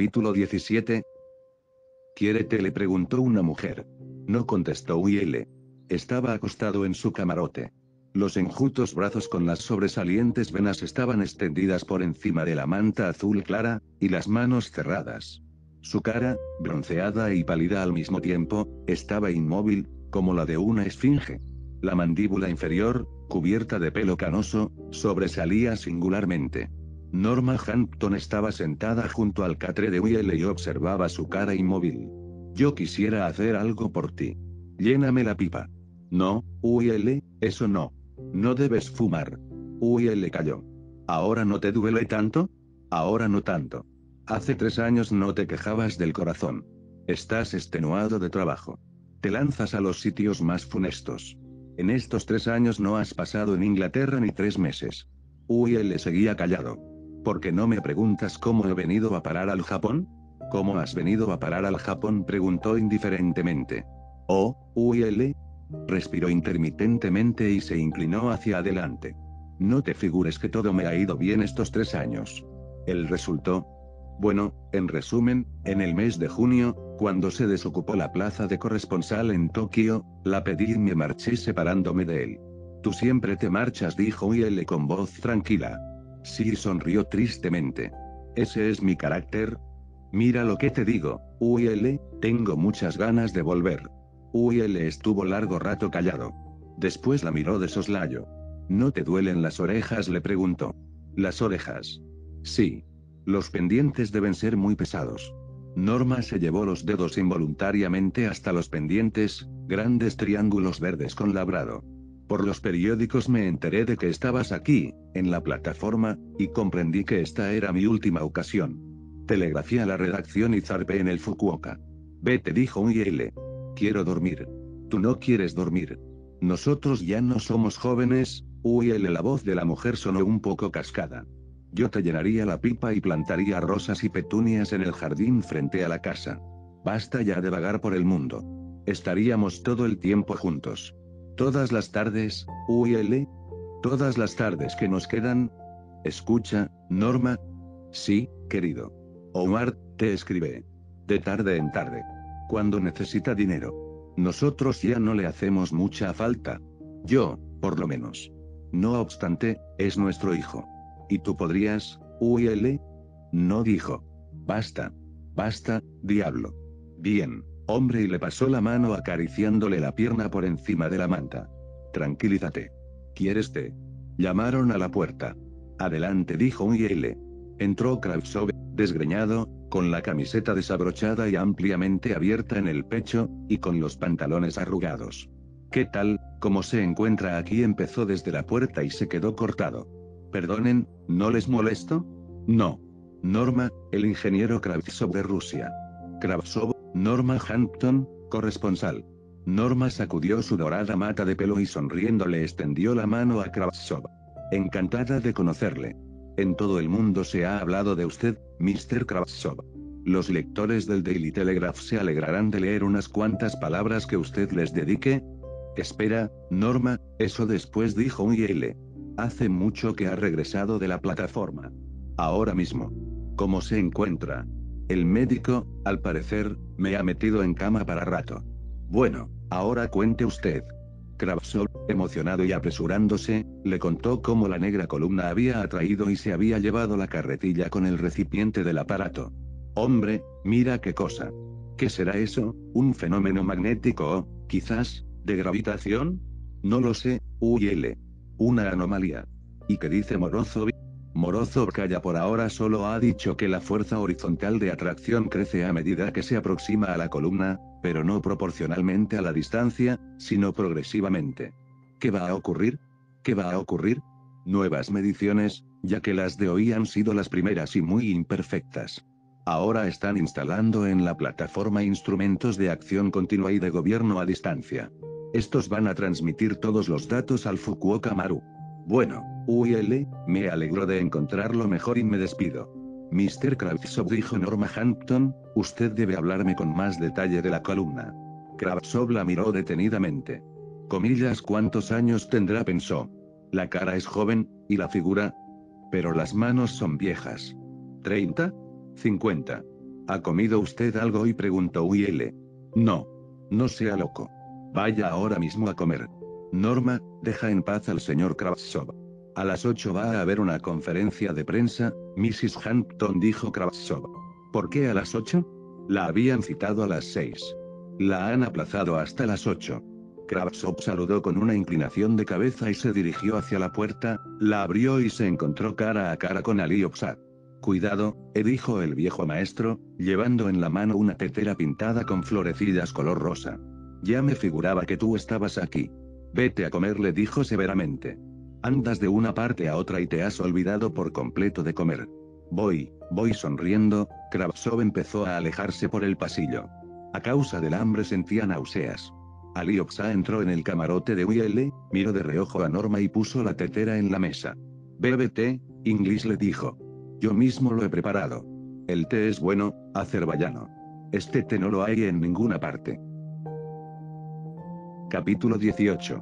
Capítulo 17. «¿Quiérete?», le preguntó una mujer. No contestó Will. Estaba acostado en su camarote. Los enjutos brazos con las sobresalientes venas estaban extendidas por encima de la manta azul clara, y las manos cerradas. Su cara, bronceada y pálida al mismo tiempo, estaba inmóvil, como la de una esfinge. La mandíbula inferior, cubierta de pelo canoso, sobresalía singularmente. Norma Hampton estaba sentada junto al catre de Will y observaba su cara inmóvil. «Yo quisiera hacer algo por ti. Lléname la pipa». «No, Will, eso no. No debes fumar». Will calló. «¿Ahora no te duele tanto? Ahora no tanto. Hace 3 años no te quejabas del corazón. Estás extenuado de trabajo. Te lanzas a los sitios más funestos. En estos 3 años no has pasado en Inglaterra ni 3 meses». Will seguía callado. «¿Por qué no me preguntas cómo he venido a parar al Japón?» «¿Cómo has venido a parar al Japón?», preguntó indiferentemente. «Oh, Will». Respiró intermitentemente y se inclinó hacia adelante. «No te figures que todo me ha ido bien estos 3 años». Él resultó. Bueno, en resumen, en el mes de junio, cuando se desocupó la plaza de corresponsal en Tokio, la pedí y me marché separándome de él. «Tú siempre te marchas», dijo Will con voz tranquila. Sí, sonrió tristemente. «Ese es mi carácter. Mira lo que te digo, Will, tengo muchas ganas de volver». Will estuvo largo rato callado. Después la miró de soslayo. «¿No te duelen las orejas?», le preguntó. «Las orejas. Sí. Los pendientes deben ser muy pesados». Norma se llevó los dedos involuntariamente hasta los pendientes, grandes triángulos verdes con labrado. «Por los periódicos me enteré de que estabas aquí, en la plataforma, y comprendí que esta era mi última ocasión. Telegrafié a la redacción y zarpé en el Fukuoka». «Vete», dijo Will. «Quiero dormir». «Tú no quieres dormir. Nosotros ya no somos jóvenes». Will, la voz de la mujer sonó un poco cascada. «Yo te llenaría la pipa y plantaría rosas y petunias en el jardín frente a la casa. Basta ya de vagar por el mundo. Estaríamos todo el tiempo juntos. Todas las tardes, Will. Todas las tardes que nos quedan». «Escucha, Norma». «Sí, querido. Omar, te escribe. De tarde en tarde. Cuando necesita dinero. Nosotros ya no le hacemos mucha falta. Yo, por lo menos. No obstante, es nuestro hijo. ¿Y tú podrías, Will?» «No», dijo. «Basta. Basta, diablo. Bien, hombre», y le pasó la mano acariciándole la pierna por encima de la manta. «Tranquilízate. ¿Quieres té?». Llamaron a la puerta. «Adelante», dijo Will. Entró Kravtsov, desgreñado, con la camiseta desabrochada y ampliamente abierta en el pecho, y con los pantalones arrugados. «¿Qué tal? ¿Cómo se encuentra aquí?», empezó desde la puerta y se quedó cortado. «Perdonen, ¿no les molesto?». «No. Norma, el ingeniero Kravtsov de Rusia». «Kravtsov, Norma Hampton, corresponsal». Norma sacudió su dorada mata de pelo y sonriendo le extendió la mano a Kravtsov. «Encantada de conocerle. En todo el mundo se ha hablado de usted, Mr. Kravtsov. Los lectores del Daily Telegraph se alegrarán de leer unas cuantas palabras que usted les dedique». «Espera, Norma, eso después», dijo Will. «Hace mucho que ha regresado de la plataforma». «Ahora mismo. ¿Cómo se encuentra?». «El médico, al parecer, me ha metido en cama para rato». «Bueno, ahora cuente usted». Kravtsov, emocionado y apresurándose, le contó cómo la negra columna había atraído y se había llevado la carretilla con el recipiente del aparato. «Hombre, mira qué cosa. ¿Qué será eso? ¿Un fenómeno magnético o, quizás, de gravitación? No lo sé, Will. Una anomalía». «¿Y qué dice Morozov?». «Morozov calla por ahora, solo ha dicho que la fuerza horizontal de atracción crece a medida que se aproxima a la columna, pero no proporcionalmente a la distancia, sino progresivamente». «¿Qué va a ocurrir? ¿Qué va a ocurrir?». «Nuevas mediciones, ya que las de hoy han sido las primeras y muy imperfectas. Ahora están instalando en la plataforma instrumentos de acción continua y de gobierno a distancia. Estos van a transmitir todos los datos al Fukuoka Maru». «Bueno, Will, me alegro de encontrarlo mejor y me despido». «Mr. Kravtsov», dijo Norma Hampton, «usted debe hablarme con más detalle de la columna». Kravtsov la miró detenidamente. Comillas, «¿cuántos años tendrá?», pensó. La cara es joven, y la figura. Pero las manos son viejas. ¿30? ¿50? ¿Ha comido usted algo hoy?, preguntó Will. No. No sea loco. Vaya ahora mismo a comer. Norma, deja en paz al señor Kravtsov. A las 8 va a haber una conferencia de prensa, Mrs. Hampton, dijo Kravtsov. ¿Por qué a las 8? La habían citado a las 6. La han aplazado hasta las 8. Kravtsov saludó con una inclinación de cabeza y se dirigió hacia la puerta, la abrió y se encontró cara a cara con Aliopsat. Cuidado, dijo el viejo maestro, llevando en la mano una tetera pintada con florecillas color rosa. Ya me figuraba que tú estabas aquí. Vete a comer, le dijo severamente. Andas de una parte a otra y te has olvidado por completo de comer. Voy sonriendo. Kravtsov empezó a alejarse por el pasillo. A causa del hambre sentía náuseas. Aliopsa entró en el camarote de Will, miró de reojo a Norma y puso la tetera en la mesa. Bebe té, Inglis, le dijo. Yo mismo lo he preparado. El té es bueno, azerbaiyano. Este té no lo hay en ninguna parte. Capítulo 18.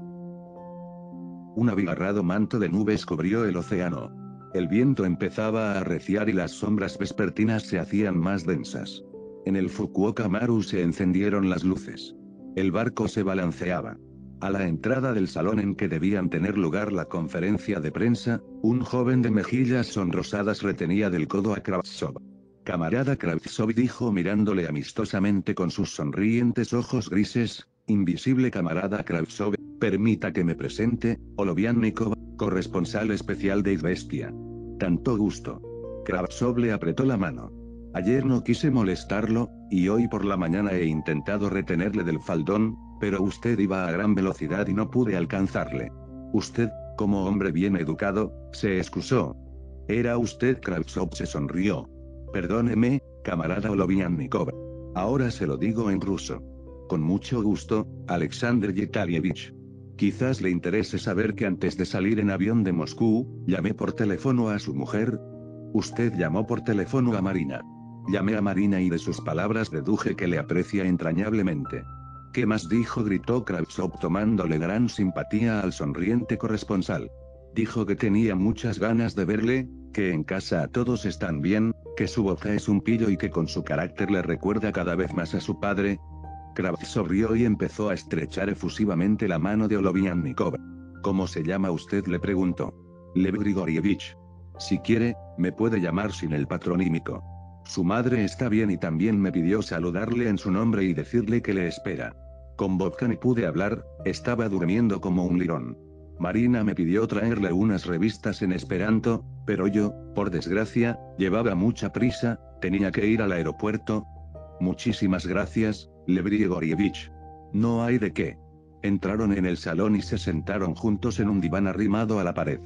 Un abigarrado manto de nubes cubrió el océano. El viento empezaba a arreciar y las sombras vespertinas se hacían más densas. En el Fukuoka Maru se encendieron las luces. El barco se balanceaba. A la entrada del salón en que debían tener lugar la conferencia de prensa, un joven de mejillas sonrosadas retenía del codo a Kravtsov. Camarada Kravtsov, dijo mirándole amistosamente con sus sonrientes ojos grises. Invisible camarada Kravtsov, permita que me presente, Oloviannikov, corresponsal especial de Izvestia. Tanto gusto. Kravtsov le apretó la mano. Ayer no quise molestarlo, y hoy por la mañana he intentado retenerle del faldón, pero usted iba a gran velocidad y no pude alcanzarle. Usted, como hombre bien educado, se excusó. Era usted. Kravtsov se sonrió. Perdóneme, camarada Oloviannikov. Ahora se lo digo en ruso. Con mucho gusto, Alexander Yetalievich. Quizás le interese saber que antes de salir en avión de Moscú, llamé por teléfono a su mujer. Usted llamó por teléfono a Marina. Llamé a Marina y de sus palabras deduje que le aprecia entrañablemente. ¿Qué más dijo?, gritó Kravtsov tomándole gran simpatía al sonriente corresponsal. Dijo que tenía muchas ganas de verle, que en casa a todos están bien, que su boca es un pillo y que con su carácter le recuerda cada vez más a su padre. Kravtsov rió y empezó a estrechar efusivamente la mano de Oloviannikov. ¿Cómo se llama usted?, le preguntó. Lev Grigorievich. Si quiere, me puede llamar sin el patronímico. Su madre está bien y también me pidió saludarle en su nombre y decirle que le espera. Con vodka ni pude hablar, estaba durmiendo como un lirón. Marina me pidió traerle unas revistas en esperanto, pero yo, por desgracia, llevaba mucha prisa, tenía que ir al aeropuerto. Muchísimas gracias, Lev Grigorievich. No hay de qué. Entraron en el salón y se sentaron juntos en un diván arrimado a la pared.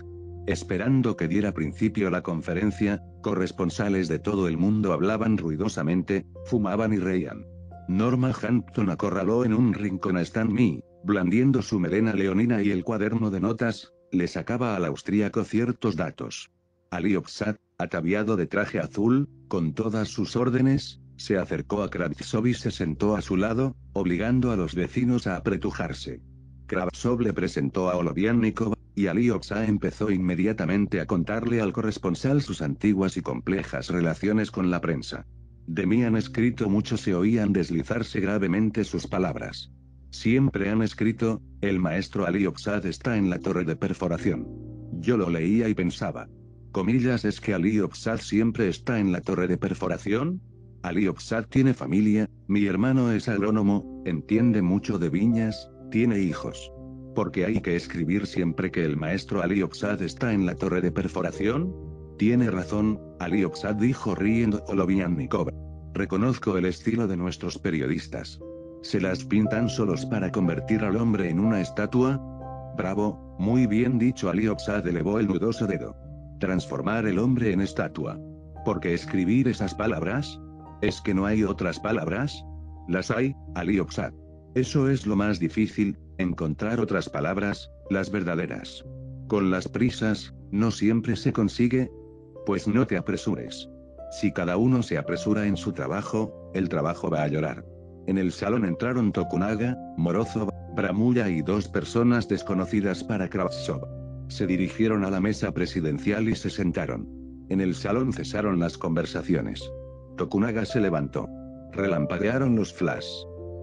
Esperando que diera principio la conferencia, corresponsales de todo el mundo hablaban ruidosamente, fumaban y reían. Norma Hampton acorraló en un rincón a Stan Mee, blandiendo su melena leonina y el cuaderno de notas, le sacaba al austríaco ciertos datos. Aliopsat, ataviado de traje azul, con todas sus órdenes, se acercó a Kravtsov y se sentó a su lado, obligando a los vecinos a apretujarse. Kravtsov le presentó a Oloviannikov, y Aliopsa empezó inmediatamente a contarle al corresponsal sus antiguas y complejas relaciones con la prensa. De mí han escrito mucho, se oían deslizarse gravemente sus palabras. Siempre han escrito, el maestro Aliopsat está en la torre de perforación. Yo lo leía y pensaba, comillas, ¿es que Aliopsat siempre está en la torre de perforación? Aliopsat tiene familia, mi hermano es agrónomo, entiende mucho de viñas, tiene hijos. ¿Porque hay que escribir siempre que el maestro Aliopsat está en la torre de perforación? Tiene razón, Aliopsat, dijo riendo Oloviannikov. Reconozco el estilo de nuestros periodistas. ¿Se las pintan solos para convertir al hombre en una estatua? Bravo, muy bien dicho. Aliopsat elevó el nudoso dedo. Transformar el hombre en estatua. ¿Por qué escribir esas palabras? ¿Es que no hay otras palabras? Las hay, Aliopsat. Eso es lo más difícil, encontrar otras palabras, las verdaderas. Con las prisas, no siempre se consigue. Pues no te apresures. Si cada uno se apresura en su trabajo, el trabajo va a llorar. En el salón entraron Tokunaga, Morozov, Bramulla y dos personas desconocidas para Kravtsov. Se dirigieron a la mesa presidencial y se sentaron. En el salón cesaron las conversaciones. Tokunaga se levantó. Relampaguearon los flash.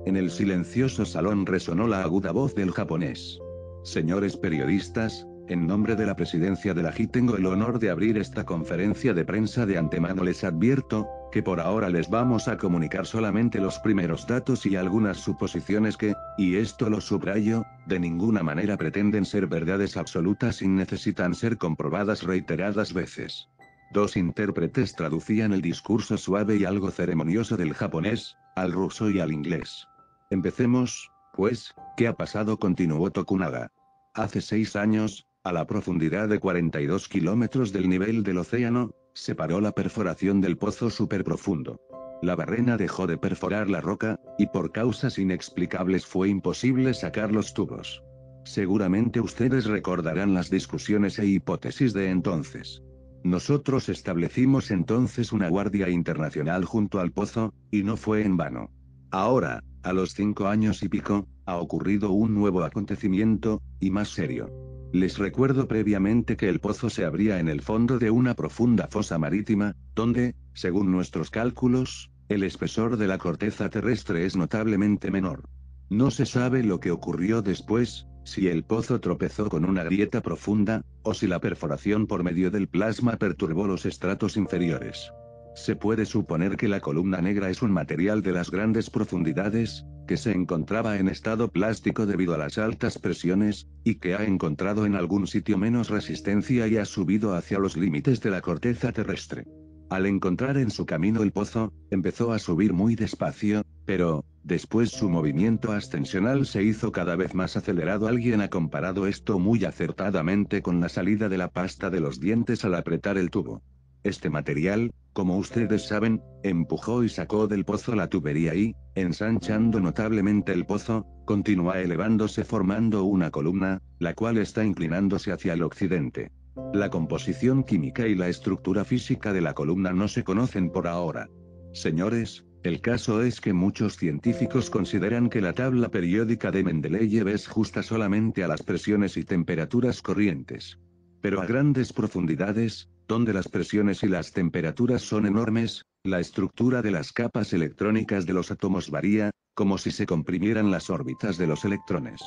En el silencioso salón resonó la aguda voz del japonés. Señores periodistas, en nombre de la presidencia de la JI tengo el honor de abrir esta conferencia de prensa. De antemano les advierto, que por ahora les vamos a comunicar solamente los primeros datos y algunas suposiciones que, y esto lo subrayo, de ninguna manera pretenden ser verdades absolutas y necesitan ser comprobadas reiteradas veces. Dos intérpretes traducían el discurso suave y algo ceremonioso del japonés, al ruso y al inglés. Empecemos, pues, ¿qué ha pasado?, continuó Tokunaga. Hace 6 años, a la profundidad de 42 kilómetros del nivel del océano, se paró la perforación del pozo superprofundo. La barrena dejó de perforar la roca, y por causas inexplicables fue imposible sacar los tubos. Seguramente ustedes recordarán las discusiones e hipótesis de entonces. Nosotros establecimos entonces una guardia internacional junto al pozo, y no fue en vano. Ahora, a los 5 años y pico, ha ocurrido un nuevo acontecimiento, y más serio. Les recuerdo previamente que el pozo se abría en el fondo de una profunda fosa marítima, donde, según nuestros cálculos, el espesor de la corteza terrestre es notablemente menor. No se sabe lo que ocurrió después, si el pozo tropezó con una grieta profunda, o si la perforación por medio del plasma perturbó los estratos inferiores. Se puede suponer que la columna negra es un material de las grandes profundidades, que se encontraba en estado plástico debido a las altas presiones, y que ha encontrado en algún sitio menos resistencia y ha subido hacia los límites de la corteza terrestre. Al encontrar en su camino el pozo, empezó a subir muy despacio, pero, después su movimiento ascensional se hizo cada vez más acelerado. Alguien ha comparado esto muy acertadamente con la salida de la pasta de los dientes al apretar el tubo. Este material, como ustedes saben, empujó y sacó del pozo la tubería y, ensanchando notablemente el pozo, continúa elevándose formando una columna, la cual está inclinándose hacia el occidente. La composición química y la estructura física de la columna no se conocen por ahora. Señores, el caso es que muchos científicos consideran que la tabla periódica de Mendeleev es justa solamente a las presiones y temperaturas corrientes. Pero a grandes profundidades, donde las presiones y las temperaturas son enormes, la estructura de las capas electrónicas de los átomos varía, como si se comprimieran las órbitas de los electrones.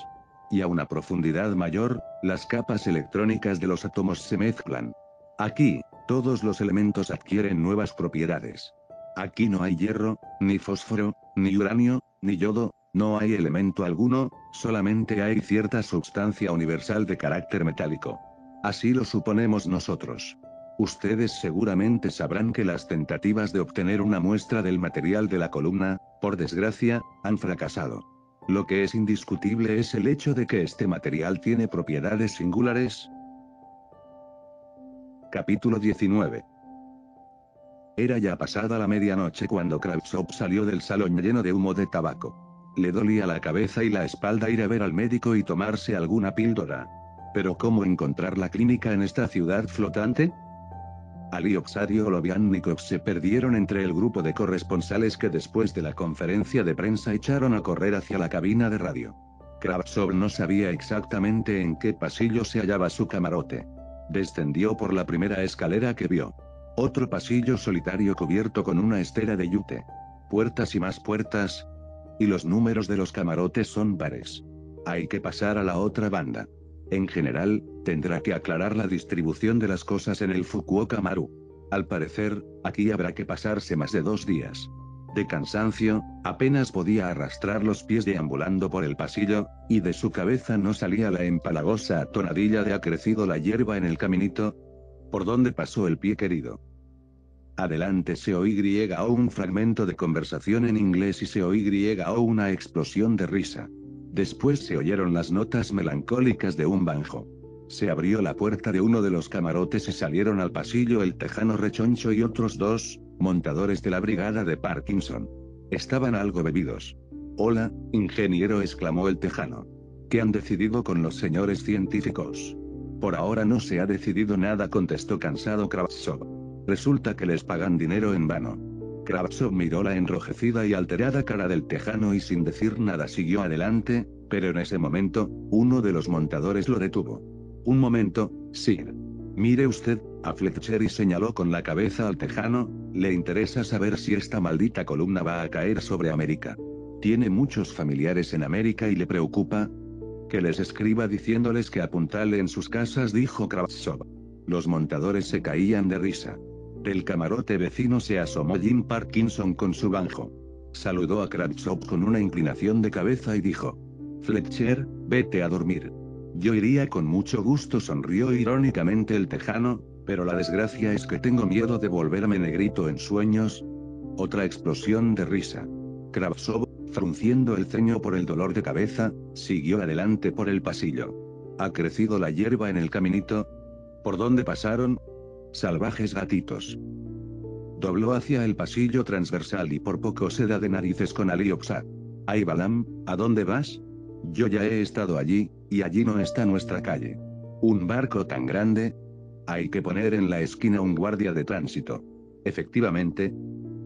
Y a una profundidad mayor, las capas electrónicas de los átomos se mezclan. Aquí, todos los elementos adquieren nuevas propiedades. Aquí no hay hierro, ni fósforo, ni uranio, ni yodo, no hay elemento alguno, solamente hay cierta sustancia universal de carácter metálico. Así lo suponemos nosotros. Ustedes seguramente sabrán que las tentativas de obtener una muestra del material de la columna, por desgracia, han fracasado. Lo que es indiscutible es el hecho de que este material tiene propiedades singulares. Capítulo 19. Era ya pasada la medianoche cuando Kravtsov salió del salón lleno de humo de tabaco. Le dolía la cabeza y la espalda ir a ver al médico y tomarse alguna píldora. ¿Pero cómo encontrar la clínica en esta ciudad flotante? Aliopsad y Oloviannikov se perdieron entre el grupo de corresponsales que después de la conferencia de prensa echaron a correr hacia la cabina de radio. Kravtsov no sabía exactamente en qué pasillo se hallaba su camarote. Descendió por la primera escalera que vio. Otro pasillo solitario cubierto con una estera de yute. Puertas y más puertas. Y los números de los camarotes son pares. Hay que pasar a la otra banda. En general, tendrá que aclarar la distribución de las cosas en el Fukuoka Maru. Al parecer, aquí habrá que pasarse más de 2 días. De cansancio, apenas podía arrastrar los pies deambulando por el pasillo, y de su cabeza no salía la empalagosa atonadilla de ha crecido la hierba en el caminito. ¿Por dónde pasó el pie querido? Adelante se oyó un fragmento de conversación en inglés y se oyó una explosión de risa. Después se oyeron las notas melancólicas de un banjo. Se abrió la puerta de uno de los camarotes y salieron al pasillo el tejano Rechoncho y otros 2, montadores de la brigada de Parkinson. Estaban algo bebidos. «Hola, ingeniero», exclamó el tejano. «¿Qué han decidido con los señores científicos?» «Por ahora no se ha decidido nada», contestó cansado Kravtsov. «Resulta que les pagan dinero en vano». Kravtsov miró la enrojecida y alterada cara del tejano y sin decir nada siguió adelante, pero en ese momento, uno de los montadores lo detuvo. «Un momento, Sir. Mire usted, a Fletcher y señaló con la cabeza al tejano, le interesa saber si esta maldita columna va a caer sobre América. Tiene muchos familiares en América y le preocupa. Que les escriba diciéndoles que apuntale en sus casas, dijo Kravtsov. Los montadores se caían de risa. Del camarote vecino se asomó Jim Parkinson con su banjo. Saludó a Kravtsov con una inclinación de cabeza y dijo: Fletcher, vete a dormir. Yo iría con mucho gusto, sonrió irónicamente el tejano, pero la desgracia es que tengo miedo de volverme negrito en sueños. Otra explosión de risa. Kravtsov, frunciendo el ceño por el dolor de cabeza, siguió adelante por el pasillo. ¿Ha crecido la hierba en el caminito? ¿Por dónde pasaron? Salvajes gatitos. Dobló hacia el pasillo transversal y por poco se da de narices con Ali Oksat. Ay, Balam, ¿a dónde vas? Yo ya he estado allí, y allí no está nuestra calle. ¿Un barco tan grande? Hay que poner en la esquina un guardia de tránsito. Efectivamente.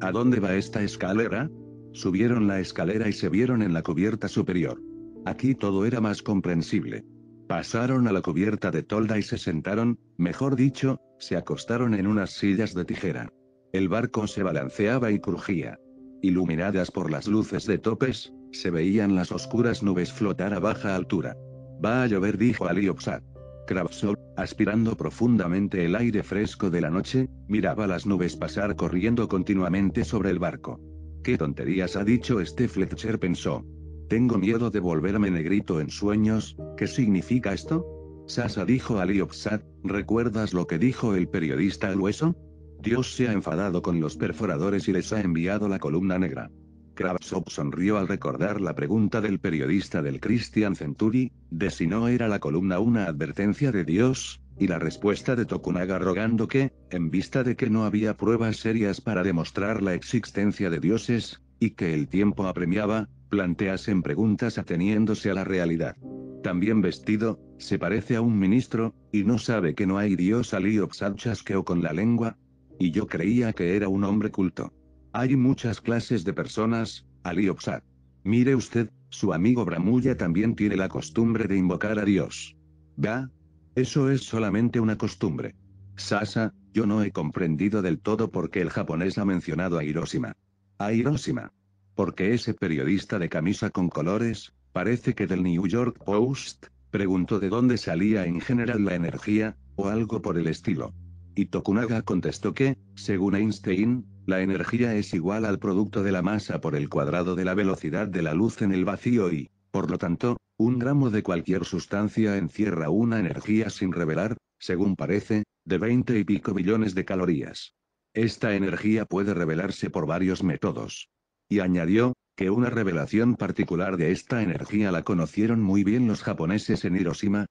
¿A dónde va esta escalera? Subieron la escalera y se vieron en la cubierta superior. Aquí todo era más comprensible. Pasaron a la cubierta de tolda y se sentaron, mejor dicho, se acostaron en unas sillas de tijera. El barco se balanceaba y crujía. Iluminadas por las luces de topes, se veían las oscuras nubes flotar a baja altura. «Va a llover», dijo Ali Oksat. Kravtsov, aspirando profundamente el aire fresco de la noche, miraba las nubes pasar corriendo continuamente sobre el barco. «¿Qué tonterías ha dicho este Fletcher?», pensó. «Tengo miedo de volverme negrito en sueños, ¿qué significa esto?» «Sasa», dijo Ali Oksat, «¿recuerdas lo que dijo el periodista Grueso? Dios se ha enfadado con los perforadores y les ha enviado la columna negra». Kravtsov sonrió al recordar la pregunta del periodista del Christian Century, de si no era la columna una advertencia de Dios, y la respuesta de Tokunaga rogando que, en vista de que no había pruebas serias para demostrar la existencia de dioses, y que el tiempo apremiaba, planteasen preguntas ateniéndose a la realidad. También vestido, se parece a un ministro, y no sabe que no hay Dios. Ali Oksat chasqueó con la lengua. Y yo creía que era un hombre culto. Hay muchas clases de personas, Ali Oksat. Mire usted, su amigo Bramulla también tiene la costumbre de invocar a Dios. ¿Va? Eso es solamente una costumbre. Sasa, yo no he comprendido del todo por qué el japonés ha mencionado a Hiroshima. ¿A Hiroshima? Porque ese periodista de camisa con colores, parece que del New York Post, preguntó de dónde salía en general la energía, o algo por el estilo. Y Tokunaga contestó que, según Einstein, la energía es igual al producto de la masa por el cuadrado de la velocidad de la luz en el vacío y, por lo tanto, un gramo de cualquier sustancia encierra una energía sin revelar, según parece, de 20 y pico billones de calorías. Esta energía puede revelarse por varios métodos. Y añadió, que una revelación particular de esta energía la conocieron muy bien los japoneses en Hiroshima.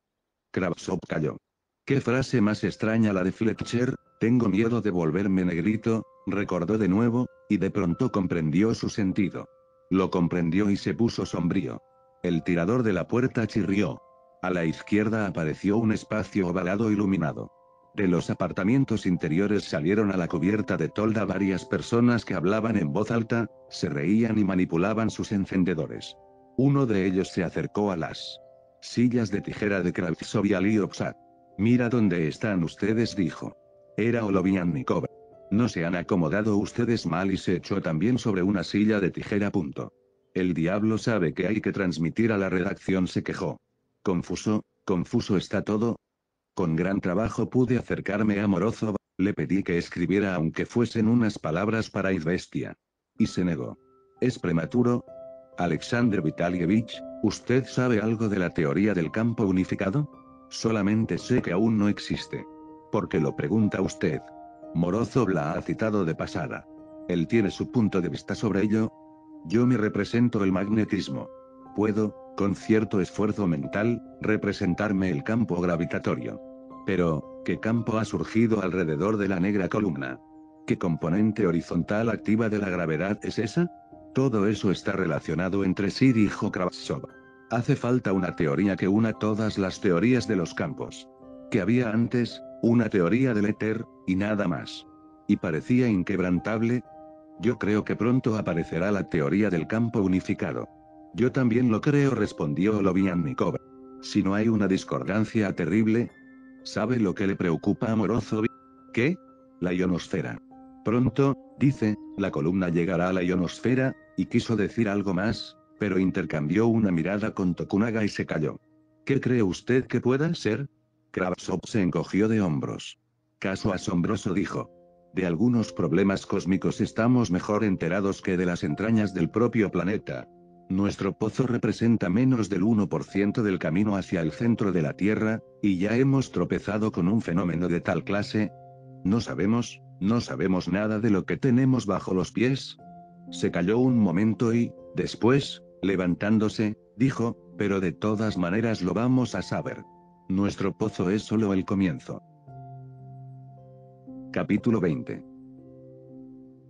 Kravtsov calló. ¿Qué frase más extraña la de Fletcher? Tengo miedo de volverme negrito, recordó de nuevo, y de pronto comprendió su sentido. Lo comprendió y se puso sombrío. El tirador de la puerta chirrió. A la izquierda apareció un espacio ovalado iluminado. De los apartamentos interiores salieron a la cubierta de tolda varias personas que hablaban en voz alta, se reían y manipulaban sus encendedores. Uno de ellos se acercó a las sillas de tijera de Kravtsov y Ali Oksat. «Mira dónde están ustedes», dijo. Era Oloviannikov. «No se han acomodado ustedes mal», y se echó también sobre una silla de tijera. «El diablo sabe que hay que transmitir a la redacción», se quejó. «Confuso, confuso está todo». Con gran trabajo pude acercarme a Morozov, le pedí que escribiera aunque fuesen unas palabras para Izvestia. Y se negó. «Es prematuro. Alexander Vitalievich, ¿usted sabe algo de la teoría del campo unificado?» «Solamente sé que aún no existe». «Porque lo pregunta usted? Morozov la ha citado de pasada. Él tiene su punto de vista sobre ello. Yo me represento el magnetismo. Puedo, con cierto esfuerzo mental, representarme el campo gravitatorio. Pero, ¿qué campo ha surgido alrededor de la negra columna? ¿Qué componente horizontal activa de la gravedad es esa? Todo eso está relacionado entre sí», dijo Kravtsov. «Hace falta una teoría que una todas las teorías de los campos. Que había antes, una teoría del éter, y nada más. Y parecía inquebrantable. Yo creo que pronto aparecerá la teoría del campo unificado». «Yo también lo creo», respondió Oloviannikov. «Si no hay una discordancia terrible». «¿Sabe lo que le preocupa a Morozov? ¿Qué? La ionosfera. Pronto, dice, la columna llegará a la ionosfera, y quiso decir algo más, pero intercambió una mirada con Tokunaga y se calló. ¿Qué cree usted que pueda ser? Kravtsov se encogió de hombros. Caso asombroso, dijo. De algunos problemas cósmicos estamos mejor enterados que de las entrañas del propio planeta. Nuestro pozo representa menos del 1% del camino hacia el centro de la Tierra, y ya hemos tropezado con un fenómeno de tal clase. No sabemos nada de lo que tenemos bajo los pies. Se calló un momento y, después, levantándose, dijo, pero de todas maneras lo vamos a saber. Nuestro pozo es solo el comienzo. Capítulo 20.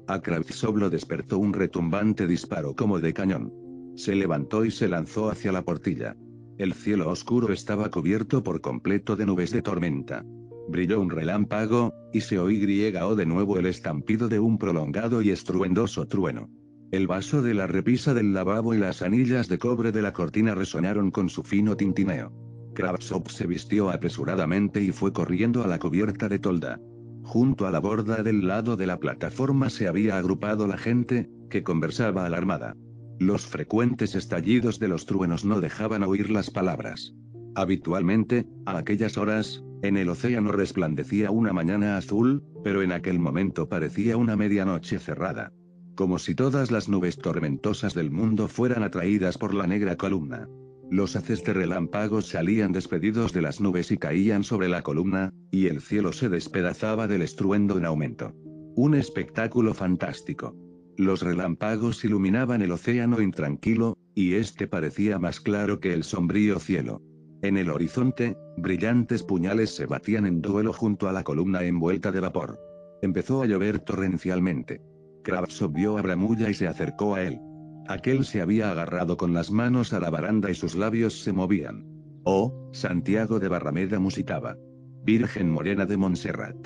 A Kravtsov lo despertó un retumbante disparo como de cañón. Se levantó y se lanzó hacia la portilla. El cielo oscuro estaba cubierto por completo de nubes de tormenta. Brilló un relámpago, y se oyó de nuevo el estampido de un prolongado y estruendoso trueno. El vaso de la repisa del lavabo y las anillas de cobre de la cortina resonaron con su fino tintineo. Kravtsov se vistió apresuradamente y fue corriendo a la cubierta de tolda. Junto a la borda del lado de la plataforma se había agrupado la gente, que conversaba alarmada. Los frecuentes estallidos de los truenos no dejaban oír las palabras. Habitualmente, a aquellas horas, en el océano resplandecía una mañana azul, pero en aquel momento parecía una medianoche cerrada. Como si todas las nubes tormentosas del mundo fueran atraídas por la negra columna. Los haces de relámpagos salían despedidos de las nubes y caían sobre la columna, y el cielo se despedazaba del estruendo en aumento. Un espectáculo fantástico. Los relámpagos iluminaban el océano intranquilo, y este parecía más claro que el sombrío cielo. En el horizonte, brillantes puñales se batían en duelo junto a la columna envuelta de vapor. Empezó a llover torrencialmente. Kravtsov vio a Bramulla y se acercó a él. Aquel se había agarrado con las manos a la baranda y sus labios se movían. Oh, Santiago de Barrameda musitaba. Virgen Morena de Montserrat.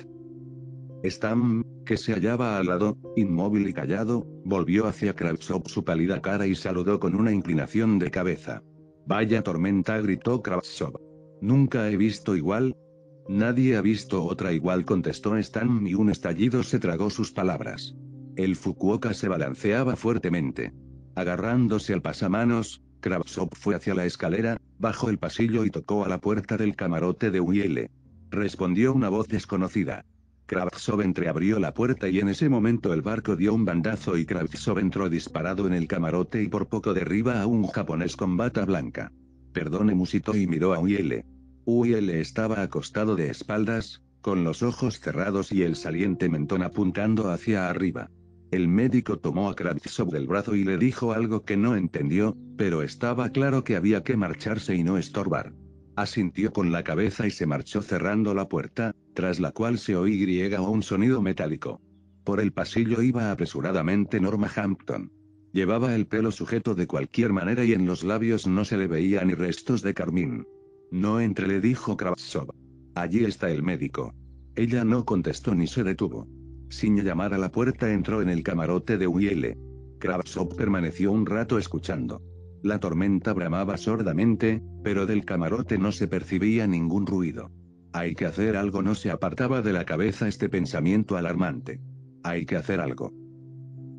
Stam, que se hallaba al lado, inmóvil y callado, volvió hacia Kravtsov su pálida cara y saludó con una inclinación de cabeza. Vaya tormenta, gritó Kravtsov. Nunca he visto igual. Nadie ha visto otra igual, contestó Stam, y un estallido se tragó sus palabras. El Fukuoka se balanceaba fuertemente. Agarrándose al pasamanos, Kravtsov fue hacia la escalera, bajó el pasillo y tocó a la puerta del camarote de Uiele. Respondió una voz desconocida. Kravtsov entreabrió la puerta y en ese momento el barco dio un bandazo y Kravtsov entró disparado en el camarote y por poco derriba a un japonés con bata blanca. Perdone, musitó y miró a Uiele. Uiele estaba acostado de espaldas, con los ojos cerrados y el saliente mentón apuntando hacia arriba. El médico tomó a Kravtsov del brazo y le dijo algo que no entendió, pero estaba claro que había que marcharse y no estorbar. Asintió con la cabeza y se marchó cerrando la puerta, tras la cual se oyó un sonido metálico. Por el pasillo iba apresuradamente Norma Hampton. Llevaba el pelo sujeto de cualquier manera y en los labios no se le veía ni restos de carmín. No entre, le dijo Kravtsov. Allí está el médico. Ella no contestó ni se detuvo. Sin llamar a la puerta entró en el camarote de Uiele. Kravtsov permaneció un rato escuchando. La tormenta bramaba sordamente, pero del camarote no se percibía ningún ruido. Hay que hacer algo, no se apartaba de la cabeza este pensamiento alarmante. Hay que hacer algo.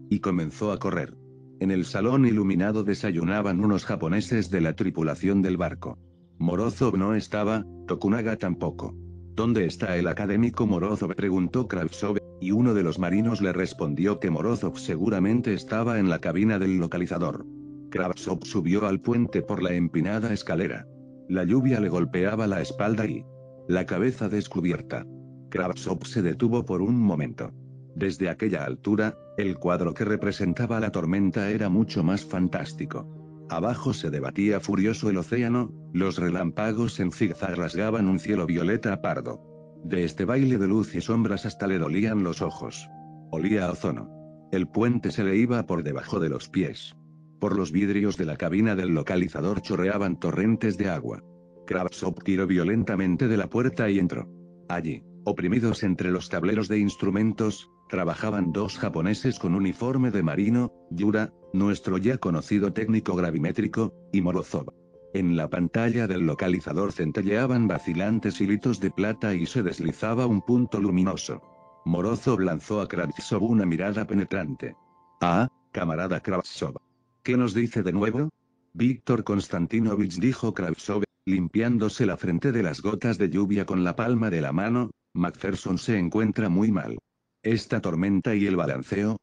Y comenzó a correr. En el salón iluminado desayunaban unos japoneses de la tripulación del barco. Morozov no estaba, Tokunaga tampoco. ¿Dónde está el académico Morozov?, preguntó Kravtsov, y uno de los marinos le respondió que Morozov seguramente estaba en la cabina del localizador. Kravtsov subió al puente por la empinada escalera. La lluvia le golpeaba la espalda y la cabeza descubierta. Kravtsov se detuvo por un momento. Desde aquella altura, el cuadro que representaba la tormenta era mucho más fantástico. Abajo se debatía furioso el océano, los relámpagos en zigzag rasgaban un cielo violeta a pardo. De este baile de luz y sombras hasta le dolían los ojos. Olía a ozono. El puente se le iba por debajo de los pies. Por los vidrios de la cabina del localizador chorreaban torrentes de agua. Kravtsov tiró violentamente de la puerta y entró. Allí, oprimidos entre los tableros de instrumentos, trabajaban dos japoneses con uniforme de marino, Yura, nuestro ya conocido técnico gravimétrico, y Morozov. En la pantalla del localizador centelleaban vacilantes hilitos de plata y se deslizaba un punto luminoso. Morozov lanzó a Kravtsov una mirada penetrante. «Ah, camarada Kravtsov. ¿Qué nos dice de nuevo?» «Víctor Konstantinovich», dijo Kravtsov, limpiándose la frente de las gotas de lluvia con la palma de la mano, «Macpherson se encuentra muy mal. Esta tormenta y el balanceo,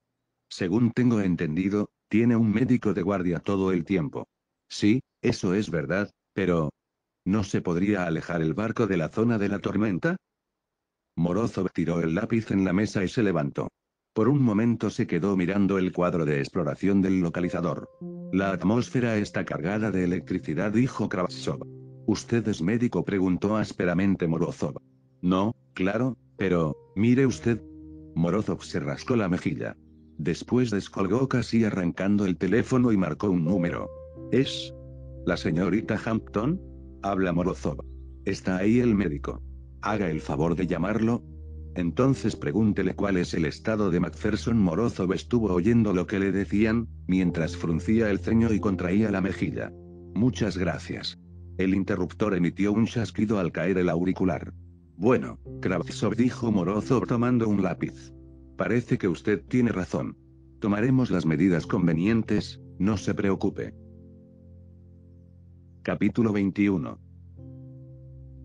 según tengo entendido, tiene un médico de guardia todo el tiempo». «Sí, eso es verdad, pero... ¿no se podría alejar el barco de la zona de la tormenta?» Morozov tiró el lápiz en la mesa y se levantó. Por un momento se quedó mirando el cuadro de exploración del localizador. «La atmósfera está cargada de electricidad», dijo Kravtsov. «¿Usted es médico?», preguntó ásperamente Morozov. «No, claro, pero... mire usted». Morozov se rascó la mejilla. Después descolgó casi arrancando el teléfono y marcó un número. «¿Es la señorita Hampton?», habla Morozov. «Está ahí el médico. Haga el favor de llamarlo. Entonces pregúntele cuál es el estado de Macpherson». Morozov estuvo oyendo lo que le decían, mientras fruncía el ceño y contraía la mejilla. «Muchas gracias». El interruptor emitió un chasquido al caer el auricular. «Bueno, Kravtsov», dijo Morozov tomando un lápiz. «Parece que usted tiene razón. Tomaremos las medidas convenientes, no se preocupe». Capítulo 21.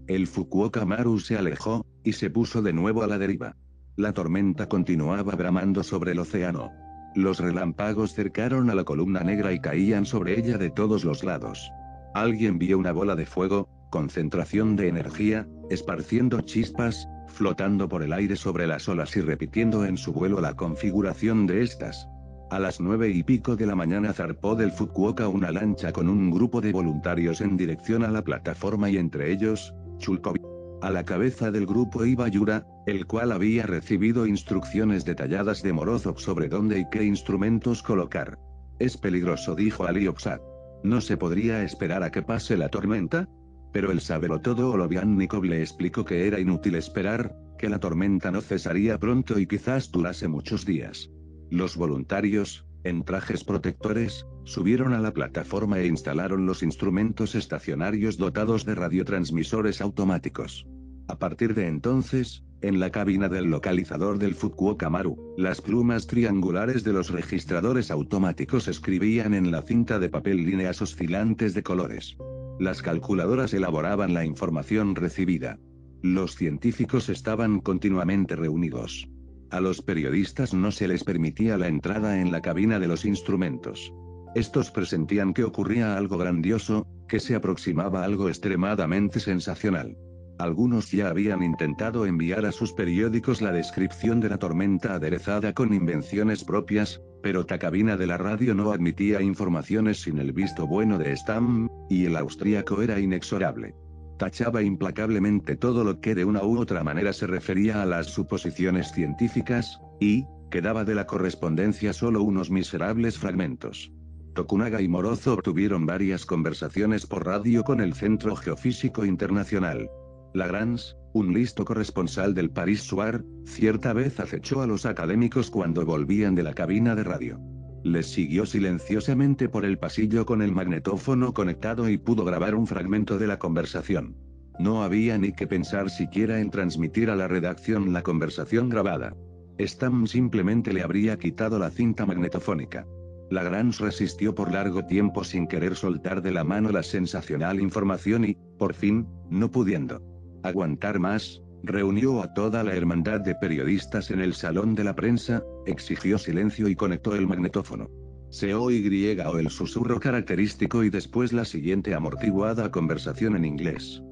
El Fukuoka Maru se alejó, y se puso de nuevo a la deriva. La tormenta continuaba bramando sobre el océano. Los relámpagos cercaron a la columna negra y caían sobre ella de todos los lados. Alguien vio una bola de fuego, concentración de energía, esparciendo chispas, flotando por el aire sobre las olas y repitiendo en su vuelo la configuración de estas. A las 9:00 de la mañana zarpó del Fukuoka una lancha con un grupo de voluntarios en dirección a la plataforma y entre ellos, Chulkovi. A la cabeza del grupo iba Yura, el cual había recibido instrucciones detalladas de Morozov sobre dónde y qué instrumentos colocar. «Es peligroso», dijo Aliopsat. «¿No se podría esperar a que pase la tormenta?» Pero el sabelotodo Oloviannikov le explicó que era inútil esperar, que la tormenta no cesaría pronto y quizás durase muchos días. Los voluntarios, en trajes protectores, subieron a la plataforma e instalaron los instrumentos estacionarios dotados de radiotransmisores automáticos. A partir de entonces, en la cabina del localizador del Fukuoka Maru, las plumas triangulares de los registradores automáticos escribían en la cinta de papel líneas oscilantes de colores. Las calculadoras elaboraban la información recibida. Los científicos estaban continuamente reunidos. A los periodistas no se les permitía la entrada en la cabina de los instrumentos. Estos presentían que ocurría algo grandioso, que se aproximaba a algo extremadamente sensacional. Algunos ya habían intentado enviar a sus periódicos la descripción de la tormenta aderezada con invenciones propias, pero la cabina de la radio no admitía informaciones sin el visto bueno de Stamm, y el austríaco era inexorable. Tachaba implacablemente todo lo que de una u otra manera se refería a las suposiciones científicas, y quedaba de la correspondencia solo unos miserables fragmentos. Tokunaga y Morozov tuvieron varias conversaciones por radio con el Centro Geofísico Internacional. Lagrange, un listo corresponsal del Paris-Soir, cierta vez acechó a los académicos cuando volvían de la cabina de radio. Les siguió silenciosamente por el pasillo con el magnetófono conectado y pudo grabar un fragmento de la conversación. No había ni que pensar siquiera en transmitir a la redacción la conversación grabada. Stamm simplemente le habría quitado la cinta magnetofónica. Lagrange resistió por largo tiempo sin querer soltar de la mano la sensacional información y, por fin, no pudiendo aguantar más, reunió a toda la hermandad de periodistas en el salón de la prensa, exigió silencio y conectó el magnetófono. Se oyó el susurro característico y después la siguiente amortiguada conversación en inglés.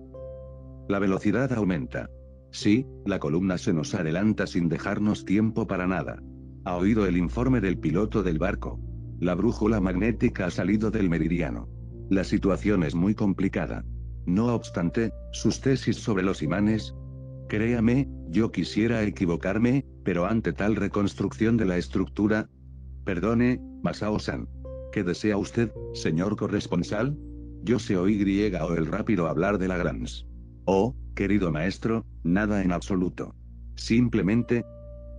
«La velocidad aumenta. Sí, la columna se nos adelanta sin dejarnos tiempo para nada. ¿Ha oído el informe del piloto del barco? La brújula magnética ha salido del meridiano. La situación es muy complicada. No obstante, sus tesis sobre los imanes... Créame, yo quisiera equivocarme, pero ante tal reconstrucción de la estructura... Perdone, Masao-san. ¿Qué desea usted, señor corresponsal?» Yo se oí o el rápido hablar de Lagrange. «Oh, querido maestro, nada en absoluto. Simplemente...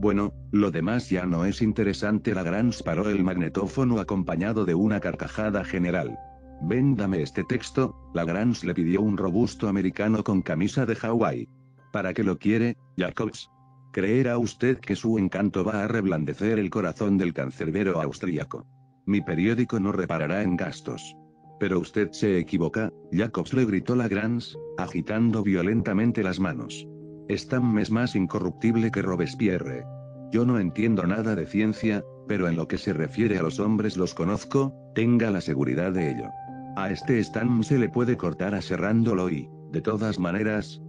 Bueno, lo demás ya no es interesante». Lagrange paró el magnetófono acompañado de una carcajada general. «Ven, dame este texto», Lagrange le pidió un robusto americano con camisa de Hawái. «¿Para qué lo quiere, Jacobs? ¿Creerá usted que su encanto va a reblandecer el corazón del cancerbero austríaco? Mi periódico no reparará en gastos». «Pero usted se equivoca, Jacobs», le gritó Lagrange, agitando violentamente las manos. «Stamm es más incorruptible que Robespierre. Yo no entiendo nada de ciencia, pero en lo que se refiere a los hombres los conozco, tenga la seguridad de ello. A este Stamm se le puede cortar aserrándolo y, de todas maneras...»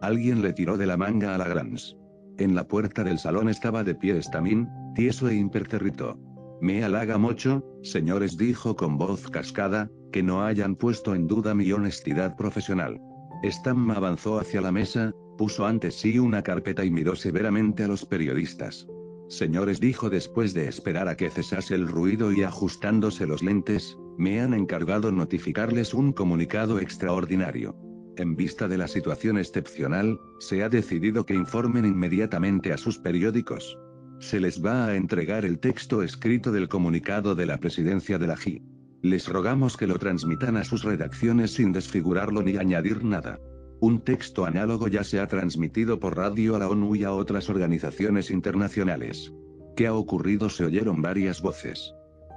Alguien le tiró de la manga a Lagrange. En la puerta del salón estaba de pie Stamin, tieso e impertérrito. «Me halaga mucho, señores», dijo con voz cascada, «que no hayan puesto en duda mi honestidad profesional». Stamm avanzó hacia la mesa, puso ante sí una carpeta y miró severamente a los periodistas. «Señores», dijo después de esperar a que cesase el ruido y ajustándose los lentes, «me han encargado notificarles un comunicado extraordinario. En vista de la situación excepcional, se ha decidido que informen inmediatamente a sus periódicos. Se les va a entregar el texto escrito del comunicado de la presidencia de la JI. Les rogamos que lo transmitan a sus redacciones sin desfigurarlo ni añadir nada. Un texto análogo ya se ha transmitido por radio a la ONU y a otras organizaciones internacionales. ¿Qué ha ocurrido?», se oyeron varias voces.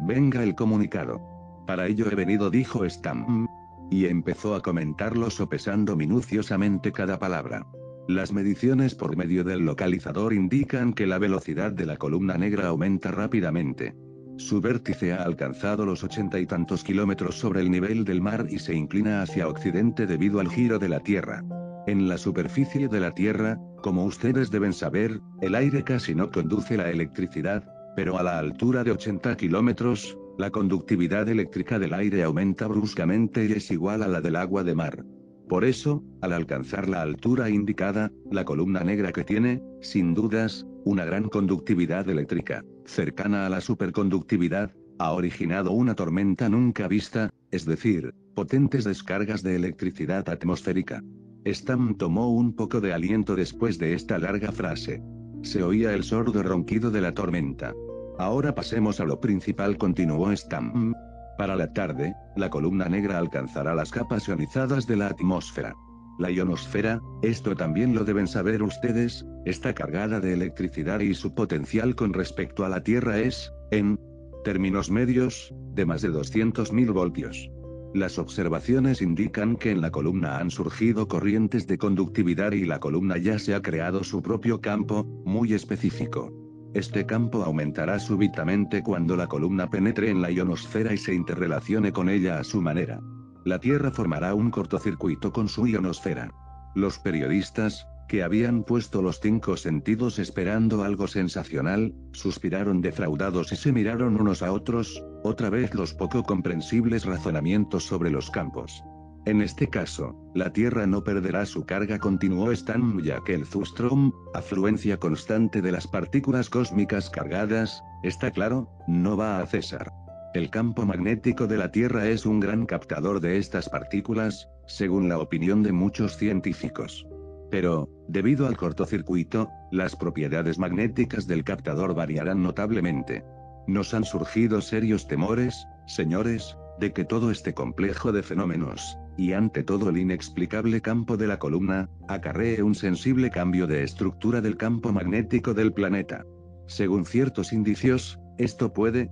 «Venga el comunicado. Para ello he venido», dijo Stamm. Y empezó a comentarlo sopesando minuciosamente cada palabra. «Las mediciones por medio del localizador indican que la velocidad de la columna negra aumenta rápidamente. Su vértice ha alcanzado los 80 y tantos kilómetros sobre el nivel del mar y se inclina hacia occidente debido al giro de la Tierra. En la superficie de la Tierra, como ustedes deben saber, el aire casi no conduce la electricidad, pero a la altura de 80 kilómetros, la conductividad eléctrica del aire aumenta bruscamente y es igual a la del agua de mar. Por eso, al alcanzar la altura indicada, la columna negra que tiene, sin dudas, una gran conductividad eléctrica, cercana a la superconductividad, ha originado una tormenta nunca vista, es decir, potentes descargas de electricidad atmosférica». Stamm tomó un poco de aliento después de esta larga frase. Se oía el sordo ronquido de la tormenta. «Ahora pasemos a lo principal», continuó Stamm. «Para la tarde, la columna negra alcanzará las capas ionizadas de la atmósfera. La ionosfera, esto también lo deben saber ustedes, está cargada de electricidad y su potencial con respecto a la Tierra es, en términos medios, de más de 200.000 voltios. Las observaciones indican que en la columna han surgido corrientes de conductividad y la columna ya se ha creado su propio campo, muy específico. Este campo aumentará súbitamente cuando la columna penetre en la ionosfera y se interrelacione con ella a su manera. La Tierra formará un cortocircuito con su ionosfera». Los periodistas, que habían puesto los 5 sentidos esperando algo sensacional, suspiraron defraudados y se miraron unos a otros, otra vez los poco comprensibles razonamientos sobre los campos. «En este caso, la Tierra no perderá su carga», continuó Stamm, «ya que el Zustrom, afluencia constante de las partículas cósmicas cargadas, está claro, no va a cesar. El campo magnético de la Tierra es un gran captador de estas partículas, según la opinión de muchos científicos. Pero, debido al cortocircuito, las propiedades magnéticas del captador variarán notablemente. Nos han surgido serios temores, señores, de que todo este complejo de fenómenos, y ante todo el inexplicable campo de la columna, acarree un sensible cambio de estructura del campo magnético del planeta. Según ciertos indicios, esto puede...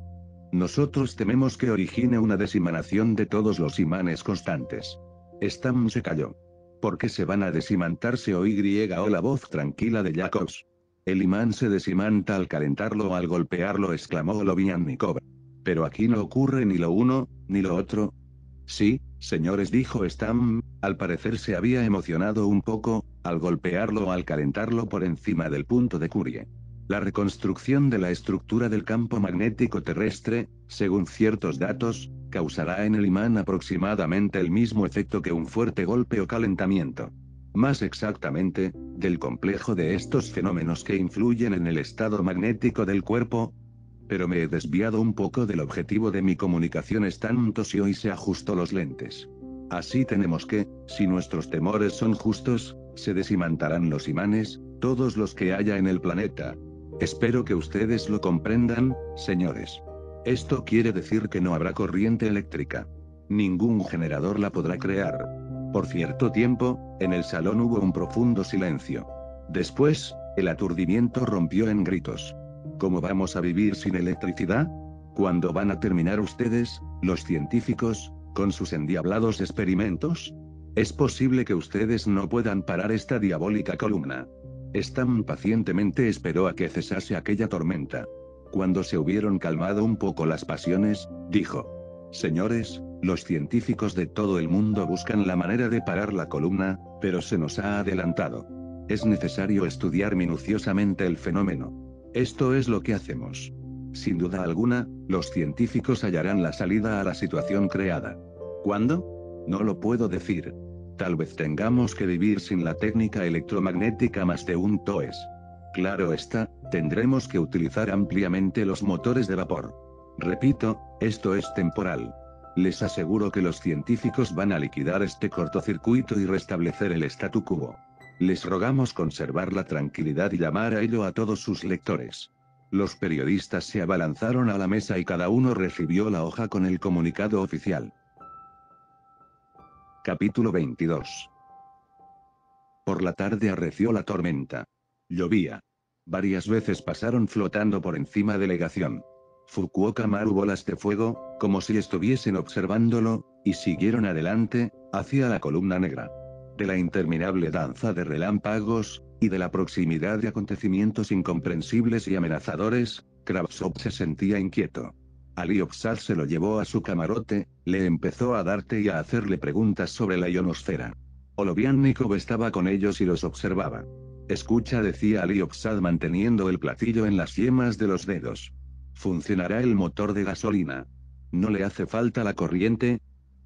Nosotros tememos que origine una desimanación de todos los imanes constantes». Stamm se calló. «¿Por qué se van a desimantar?», se oyó la voz tranquila de Jacobs. «El imán se desimanta al calentarlo o al golpearlo», exclamó Loviannikov. «Pero aquí no ocurre ni lo uno, ni lo otro». «Sí, señores», dijo Stamm, al parecer se había emocionado un poco, «al golpearlo o al calentarlo por encima del punto de Curie. La reconstrucción de la estructura del campo magnético terrestre, según ciertos datos, causará en el imán aproximadamente el mismo efecto que un fuerte golpe o calentamiento. Más exactamente, del complejo de estos fenómenos que influyen en el estado magnético del cuerpo. Pero me he desviado un poco del objetivo de mi comunicación». Stamm tosió y se ajustó los lentes. «Así tenemos que, si nuestros temores son justos, se desimantarán los imanes, todos los que haya en el planeta. Espero que ustedes lo comprendan, señores. Esto quiere decir que no habrá corriente eléctrica. ningún generador la podrá crear. Por cierto tiempo, en el salón hubo un profundo silencio. Después, el aturdimiento rompió en gritos. ¿Cómo vamos a vivir sin electricidad? ¿Cuándo van a terminar ustedes, los científicos, con sus endiablados experimentos? Es posible que ustedes no puedan parar esta diabólica columna. Stan pacientemente esperó a que cesase aquella tormenta. Cuando se hubieron calmado un poco las pasiones, dijo: «Señores, los científicos de todo el mundo buscan la manera de parar la columna, pero se nos ha adelantado. Es necesario estudiar minuciosamente el fenómeno. Esto es lo que hacemos. Sin duda alguna, los científicos hallarán la salida a la situación creada. ¿Cuándo? No lo puedo decir. Tal vez tengamos que vivir sin la técnica electromagnética más de un toes. Claro está, tendremos que utilizar ampliamente los motores de vapor. Repito, esto es temporal. Les aseguro que los científicos van a liquidar este cortocircuito y restablecer el statu quo. Les rogamos conservar la tranquilidad y llamar a ello a todos sus lectores». Los periodistas se abalanzaron a la mesa y cada uno recibió la hoja con el comunicado oficial. Capítulo 22. Por la tarde arreció la tormenta. Llovía. Varias veces pasaron flotando por encima de Legación. Fukuoka Maru bolas de fuego, como si estuviesen observándolo, y siguieron adelante, hacia la columna negra. De la interminable danza de relámpagos, y de la proximidad de acontecimientos incomprensibles y amenazadores, Kravtsov se sentía inquieto. Aliopsad se lo llevó a su camarote, le empezó a darte y a hacerle preguntas sobre la ionosfera. Oloviannikov estaba con ellos y los observaba. «Escucha», decía Aliopsad manteniendo el platillo en las yemas de los dedos. «Funcionará el motor de gasolina. ¿No le hace falta la corriente?»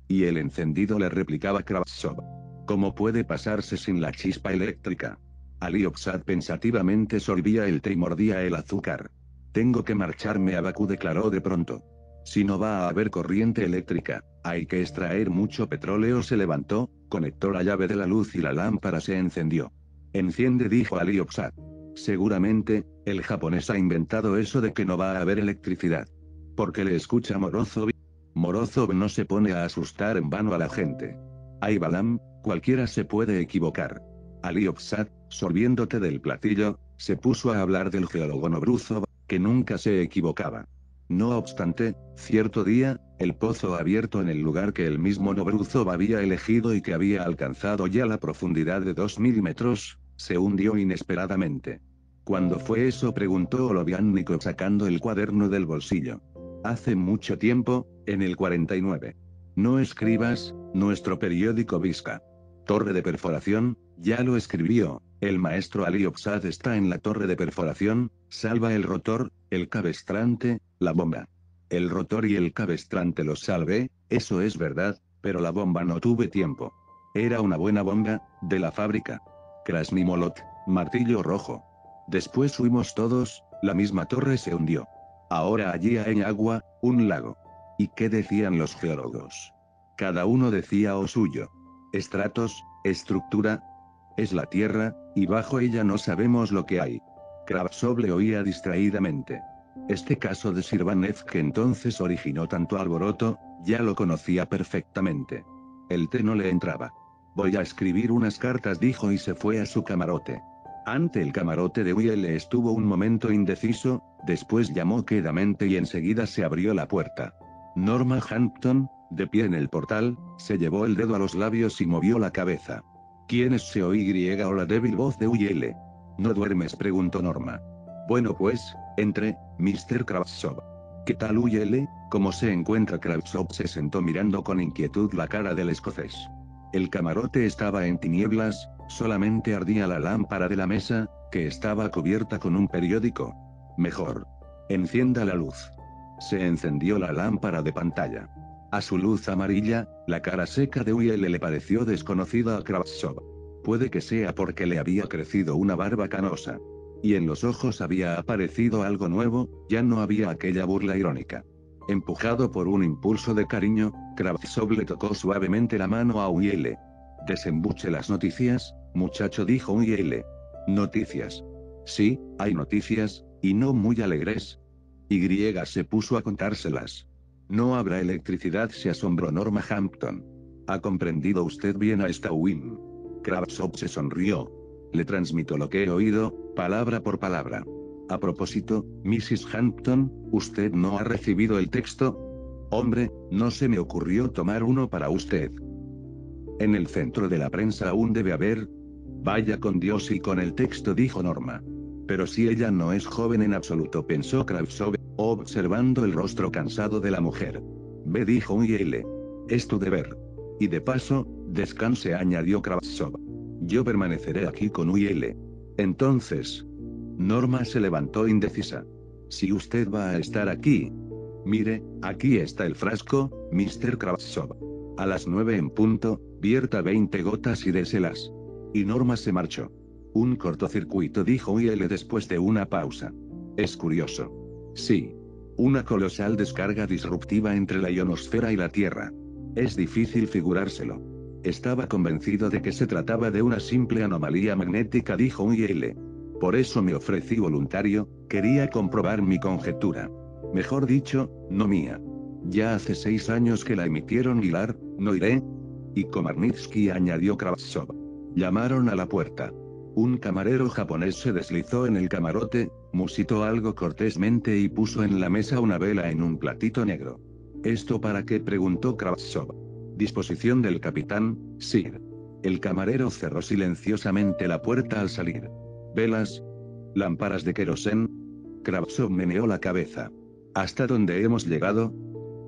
Y el encendido, le replicaba Kravtsov. «¿Cómo puede pasarse sin la chispa eléctrica?» Aliopsad pensativamente sorbía el té y mordía el azúcar. «Tengo que marcharme a Bakú», declaró de pronto. «Si no va a haber corriente eléctrica, hay que extraer mucho petróleo». Se levantó, conectó la llave de la luz y la lámpara se encendió. «Enciende», dijo Aliopsad. «Seguramente, el japonés ha inventado eso de que no va a haber electricidad. Porque le escucha Morozov. Morozov no se pone a asustar en vano a la gente. Ay, Balam, cualquiera se puede equivocar». Aliopsad, sorbiéndote del platillo, se puso a hablar del geólogo Novruzov, que nunca se equivocaba. No obstante, cierto día, el pozo abierto en el lugar que el mismo Novruzov había elegido y que había alcanzado ya la profundidad de 2000 metros, se hundió inesperadamente. «¿Cuándo fue eso?», preguntó Oloviannikov sacando el cuaderno del bolsillo. «Hace mucho tiempo, en el 49. No escribas, nuestro periódico Vizca. Torre de perforación, ya lo escribió, el maestro Aliopsad está en la torre de perforación, salva el rotor, el cabestrante, la bomba. El rotor y el cabestrante los salvé, eso es verdad, pero la bomba no tuve tiempo. Era una buena bomba, de la fábrica. Krasnimolot, martillo rojo. Después huimos todos, la misma torre se hundió. Ahora allí hay agua, un lago. ¿Y qué decían los geólogos? Cada uno decía o suyo. Estratos, estructura, es la tierra, y bajo ella no sabemos lo que hay». Kravtsov le oía distraídamente. Este caso de Sirvanev, que entonces originó tanto alboroto, ya lo conocía perfectamente. El té no le entraba. «Voy a escribir unas cartas», dijo y se fue a su camarote. Ante el camarote de Uiel estuvo un momento indeciso, después llamó quedamente y enseguida se abrió la puerta. Norma Hampton, de pie en el portal, se llevó el dedo a los labios y movió la cabeza. «¿Quién es?», se oyó la débil voz de Uiel. «¿No duermes?», preguntó Norma. «Bueno pues, entre, Mr. Kravtsov. ¿Qué tal, Uiel? ¿Cómo se encuentra?». Kravtsov se sentó mirando con inquietud la cara del escocés. El camarote estaba en tinieblas, solamente ardía la lámpara de la mesa, que estaba cubierta con un periódico. «Mejor. Encienda la luz». Se encendió la lámpara de pantalla. A su luz amarilla, la cara seca de Uiel le pareció desconocida a Kravtsov. Puede que sea porque le había crecido una barba canosa. Y en los ojos había aparecido algo nuevo, ya no había aquella burla irónica. Empujado por un impulso de cariño, Kravtsov le tocó suavemente la mano a Uiel. «Desembuche las noticias, muchacho», dijo Uiel. «¿Noticias? Sí, hay noticias, y no muy alegres». Y se puso a contárselas. No habrá electricidad, se asombró Norma Hampton. ¿Ha comprendido usted bien a esta Wynne? Kravtsov se sonrió. Le transmito lo que he oído, palabra por palabra. A propósito, Mrs. Hampton, ¿usted no ha recibido el texto? Hombre, no se me ocurrió tomar uno para usted. En el centro de la prensa aún debe haber... Vaya con Dios y con el texto, dijo Norma. Pero si ella no es joven en absoluto, pensó Kravtsov, observando el rostro cansado de la mujer. Ve, dijo Uiele. Es tu deber. Y de paso, descanse, añadió Kravtsov. Yo permaneceré aquí con Uiele. Entonces... Norma se levantó indecisa. Si usted va a estar aquí... Mire, aquí está el frasco, Mr. Kravtsov. A las 9 en punto, vierta 20 gotas y déselas. Y Norma se marchó. Un cortocircuito, dijo Uiele después de una pausa. Es curioso. Sí. Una colosal descarga disruptiva entre la ionosfera y la Tierra. Es difícil figurárselo. Estaba convencido de que se trataba de una simple anomalía magnética, dijo Uiele. Por eso me ofrecí voluntario, quería comprobar mi conjetura. Mejor dicho, no mía. Ya hace 6 años que la emitieron Hilar, no iré. Y Komarnitsky, añadió Kravtsov. Llamaron a la puerta. Un camarero japonés se deslizó en el camarote, musitó algo cortésmente y puso en la mesa una vela en un platito negro. ¿Esto para qué?, preguntó Kravtsov. Disposición del capitán, sir. El camarero cerró silenciosamente la puerta al salir. ¿Velas? ¿Lámparas de querosén? Kravtsov meneó la cabeza. ¿Hasta dónde hemos llegado?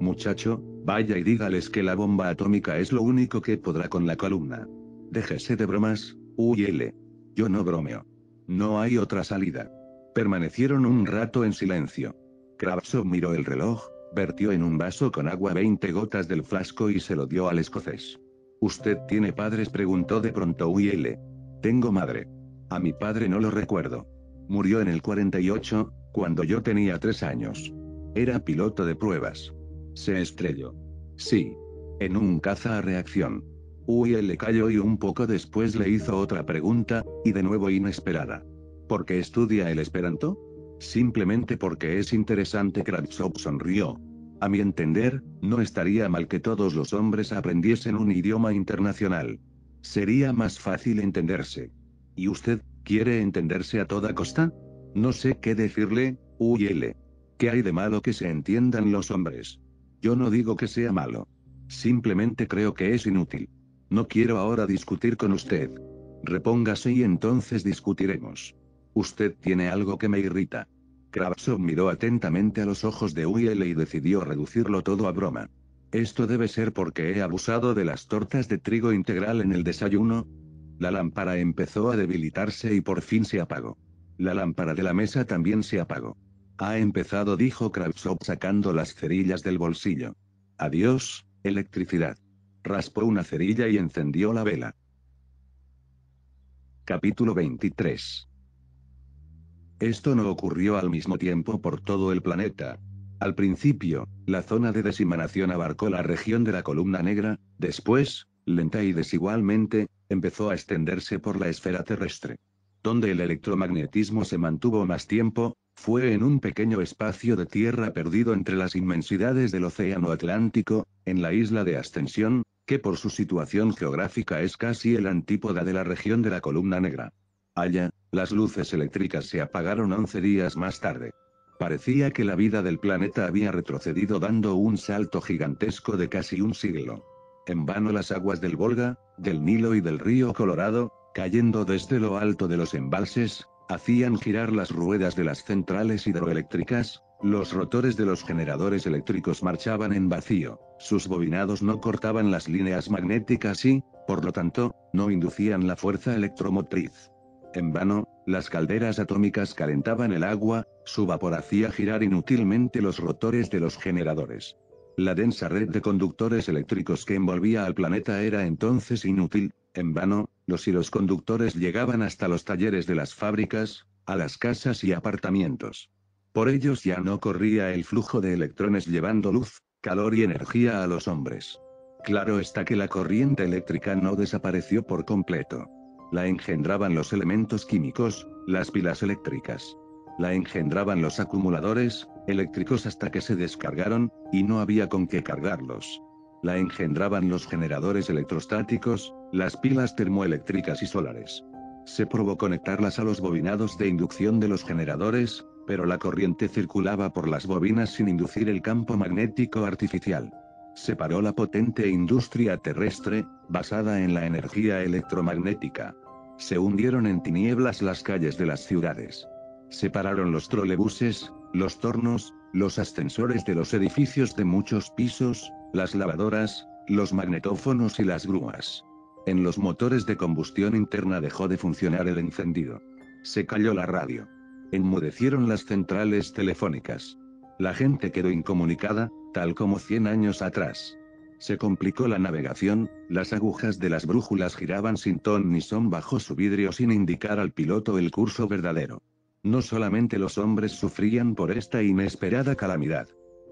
Muchacho, vaya y dígales que la bomba atómica es lo único que podrá con la columna. Déjese de bromas, Uiele. Yo no bromeo. No hay otra salida. Permanecieron un rato en silencio. Kravtsov miró el reloj, vertió en un vaso con agua 20 gotas del frasco y se lo dio al escocés. ¿Usted tiene padres?, preguntó de pronto Uiele. Tengo madre. A mi padre no lo recuerdo. Murió en el 48, cuando yo tenía 3 años. Era piloto de pruebas. Se estrelló. Sí. En un caza a reacción. Uiele calló y un poco después le hizo otra pregunta, y de nuevo inesperada. ¿Por qué estudia el esperanto? Simplemente porque es interesante. Kravtsov sonrió. A mi entender, no estaría mal que todos los hombres aprendiesen un idioma internacional. Sería más fácil entenderse. ¿Y usted, quiere entenderse a toda costa? No sé qué decirle, Uiele. ¿Qué hay de malo que se entiendan los hombres? Yo no digo que sea malo. Simplemente creo que es inútil. No quiero ahora discutir con usted. Repóngase y entonces discutiremos. Usted tiene algo que me irrita. Kravtsov miró atentamente a los ojos de Uiele y decidió reducirlo todo a broma. Esto debe ser porque he abusado de las tortas de trigo integral en el desayuno. La lámpara empezó a debilitarse y por fin se apagó. La lámpara de la mesa también se apagó. Ha empezado, dijo Kravtsov sacando las cerillas del bolsillo. Adiós, electricidad. Raspó una cerilla y encendió la vela. Capítulo 23. Esto no ocurrió al mismo tiempo por todo el planeta. Al principio, la zona de desimanación abarcó la región de la columna negra, después, lenta y desigualmente, empezó a extenderse por la esfera terrestre. Donde el electromagnetismo se mantuvo más tiempo, fue en un pequeño espacio de tierra perdido entre las inmensidades del océano Atlántico, en la isla de Ascensión, que por su situación geográfica es casi el antípoda de la región de la columna negra. Allá, las luces eléctricas se apagaron 11 días más tarde. Parecía que la vida del planeta había retrocedido dando un salto gigantesco de casi un siglo. En vano las aguas del Volga, del Nilo y del río Colorado, cayendo desde lo alto de los embalses, hacían girar las ruedas de las centrales hidroeléctricas, los rotores de los generadores eléctricos marchaban en vacío, sus bobinados no cortaban las líneas magnéticas y, por lo tanto, no inducían la fuerza electromotriz. En vano, las calderas atómicas calentaban el agua, su vapor hacía girar inútilmente los rotores de los generadores. La densa red de conductores eléctricos que envolvía al planeta era entonces inútil. En vano, los hilos conductores llegaban hasta los talleres de las fábricas, a las casas y apartamentos. Por ellos ya no corría el flujo de electrones llevando luz, calor y energía a los hombres. Claro está que la corriente eléctrica no desapareció por completo. La engendraban los elementos químicos, las pilas eléctricas. la engendraban los acumuladores eléctricos hasta que se descargaron, y no había con qué cargarlos. La engendraban los generadores electrostáticos, las pilas termoeléctricas y solares. Se probó conectarlas a los bobinados de inducción de los generadores, pero la corriente circulaba por las bobinas sin inducir el campo magnético artificial. Se paró la potente industria terrestre, basada en la energía electromagnética. Se hundieron en tinieblas las calles de las ciudades. Se pararon los trolebuses, los tornos, los ascensores de los edificios de muchos pisos, las lavadoras, los magnetófonos y las grúas. En los motores de combustión interna dejó de funcionar el encendido. Se cayó la radio. Enmudecieron las centrales telefónicas. La gente quedó incomunicada, tal como 100 años atrás. Se complicó la navegación, las agujas de las brújulas giraban sin ton ni son bajo su vidrio sin indicar al piloto el curso verdadero. No solamente los hombres sufrían por esta inesperada calamidad.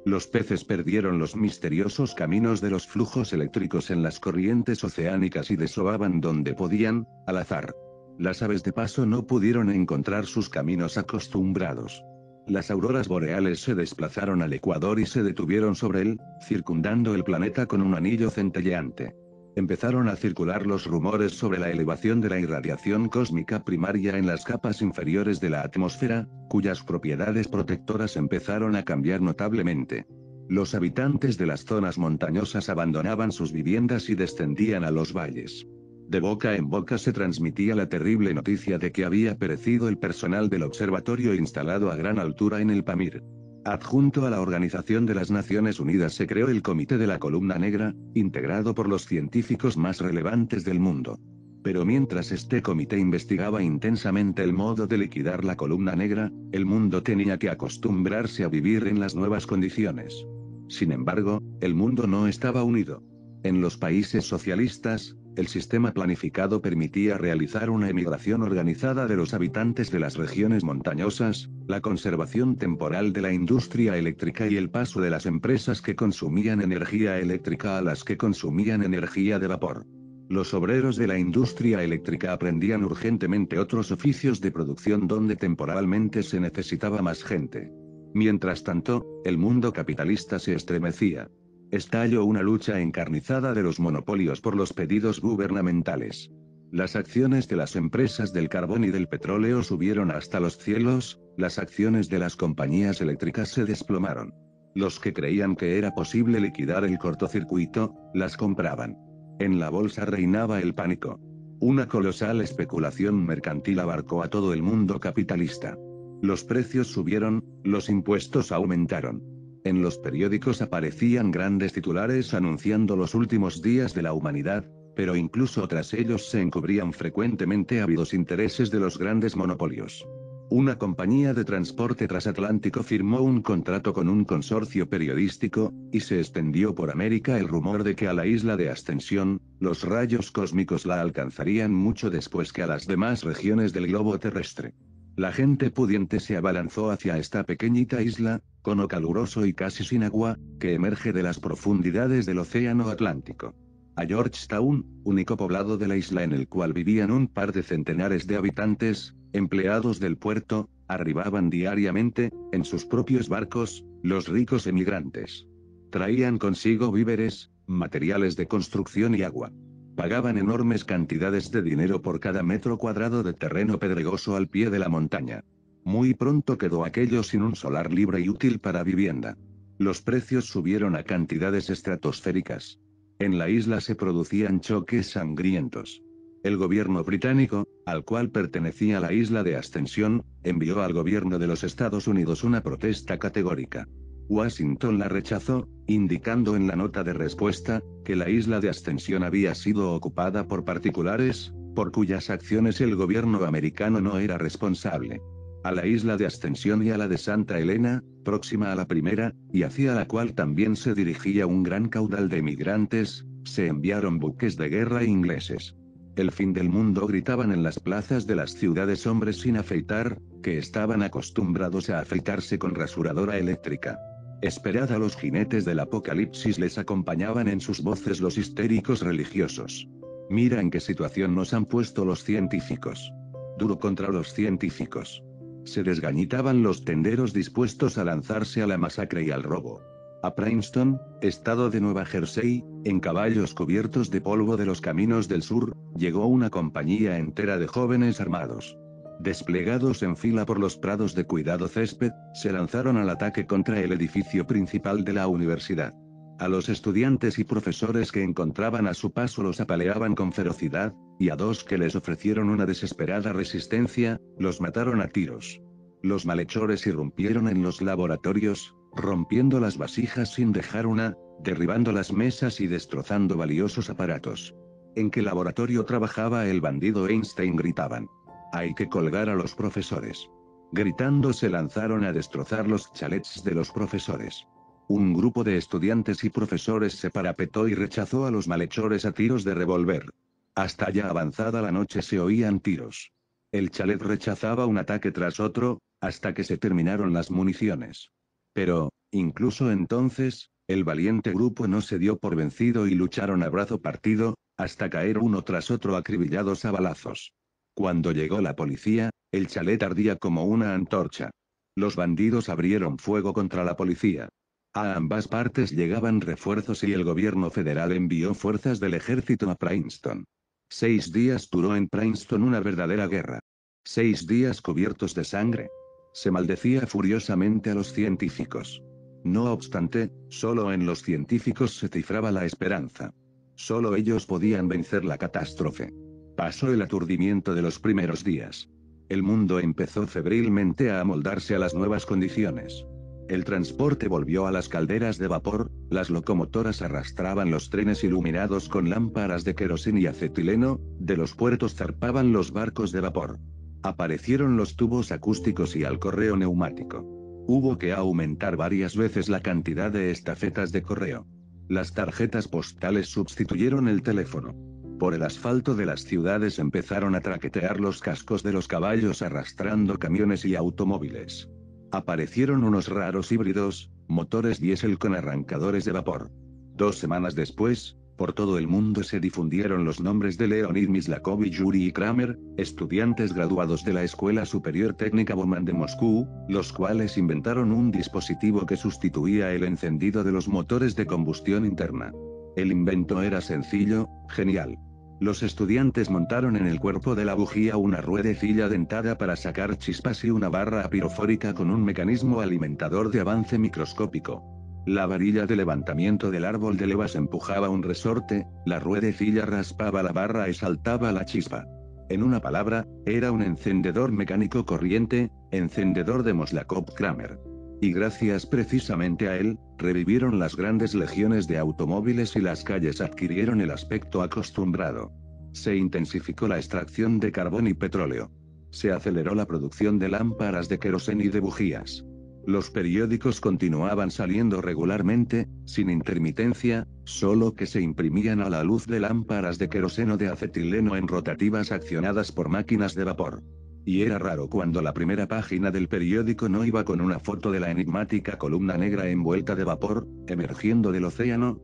Los peces perdieron los misteriosos caminos de los flujos eléctricos en las corrientes oceánicas y desovaban donde podían, al azar. Las aves de paso no pudieron encontrar sus caminos acostumbrados. Las auroras boreales se desplazaron al ecuador y se detuvieron sobre él, circundando el planeta con un anillo centelleante. Empezaron a circular los rumores sobre la elevación de la irradiación cósmica primaria en las capas inferiores de la atmósfera, cuyas propiedades protectoras empezaron a cambiar notablemente. Los habitantes de las zonas montañosas abandonaban sus viviendas y descendían a los valles. De boca en boca se transmitía la terrible noticia de que había perecido el personal del observatorio instalado a gran altura en el Pamir. Adjunto a la Organización de las Naciones Unidas se creó el Comité de la Columna Negra, integrado por los científicos más relevantes del mundo. Pero mientras este comité investigaba intensamente el modo de liquidar la Columna Negra, el mundo tenía que acostumbrarse a vivir en las nuevas condiciones. Sin embargo, el mundo no estaba unido. En los países socialistas, el sistema planificado permitía realizar una emigración organizada de los habitantes de las regiones montañosas, la conservación temporal de la industria eléctrica y el paso de las empresas que consumían energía eléctrica a las que consumían energía de vapor. Los obreros de la industria eléctrica aprendían urgentemente otros oficios de producción donde temporalmente se necesitaba más gente. Mientras tanto, el mundo capitalista se estremecía. Estalló una lucha encarnizada de los monopolios por los pedidos gubernamentales. Las acciones de las empresas del carbón y del petróleo subieron hasta los cielos, las acciones de las compañías eléctricas se desplomaron. Los que creían que era posible liquidar el cortocircuito, las compraban. En la bolsa reinaba el pánico. Una colosal especulación mercantil abarcó a todo el mundo capitalista. Los precios subieron, los impuestos aumentaron. En los periódicos aparecían grandes titulares anunciando los últimos días de la humanidad, pero incluso tras ellos se encubrían frecuentemente ávidos intereses de los grandes monopolios. Una compañía de transporte transatlántico firmó un contrato con un consorcio periodístico, y se extendió por América el rumor de que a la isla de Ascensión, los rayos cósmicos la alcanzarían mucho después que a las demás regiones del globo terrestre. La gente pudiente se abalanzó hacia esta pequeñita isla, cono caluroso y casi sin agua, que emerge de las profundidades del océano Atlántico. A Georgetown, único poblado de la isla en el cual vivían un par de centenares de habitantes, empleados del puerto, arribaban diariamente, en sus propios barcos, los ricos emigrantes. Traían consigo víveres, materiales de construcción y agua. Pagaban enormes cantidades de dinero por cada metro cuadrado de terreno pedregoso al pie de la montaña. Muy pronto quedó aquello sin un solar libre y útil para vivienda. Los precios subieron a cantidades estratosféricas. En la isla se producían choques sangrientos. El gobierno británico, al cual pertenecía la isla de Ascensión, envió al gobierno de los Estados Unidos una protesta categórica. Washington la rechazó, indicando en la nota de respuesta, que la isla de Ascensión había sido ocupada por particulares, por cuyas acciones el gobierno americano no era responsable. A la isla de Ascensión y a la de Santa Elena, próxima a la primera, y hacia la cual también se dirigía un gran caudal de emigrantes, se enviaron buques de guerra ingleses. El fin del mundo gritaban en las plazas de las ciudades hombres sin afeitar, que estaban acostumbrados a afeitarse con rasuradora eléctrica. Esperad a los jinetes del apocalipsis, les acompañaban en sus voces los histéricos religiosos. Mira en qué situación nos han puesto los científicos. Duro contra los científicos. Se desgañitaban los tenderos dispuestos a lanzarse a la masacre y al robo. A Princeton, estado de Nueva Jersey, en caballos cubiertos de polvo de los caminos del sur, llegó una compañía entera de jóvenes armados. Desplegados en fila por los prados de cuidado césped, se lanzaron al ataque contra el edificio principal de la universidad. A los estudiantes y profesores que encontraban a su paso los apaleaban con ferocidad, y a dos que les ofrecieron una desesperada resistencia, los mataron a tiros. Los malhechores irrumpieron en los laboratorios, rompiendo las vasijas sin dejar una, derribando las mesas y destrozando valiosos aparatos. ¿En qué laboratorio trabajaba el bandido Einstein?, gritaban. Hay que colgar a los profesores. Gritando se lanzaron a destrozar los chalets de los profesores. Un grupo de estudiantes y profesores se parapetó y rechazó a los malhechores a tiros de revólver. Hasta ya avanzada la noche se oían tiros. El chalet rechazaba un ataque tras otro, hasta que se terminaron las municiones. Pero, incluso entonces, el valiente grupo no se dio por vencido y lucharon a brazo partido, hasta caer uno tras otro acribillados a balazos. Cuando llegó la policía, el chalet ardía como una antorcha. Los bandidos abrieron fuego contra la policía. A ambas partes llegaban refuerzos y el gobierno federal envió fuerzas del ejército a Princeton. 6 días duró en Princeton una verdadera guerra. 6 días cubiertos de sangre. Se maldecía furiosamente a los científicos. No obstante, solo en los científicos se cifraba la esperanza. Solo ellos podían vencer la catástrofe. Pasó el aturdimiento de los primeros días. El mundo empezó febrilmente a amoldarse a las nuevas condiciones. El transporte volvió a las calderas de vapor, las locomotoras arrastraban los trenes iluminados con lámparas de queroseno y acetileno, de los puertos zarpaban los barcos de vapor. Aparecieron los tubos acústicos y el correo neumático. Hubo que aumentar varias veces la cantidad de estafetas de correo. Las tarjetas postales sustituyeron el teléfono. Por el asfalto de las ciudades empezaron a traquetear los cascos de los caballos arrastrando camiones y automóviles. Aparecieron unos raros híbridos, motores diésel con arrancadores de vapor. 2 semanas después, por todo el mundo se difundieron los nombres de Leonid Mislakov y Yuri Kramer, estudiantes graduados de la Escuela Superior Técnica Bauman de Moscú, los cuales inventaron un dispositivo que sustituía el encendido de los motores de combustión interna. El invento era sencillo, genial. Los estudiantes montaron en el cuerpo de la bujía una ruedecilla dentada para sacar chispas y una barra pirofórica con un mecanismo alimentador de avance microscópico. La varilla de levantamiento del árbol de levas empujaba un resorte, la ruedecilla raspaba la barra y saltaba la chispa. En una palabra, era un encendedor mecánico corriente, encendedor de Moslakov-Kramer. Y gracias precisamente a él, revivieron las grandes legiones de automóviles y las calles adquirieron el aspecto acostumbrado. Se intensificó la extracción de carbón y petróleo. Se aceleró la producción de lámparas de queroseno y de bujías. Los periódicos continuaban saliendo regularmente, sin intermitencia, solo que se imprimían a la luz de lámparas de queroseno de acetileno en rotativas accionadas por máquinas de vapor. Y era raro cuando la primera página del periódico no iba con una foto de la enigmática columna negra envuelta de vapor, emergiendo del océano.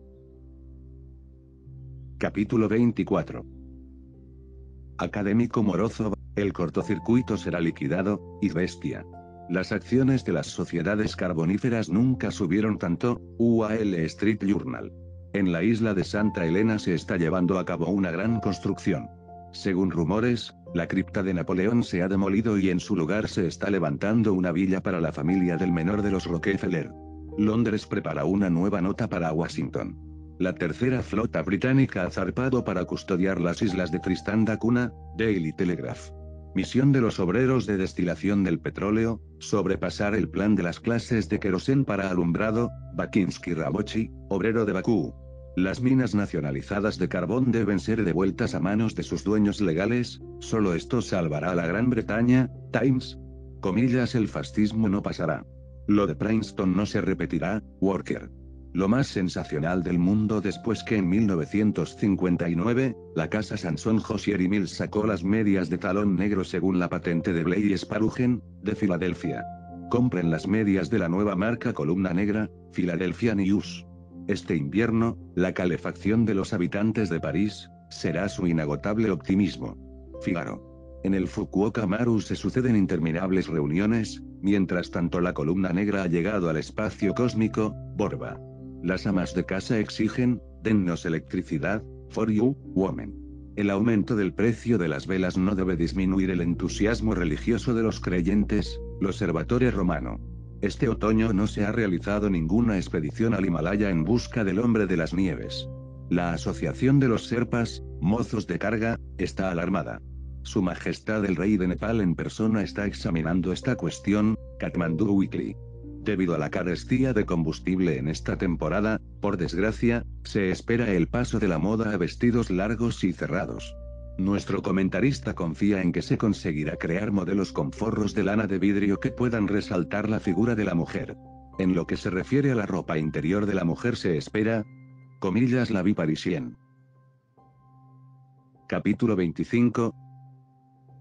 Capítulo 24. Académico Morozov, el cortocircuito será liquidado, y bestia. Las acciones de las sociedades carboníferas nunca subieron tanto, UAL Street Journal. En la isla de Santa Elena se está llevando a cabo una gran construcción. Según rumores, la cripta de Napoleón se ha demolido y en su lugar se está levantando una villa para la familia del menor de los Rockefeller. Londres prepara una nueva nota para Washington. La tercera flota británica ha zarpado para custodiar las islas de Tristán da Cunha, Daily Telegraph. Misión de los obreros de destilación del petróleo, sobrepasar el plan de las clases de querosén para alumbrado, Bakinsky Rabochi, obrero de Bakú. Las minas nacionalizadas de carbón deben ser devueltas a manos de sus dueños legales, solo esto salvará a la Gran Bretaña, Times. Comillas, el fascismo no pasará. Lo de Princeton no se repetirá, Walker. Lo más sensacional del mundo después que en 1959, la casa Sanson Josier y Mills sacó las medias de talón negro según la patente de Bley Sparuggen, de Filadelfia. Compren las medias de la nueva marca columna negra, Philadelphia News. Este invierno, la calefacción de los habitantes de París será su inagotable optimismo. Fígaro. En el Fukuoka Maru se suceden interminables reuniones, mientras tanto la columna negra ha llegado al espacio cósmico, Borba. Las amas de casa exigen, dennos electricidad, for you, woman. El aumento del precio de las velas no debe disminuir el entusiasmo religioso de los creyentes, lo Servatore Romano. Este otoño no se ha realizado ninguna expedición al Himalaya en busca del hombre de las nieves. La asociación de los Sherpas, mozos de carga, está alarmada. Su Majestad el Rey de Nepal en persona está examinando esta cuestión, Kathmandu Weekly. Debido a la carestía de combustible en esta temporada, por desgracia, se espera el paso de la moda a vestidos largos y cerrados. Nuestro comentarista confía en que se conseguirá crear modelos con forros de lana de vidrio que puedan resaltar la figura de la mujer. En lo que se refiere a la ropa interior de la mujer se espera, comillas, la vie parisienne. Capítulo 25.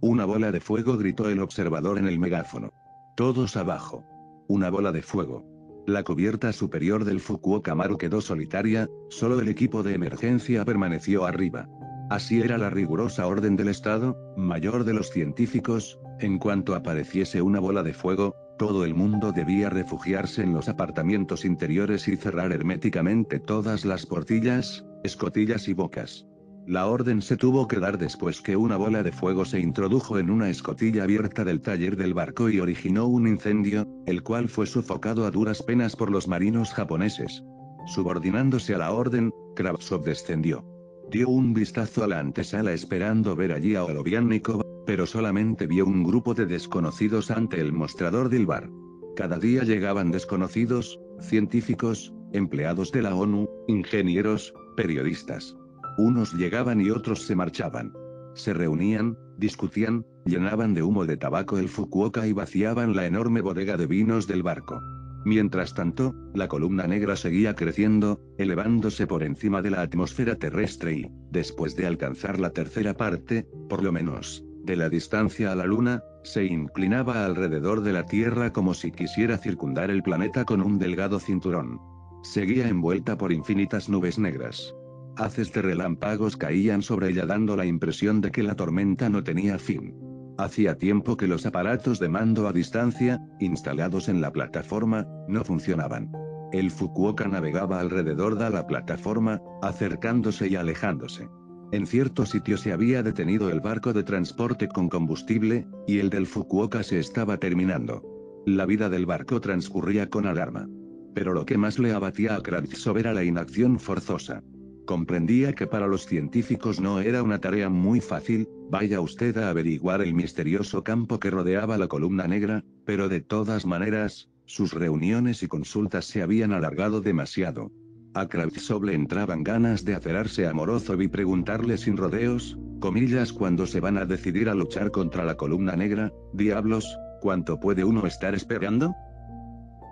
Una bola de fuego, gritó el observador en el megáfono. Todos abajo. Una bola de fuego. La cubierta superior del Fukuoka Maru quedó solitaria, solo el equipo de emergencia permaneció arriba. Así era la rigurosa orden del Estado, mayor de los científicos, en cuanto apareciese una bola de fuego, todo el mundo debía refugiarse en los apartamentos interiores y cerrar herméticamente todas las portillas, escotillas y bocas. La orden se tuvo que dar después que una bola de fuego se introdujo en una escotilla abierta del taller del barco y originó un incendio, el cual fue sofocado a duras penas por los marinos japoneses. Subordinándose a la orden, Kravtsov descendió. Dio un vistazo a la antesala esperando ver allí a Oloviannikov, pero solamente vio un grupo de desconocidos ante el mostrador del bar. Cada día llegaban desconocidos, científicos, empleados de la ONU, ingenieros, periodistas. Unos llegaban y otros se marchaban. Se reunían, discutían, llenaban de humo de tabaco el Fukuoka y vaciaban la enorme bodega de vinos del barco. Mientras tanto, la columna negra seguía creciendo, elevándose por encima de la atmósfera terrestre y, después de alcanzar la tercera parte, por lo menos, de la distancia a la Luna, se inclinaba alrededor de la Tierra como si quisiera circundar el planeta con un delgado cinturón. Seguía envuelta por infinitas nubes negras. Haces de relámpagos caían sobre ella dando la impresión de que la tormenta no tenía fin. Hacía tiempo que los aparatos de mando a distancia, instalados en la plataforma, no funcionaban. El Fukuoka navegaba alrededor de la plataforma, acercándose y alejándose. En cierto sitio se había detenido el barco de transporte con combustible, y el del Fukuoka se estaba terminando. La vida del barco transcurría con alarma. Pero lo que más le abatía a Kravtsov era la inacción forzosa. Comprendía que para los científicos no era una tarea muy fácil, vaya usted a averiguar el misterioso campo que rodeaba la columna negra, pero de todas maneras, sus reuniones y consultas se habían alargado demasiado. A Kravtsov le entraban ganas de acercarse a Morozov y preguntarle sin rodeos, comillas, ¿cuándo se van a decidir a luchar contra la columna negra? Diablos, ¿cuánto puede uno estar esperando?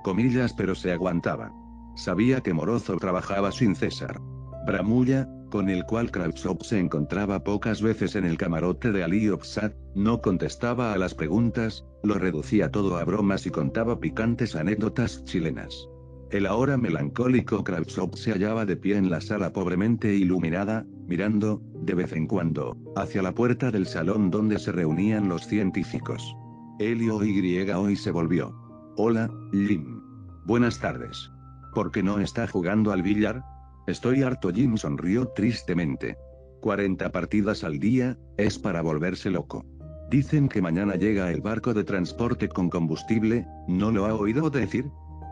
Comillas, pero se aguantaba. Sabía que Morozov trabajaba sin cesar. Bramulla, con el cual Kravtsov se encontraba pocas veces en el camarote de Aliopsat, no contestaba a las preguntas, lo reducía todo a bromas y contaba picantes anécdotas chilenas. El ahora melancólico Kravtsov se hallaba de pie en la sala pobremente iluminada, mirando, de vez en cuando, hacia la puerta del salón donde se reunían los científicos. Elio hoy se volvió. Hola, Jim. Buenas tardes. ¿Por qué no está jugando al billar? Estoy harto. Jim sonrió tristemente. 40 partidas al día, es para volverse loco. Dicen que mañana llega el barco de transporte con combustible, ¿no lo ha oído decir?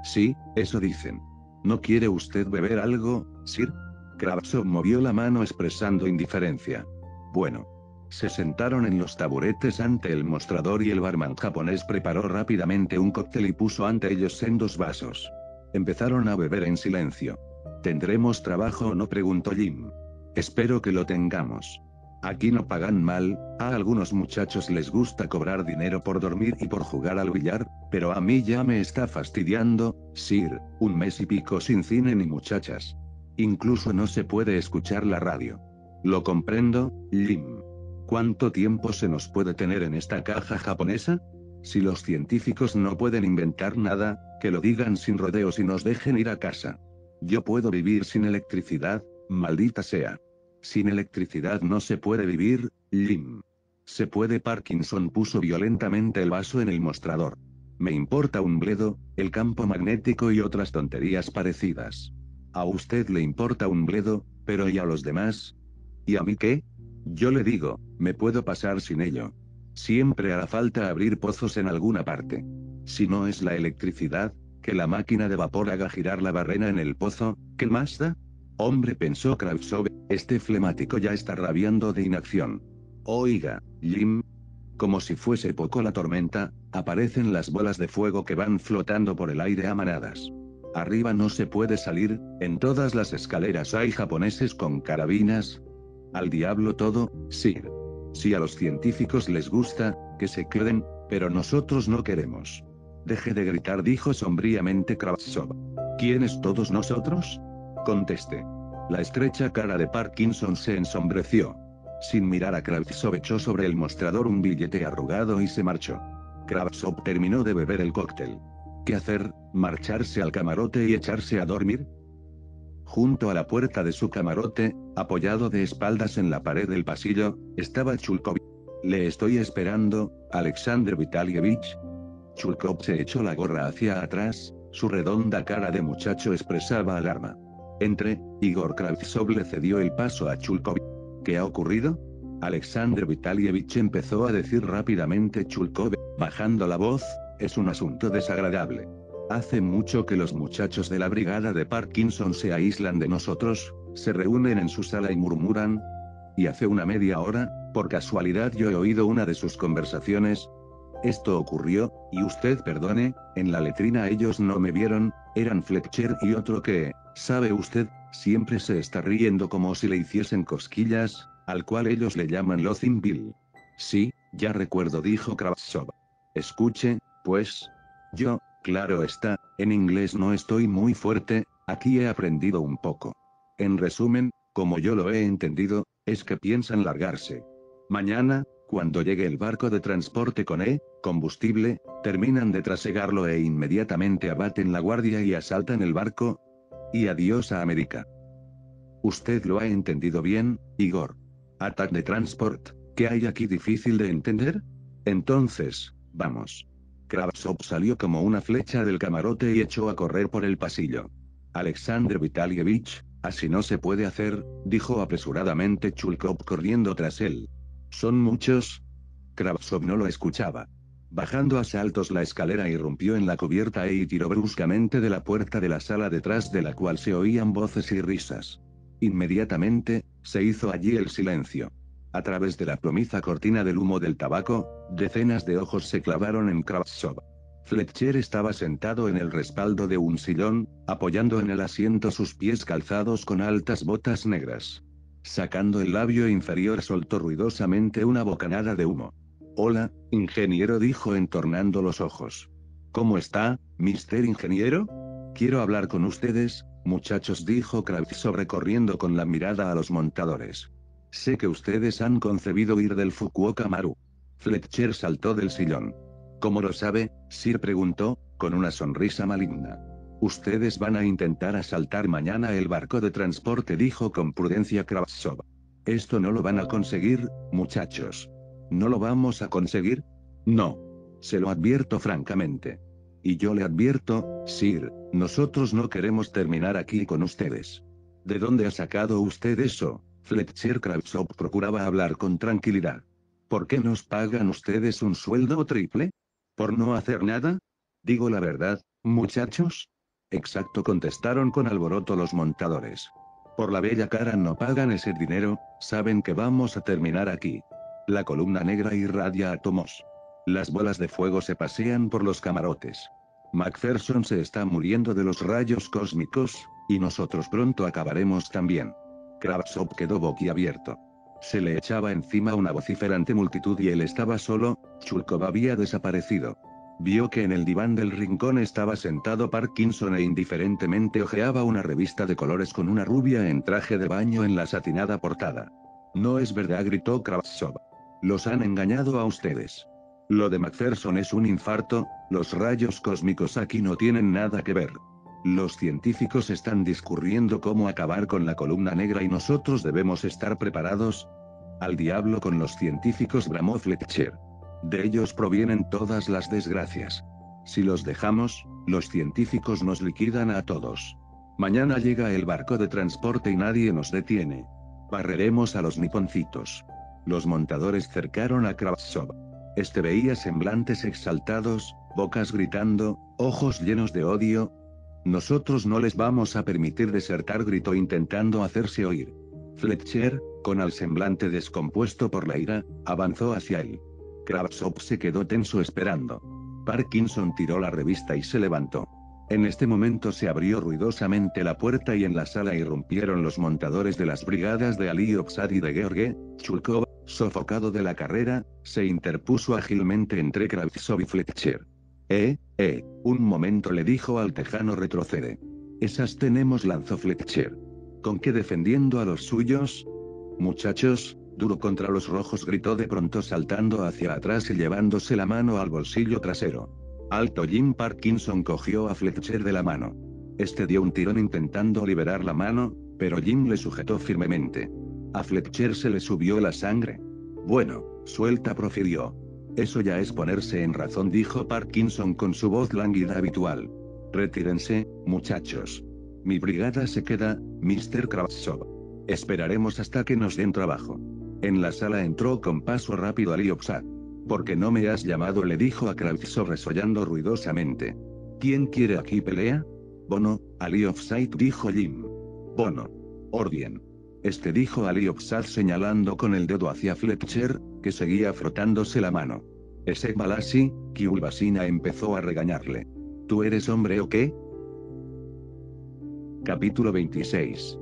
Sí, eso dicen. ¿No quiere usted beber algo, sir? Kravtsov movió la mano expresando indiferencia. Bueno. Se sentaron en los taburetes ante el mostrador y el barman japonés preparó rápidamente un cóctel y puso ante ellos sendos vasos. Empezaron a beber en silencio. ¿Tendremos trabajo o no?, preguntó Jim. Espero que lo tengamos. Aquí no pagan mal, a algunos muchachos les gusta cobrar dinero por dormir y por jugar al billar, pero a mí ya me está fastidiando, sir, un mes y pico sin cine ni muchachas. Incluso no se puede escuchar la radio. Lo comprendo, Jim. ¿Cuánto tiempo se nos puede tener en esta caja japonesa? Si los científicos no pueden inventar nada, que lo digan sin rodeos y nos dejen ir a casa. Yo puedo vivir sin electricidad, maldita sea. Sin electricidad no se puede vivir, Jim. Se puede. Parkinson puso violentamente el vaso en el mostrador. Me importa un bledo, el campo magnético y otras tonterías parecidas. A usted le importa un bledo, pero ¿y a los demás? ¿Y a mí qué? Yo le digo, me puedo pasar sin ello. Siempre hará falta abrir pozos en alguna parte. Si no es la electricidad, que la máquina de vapor haga girar la barrena en el pozo, ¿qué más da? Hombre, pensó Kravtsov, este flemático ya está rabiando de inacción. Oiga, Jim. Como si fuese poco la tormenta, aparecen las bolas de fuego que van flotando por el aire a manadas. Arriba no se puede salir, en todas las escaleras hay japoneses con carabinas. Al diablo todo, Sir. Si a los científicos les gusta, que se queden, pero nosotros no queremos. Deje de gritar, dijo sombríamente Kravtsov. ¿Quiénes todos nosotros? Conteste. La estrecha cara de Parkinson se ensombreció. Sin mirar a Kravtsov echó sobre el mostrador un billete arrugado y se marchó. Kravtsov terminó de beber el cóctel. ¿Qué hacer? ¿Marcharse al camarote y echarse a dormir? Junto a la puerta de su camarote, apoyado de espaldas en la pared del pasillo, estaba Chulkov. «Le estoy esperando, Alexander Vitalievich». Chulkov se echó la gorra hacia atrás, su redonda cara de muchacho expresaba alarma. «Entre», Igor Kravtsov le cedió el paso a Chulkov. ¿Qué ha ocurrido? Alexander Vitalievich, empezó a decir rápidamente Chulkov, bajando la voz, es un asunto desagradable. Hace mucho que los muchachos de la brigada de Parkinson se aíslan de nosotros, se reúnen en su sala y murmuran. Y hace una media hora, por casualidad yo he oído una de sus conversaciones. Esto ocurrió, y usted perdone, en la letrina ellos no me vieron, eran Fletcher y otro que, ¿sabe usted? Siempre se está riendo como si le hiciesen cosquillas, al cual ellos le llaman Lozin Bill. Sí, ya recuerdo, dijo Kravtsov. Escuche, pues. Yo, claro está, en inglés no estoy muy fuerte, aquí he aprendido un poco. En resumen, como yo lo he entendido, es que piensan largarse. Mañana, cuando llegue el barco de transporte con combustible, terminan de trasegarlo e inmediatamente abaten la guardia y asaltan el barco. Y adiós a América. Usted lo ha entendido bien, Igor. Attack de transport, ¿qué hay aquí difícil de entender? Entonces, vamos. Kravtsov salió como una flecha del camarote y echó a correr por el pasillo. Alexander Vitalievich, así no se puede hacer, dijo apresuradamente Chulkov corriendo tras él. ¿Son muchos? Kravtsov no lo escuchaba. Bajando a saltos la escalera irrumpió en la cubierta y tiró bruscamente de la puerta de la sala detrás de la cual se oían voces y risas. Inmediatamente, se hizo allí el silencio. A través de la plomiza cortina del humo del tabaco, decenas de ojos se clavaron en Kravtsov. Fletcher estaba sentado en el respaldo de un sillón, apoyando en el asiento sus pies calzados con altas botas negras. Sacando el labio inferior soltó ruidosamente una bocanada de humo. Hola, ingeniero, dijo entornando los ojos. ¿Cómo está, Mr. Ingeniero? Quiero hablar con ustedes, muchachos, dijo Kravtsov recorriendo con la mirada a los montadores. Sé que ustedes han concebido ir del Fukuoka Maru. Fletcher saltó del sillón. ¿Cómo lo sabe, Sir? Preguntó, con una sonrisa maligna. Ustedes van a intentar asaltar mañana el barco de transporte, dijo con prudencia Kravtsov. Esto no lo van a conseguir, muchachos. ¿No lo vamos a conseguir? No. Se lo advierto francamente. Y yo le advierto, Sir, nosotros no queremos terminar aquí con ustedes. ¿De dónde ha sacado usted eso? Fletcher. Kravtsov procuraba hablar con tranquilidad. ¿Por qué nos pagan ustedes un sueldo triple? ¿Por no hacer nada? Digo la verdad, muchachos. Exacto, contestaron con alboroto los montadores. Por la bella cara no pagan ese dinero, saben que vamos a terminar aquí. La columna negra irradia átomos. Las bolas de fuego se pasean por los camarotes. Macpherson se está muriendo de los rayos cósmicos, y nosotros pronto acabaremos también. Kravtsov quedó boquiabierto. Se le echaba encima una vociferante multitud y él estaba solo, Chulkov había desaparecido. Vio que en el diván del rincón estaba sentado Parkinson e indiferentemente hojeaba una revista de colores con una rubia en traje de baño en la satinada portada. «No es verdad», gritó Kravtsov. Los han engañado a ustedes. Lo de Macpherson es un infarto, los rayos cósmicos aquí no tienen nada que ver. Los científicos están discurriendo cómo acabar con la columna negra y nosotros debemos estar preparados. Al diablo con los científicos, bramó Fletcher. De ellos provienen todas las desgracias. Si los dejamos, los científicos nos liquidan a todos. Mañana llega el barco de transporte y nadie nos detiene. Barreremos a los niponcitos. Los montadores cercaron a Kravtsov. Este veía semblantes exaltados, bocas gritando, ojos llenos de odio. Nosotros no les vamos a permitir desertar, gritó intentando hacerse oír. Fletcher, con el semblante descompuesto por la ira, avanzó hacia él. Kravtsov se quedó tenso esperando. Parkinson tiró la revista y se levantó. En este momento se abrió ruidosamente la puerta y en la sala irrumpieron los montadores de las brigadas de Ali Obsad y de George. Chulkov, sofocado de la carrera, se interpuso ágilmente entre Kravtsov y Fletcher. Un momento, le dijo al tejano, retrocede. Esas tenemos, lanzó Fletcher. ¿Con qué defendiendo a los suyos? Muchachos, duro contra los rojos, gritó de pronto saltando hacia atrás y llevándose la mano al bolsillo trasero. Alto, Jim. Parkinson cogió a Fletcher de la mano. Este dio un tirón intentando liberar la mano, pero Jim le sujetó firmemente. A Fletcher se le subió la sangre. Bueno, suelta, profirió. Eso ya es ponerse en razón, dijo Parkinson con su voz lánguida habitual. Retírense, muchachos. Mi brigada se queda, Mr. Kravtsov. Esperaremos hasta que nos den trabajo. En la sala entró con paso rápido Ali Obsad. ¿Por qué no me has llamado?, le dijo a Kravtsov resollando ruidosamente. ¿Quién quiere aquí pelea? Bono, Ali Obsad, dijo Jim. Bono. Orden. Este, dijo Ali Obsad señalando con el dedo hacia Fletcher, que seguía frotándose la mano. Ese Balasi, Kiulbasina, empezó a regañarle. ¿Tú eres hombre o qué? Capítulo 26.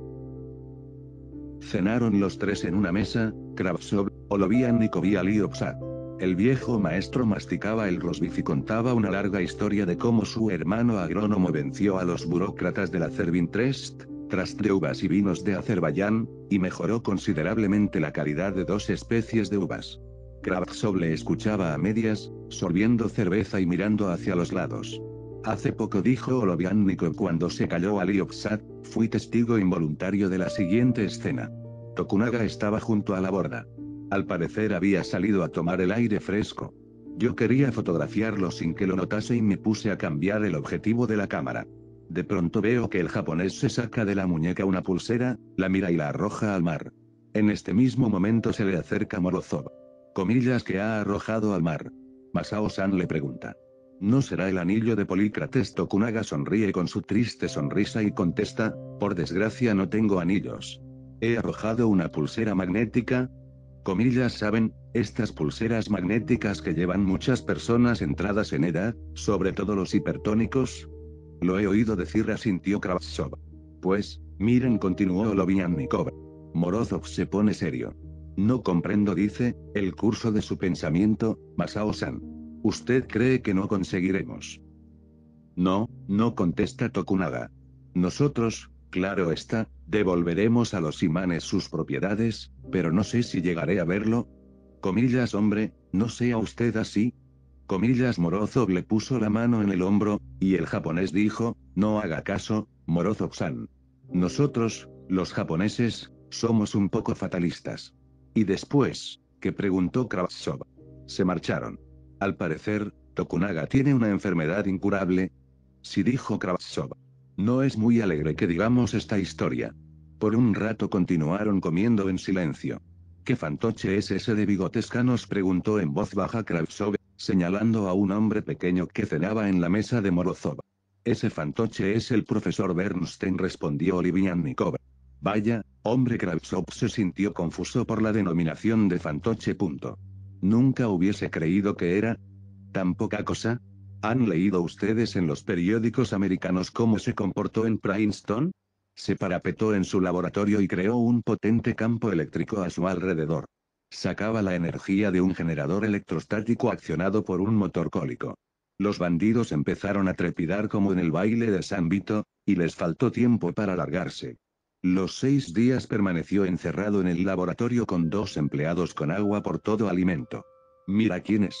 Cenaron los tres en una mesa, Kravtsov, Olovian y Kovial y Obsad. El viejo maestro masticaba el rosbif y contaba una larga historia de cómo su hermano agrónomo venció a los burócratas de la Cervintrest, tras de uvas y vinos de Azerbaiyán, y mejoró considerablemente la calidad de dos especies de uvas. Kravtsov le escuchaba a medias, sorbiendo cerveza y mirando hacia los lados. Hace poco, dijo Oloviannikov cuando se calló Ali Obsad, fui testigo involuntario de la siguiente escena. Tokunaga estaba junto a la borda. Al parecer había salido a tomar el aire fresco. Yo quería fotografiarlo sin que lo notase y me puse a cambiar el objetivo de la cámara. De pronto veo que el japonés se saca de la muñeca una pulsera, la mira y la arroja al mar. En este mismo momento se le acerca Morozov. Comillas que ha arrojado al mar. Masao-san le pregunta. ¿No será el anillo de Polícrates? Tokunaga sonríe con su triste sonrisa y contesta, por desgracia no tengo anillos. He arrojado una pulsera magnética. Comillas, saben, estas pulseras magnéticas que llevan muchas personas entradas en edad, sobre todo los hipertónicos. Lo he oído decir, asintió Kravtsov. Pues, miren, continuó Oloviannikov. Morozov se pone serio. No comprendo, dice, el curso de su pensamiento, Masao-san. ¿Usted cree que no conseguiremos? No, contesta Tokunaga. Nosotros, claro está, devolveremos a los imanes sus propiedades, pero no sé si llegaré a verlo. Comillas, hombre, no sea usted así. Comillas, Morozov le puso la mano en el hombro, y el japonés dijo, no haga caso, Morozov-san. Nosotros, los japoneses, somos un poco fatalistas. ¿Y después?, que preguntó Kravtsov. Se marcharon. Al parecer, Tokunaga tiene una enfermedad incurable. Sí, dijo Kravtsov. No es muy alegre que digamos esta historia. Por un rato continuaron comiendo en silencio. ¿Qué fantoche es ese de bigotes canos?, preguntó en voz baja Kravtsov, señalando a un hombre pequeño que cenaba en la mesa de Morozov. Ese fantoche es el profesor Bernstein, respondió Oloviannikov. Vaya, hombre. Kravtsov se sintió confuso por la denominación de fantoche. Nunca hubiese creído que era tan poca cosa. ¿Han leído ustedes en los periódicos americanos cómo se comportó en Princeton? Se parapetó en su laboratorio y creó un potente campo eléctrico a su alrededor. Sacaba la energía de un generador electrostático accionado por un motor cólico. Los bandidos empezaron a trepidar como en el baile de San Vito, y les faltó tiempo para largarse. Los 6 días permaneció encerrado en el laboratorio con 2 empleados con agua por todo alimento. Mira quién es.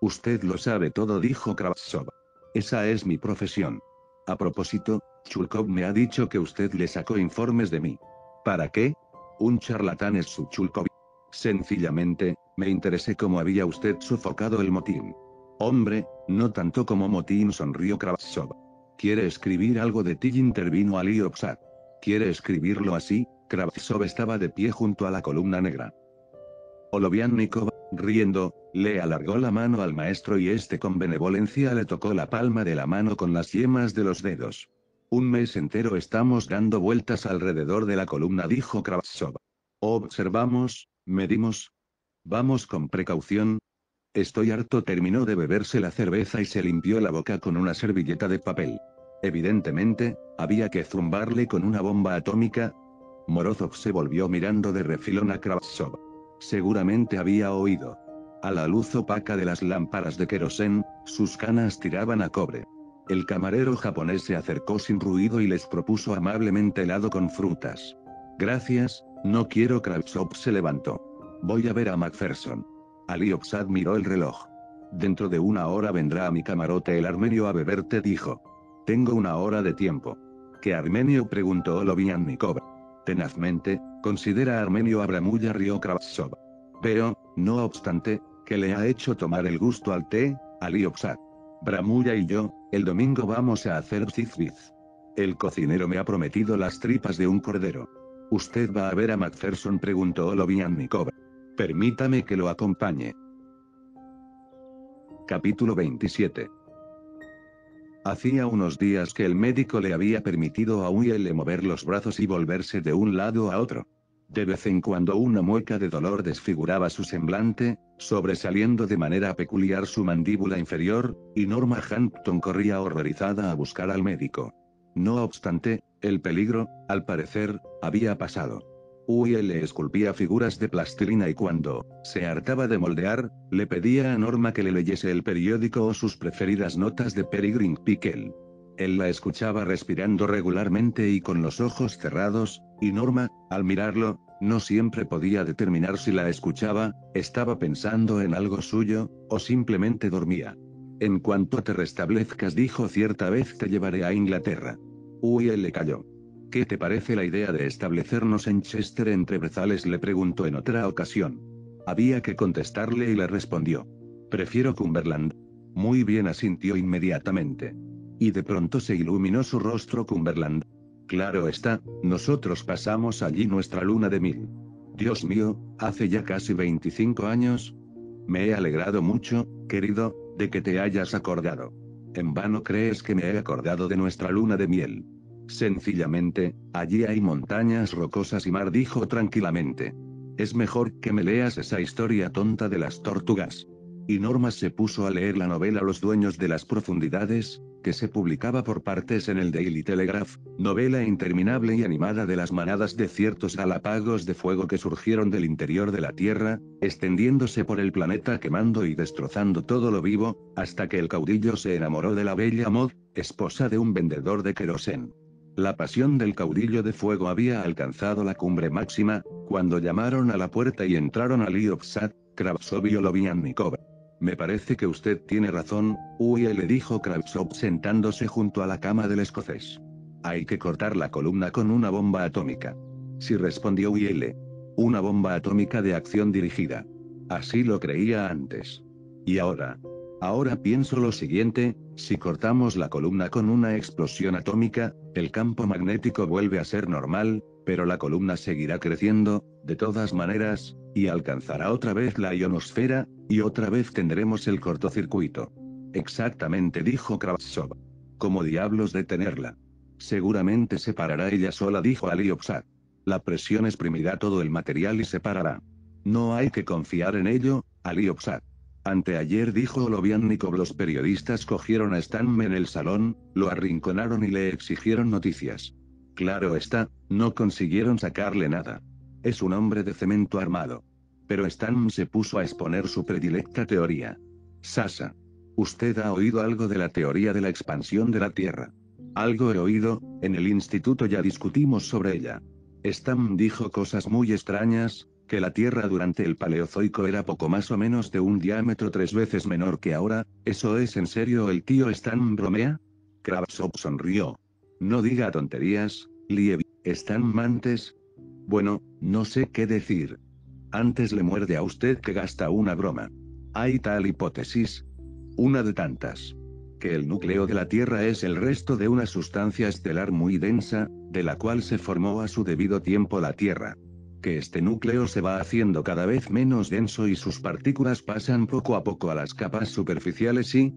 Usted lo sabe todo, dijo Kravtsov. Esa es mi profesión. A propósito, Chulkov me ha dicho que usted le sacó informes de mí. ¿Para qué? Un charlatán es su Chulkov. Sencillamente, me interesé cómo había usted sofocado el motín. Hombre, no tanto como motín, sonrió Kravtsov. ¿Quiere escribir algo de ti?, intervino Aliopsat. ¿Quiere escribirlo así? Kravtsov estaba de pie junto a la columna negra. Oloviannikov, riendo, le alargó la mano al maestro y este con benevolencia le tocó la palma de la mano con las yemas de los dedos. Un mes entero estamos dando vueltas alrededor de la columna, dijo Kravtsov. Observamos, medimos. Vamos con precaución. Estoy harto. Terminó de beberse la cerveza y se limpió la boca con una servilleta de papel. Evidentemente, había que zumbarle con una bomba atómica. Morozov se volvió mirando de refilón a Kravtsov. Seguramente había oído. A la luz opaca de las lámparas de querosén, sus canas tiraban a cobre. El camarero japonés se acercó sin ruido y les propuso amablemente helado con frutas. Gracias, no quiero. Kravtsov se levantó. Voy a ver a Macpherson. Aliopsat miró el reloj. Dentro de una hora vendrá a mi camarote el armenio a beberte, dijo. Tengo una hora de tiempo. ¿Qué armenio?, preguntó Oloviannikov. Tenazmente, considera armenio Abramulla, rió Kravtsov. Veo, no obstante, que le ha hecho tomar el gusto al té, Aliopsat. Bramulla y yo, el domingo vamos a hacer tzitzbitz. El cocinero me ha prometido las tripas de un cordero. ¿Usted va a ver a Macpherson?, preguntó Oloviannikov. Permítame que lo acompañe. Capítulo 27. Hacía unos días que el médico le había permitido a Uiele mover los brazos y volverse de un lado a otro. De vez en cuando una mueca de dolor desfiguraba su semblante, sobresaliendo de manera peculiar su mandíbula inferior, y Norma Hampton corría horrorizada a buscar al médico. No obstante, el peligro, al parecer, había pasado. Uiele esculpía figuras de plastilina y cuando se hartaba de moldear, le pedía a Norma que le leyese el periódico o sus preferidas notas de Peregrine Pickle. Él la escuchaba respirando regularmente y con los ojos cerrados, y Norma, al mirarlo, no siempre podía determinar si la escuchaba, estaba pensando en algo suyo, o simplemente dormía. En cuanto te restablezcas, dijo cierta vez, te llevaré a Inglaterra. Uiele calló. ¿Qué te parece la idea de establecernos en Chester entre brezales?, le preguntó en otra ocasión. Había que contestarle y le respondió. Prefiero Cumberland. Muy bien, asintió inmediatamente. Y de pronto se iluminó su rostro. Cumberland. Claro está, nosotros pasamos allí nuestra luna de miel. Dios mío, hace ya casi 25 años. Me he alegrado mucho, querido, de que te hayas acordado. En vano crees que me he acordado de nuestra luna de miel. Sencillamente, allí hay montañas rocosas y mar, dijo tranquilamente. Es mejor que me leas esa historia tonta de las tortugas. Y Norma se puso a leer la novela Los dueños de las profundidades, que se publicaba por partes en el Daily Telegraph, novela interminable y animada de las manadas de ciertos galápagos de fuego que surgieron del interior de la Tierra, extendiéndose por el planeta quemando y destrozando todo lo vivo, hasta que el caudillo se enamoró de la bella Maud, esposa de un vendedor de querosén. La pasión del caudillo de fuego había alcanzado la cumbre máxima, cuando llamaron a la puerta y entraron Aliopsat, Kravtsov y Oloviannikov. Me parece que usted tiene razón, Uiele, le dijo Kravtsov sentándose junto a la cama del escocés. Hay que cortar la columna con una bomba atómica. Sí, respondió Uiele. Una bomba atómica de acción dirigida. Así lo creía antes. ¿Y ahora? Ahora pienso lo siguiente, si cortamos la columna con una explosión atómica, el campo magnético vuelve a ser normal, pero la columna seguirá creciendo, de todas maneras, y alcanzará otra vez la ionosfera, y otra vez tendremos el cortocircuito. Exactamente, dijo Kravtsov. ¿Cómo diablos detenerla? Seguramente se parará ella sola, dijo Aliopsat. La presión exprimirá todo el material y se parará. No hay que confiar en ello, Aliopsat. Anteayer, dijo Oloviannikov, los periodistas cogieron a Stan en el salón, lo arrinconaron y le exigieron noticias. Claro está, no consiguieron sacarle nada. Es un hombre de cemento armado. Pero Stan se puso a exponer su predilecta teoría. Sasa. ¿Usted ha oído algo de la teoría de la expansión de la Tierra? Algo he oído, en el instituto ya discutimos sobre ella. Stan dijo cosas muy extrañas, que la Tierra durante el Paleozoico era poco más o menos de un diámetro 3 veces menor que ahora. ¿Eso es en serio? ¿El tío Stan bromea? Kravtsov sonrió. No diga tonterías, Liev. ¿Stan mantes? Bueno, no sé qué decir. Antes le muerde a usted que gasta una broma. Hay tal hipótesis. Una de tantas. Que el núcleo de la Tierra es el resto de una sustancia estelar muy densa, de la cual se formó a su debido tiempo la Tierra. Que este núcleo se va haciendo cada vez menos denso y sus partículas pasan poco a poco a las capas superficiales y...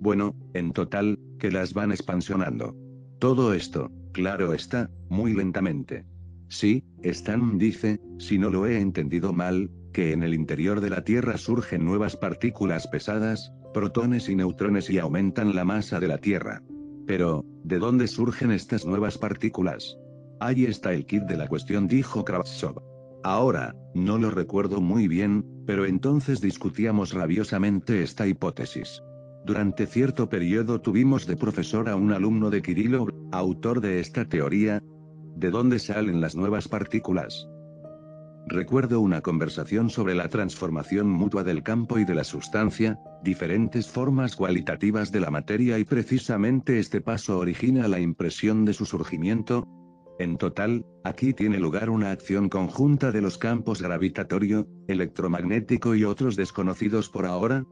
bueno, en total, que las van expansionando. Todo esto, claro está, muy lentamente. Sí, Stan dice, si no lo he entendido mal, que en el interior de la Tierra surgen nuevas partículas pesadas, protones y neutrones y aumentan la masa de la Tierra. Pero, ¿de dónde surgen estas nuevas partículas? Ahí está el quid de la cuestión, dijo Kravtsov. Ahora, no lo recuerdo muy bien, pero entonces discutíamos rabiosamente esta hipótesis. Durante cierto periodo tuvimos de profesor a un alumno de Kirillov, autor de esta teoría. ¿De dónde salen las nuevas partículas? Recuerdo una conversación sobre la transformación mutua del campo y de la sustancia, diferentes formas cualitativas de la materia y precisamente este paso origina la impresión de su surgimiento. En total, aquí tiene lugar una acción conjunta de los campos gravitatorio, electromagnético y otros desconocidos por ahora.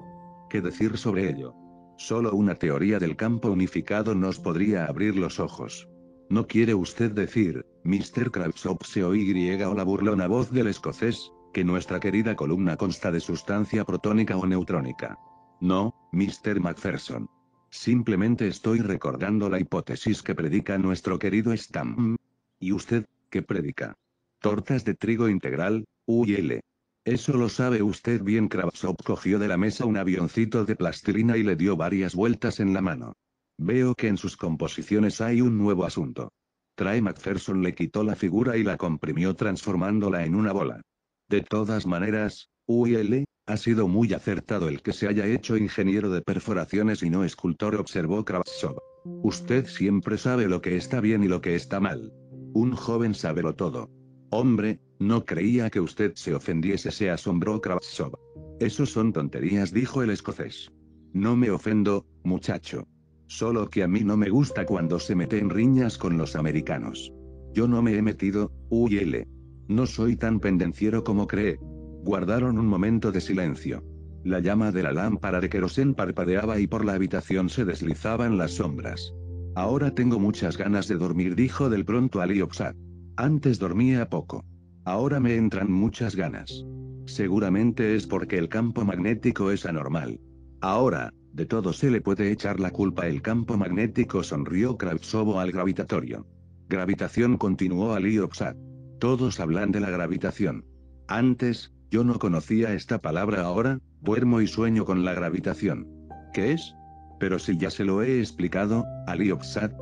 ¿Qué decir sobre ello? Solo una teoría del campo unificado nos podría abrir los ojos. ¿No quiere usted decir, Mr. Kravtsov, se oye la burlona voz del escocés, que nuestra querida columna consta de sustancia protónica o neutrónica? No, Mr. Macpherson. Simplemente estoy recordando la hipótesis que predica nuestro querido Stan. ¿Y usted, qué predica? Tortas de trigo integral, UL. Eso lo sabe usted bien. Kravtsov cogió de la mesa un avioncito de plastilina y le dio varias vueltas en la mano. Veo que en sus composiciones hay un nuevo asunto. Trae Macpherson le quitó la figura y la comprimió transformándola en una bola. De todas maneras, UL, ha sido muy acertado el que se haya hecho ingeniero de perforaciones y no escultor, observó Kravtsov. Usted siempre sabe lo que está bien y lo que está mal. Un joven sábelo todo. Hombre, no creía que usted se ofendiese, se asombró Kravtsov. Eso son tonterías, dijo el escocés. No me ofendo, muchacho. Solo que a mí no me gusta cuando se meten riñas con los americanos. Yo no me he metido, UL. No soy tan pendenciero como cree. Guardaron un momento de silencio. La llama de la lámpara de querosén parpadeaba y por la habitación se deslizaban las sombras. Ahora tengo muchas ganas de dormir, dijo del pronto Aliopsat. Antes dormía poco. Ahora me entran muchas ganas. Seguramente es porque el campo magnético es anormal. Ahora, de todo se le puede echar la culpa el campo magnético, sonrió Kravtsov al gravitatorio. Gravitación, continuó Aliopsat. Todos hablan de la gravitación. Antes, yo no conocía esta palabra, ahora, duermo y sueño con la gravitación. ¿Qué es? Pero si ya se lo he explicado, Aliopsat.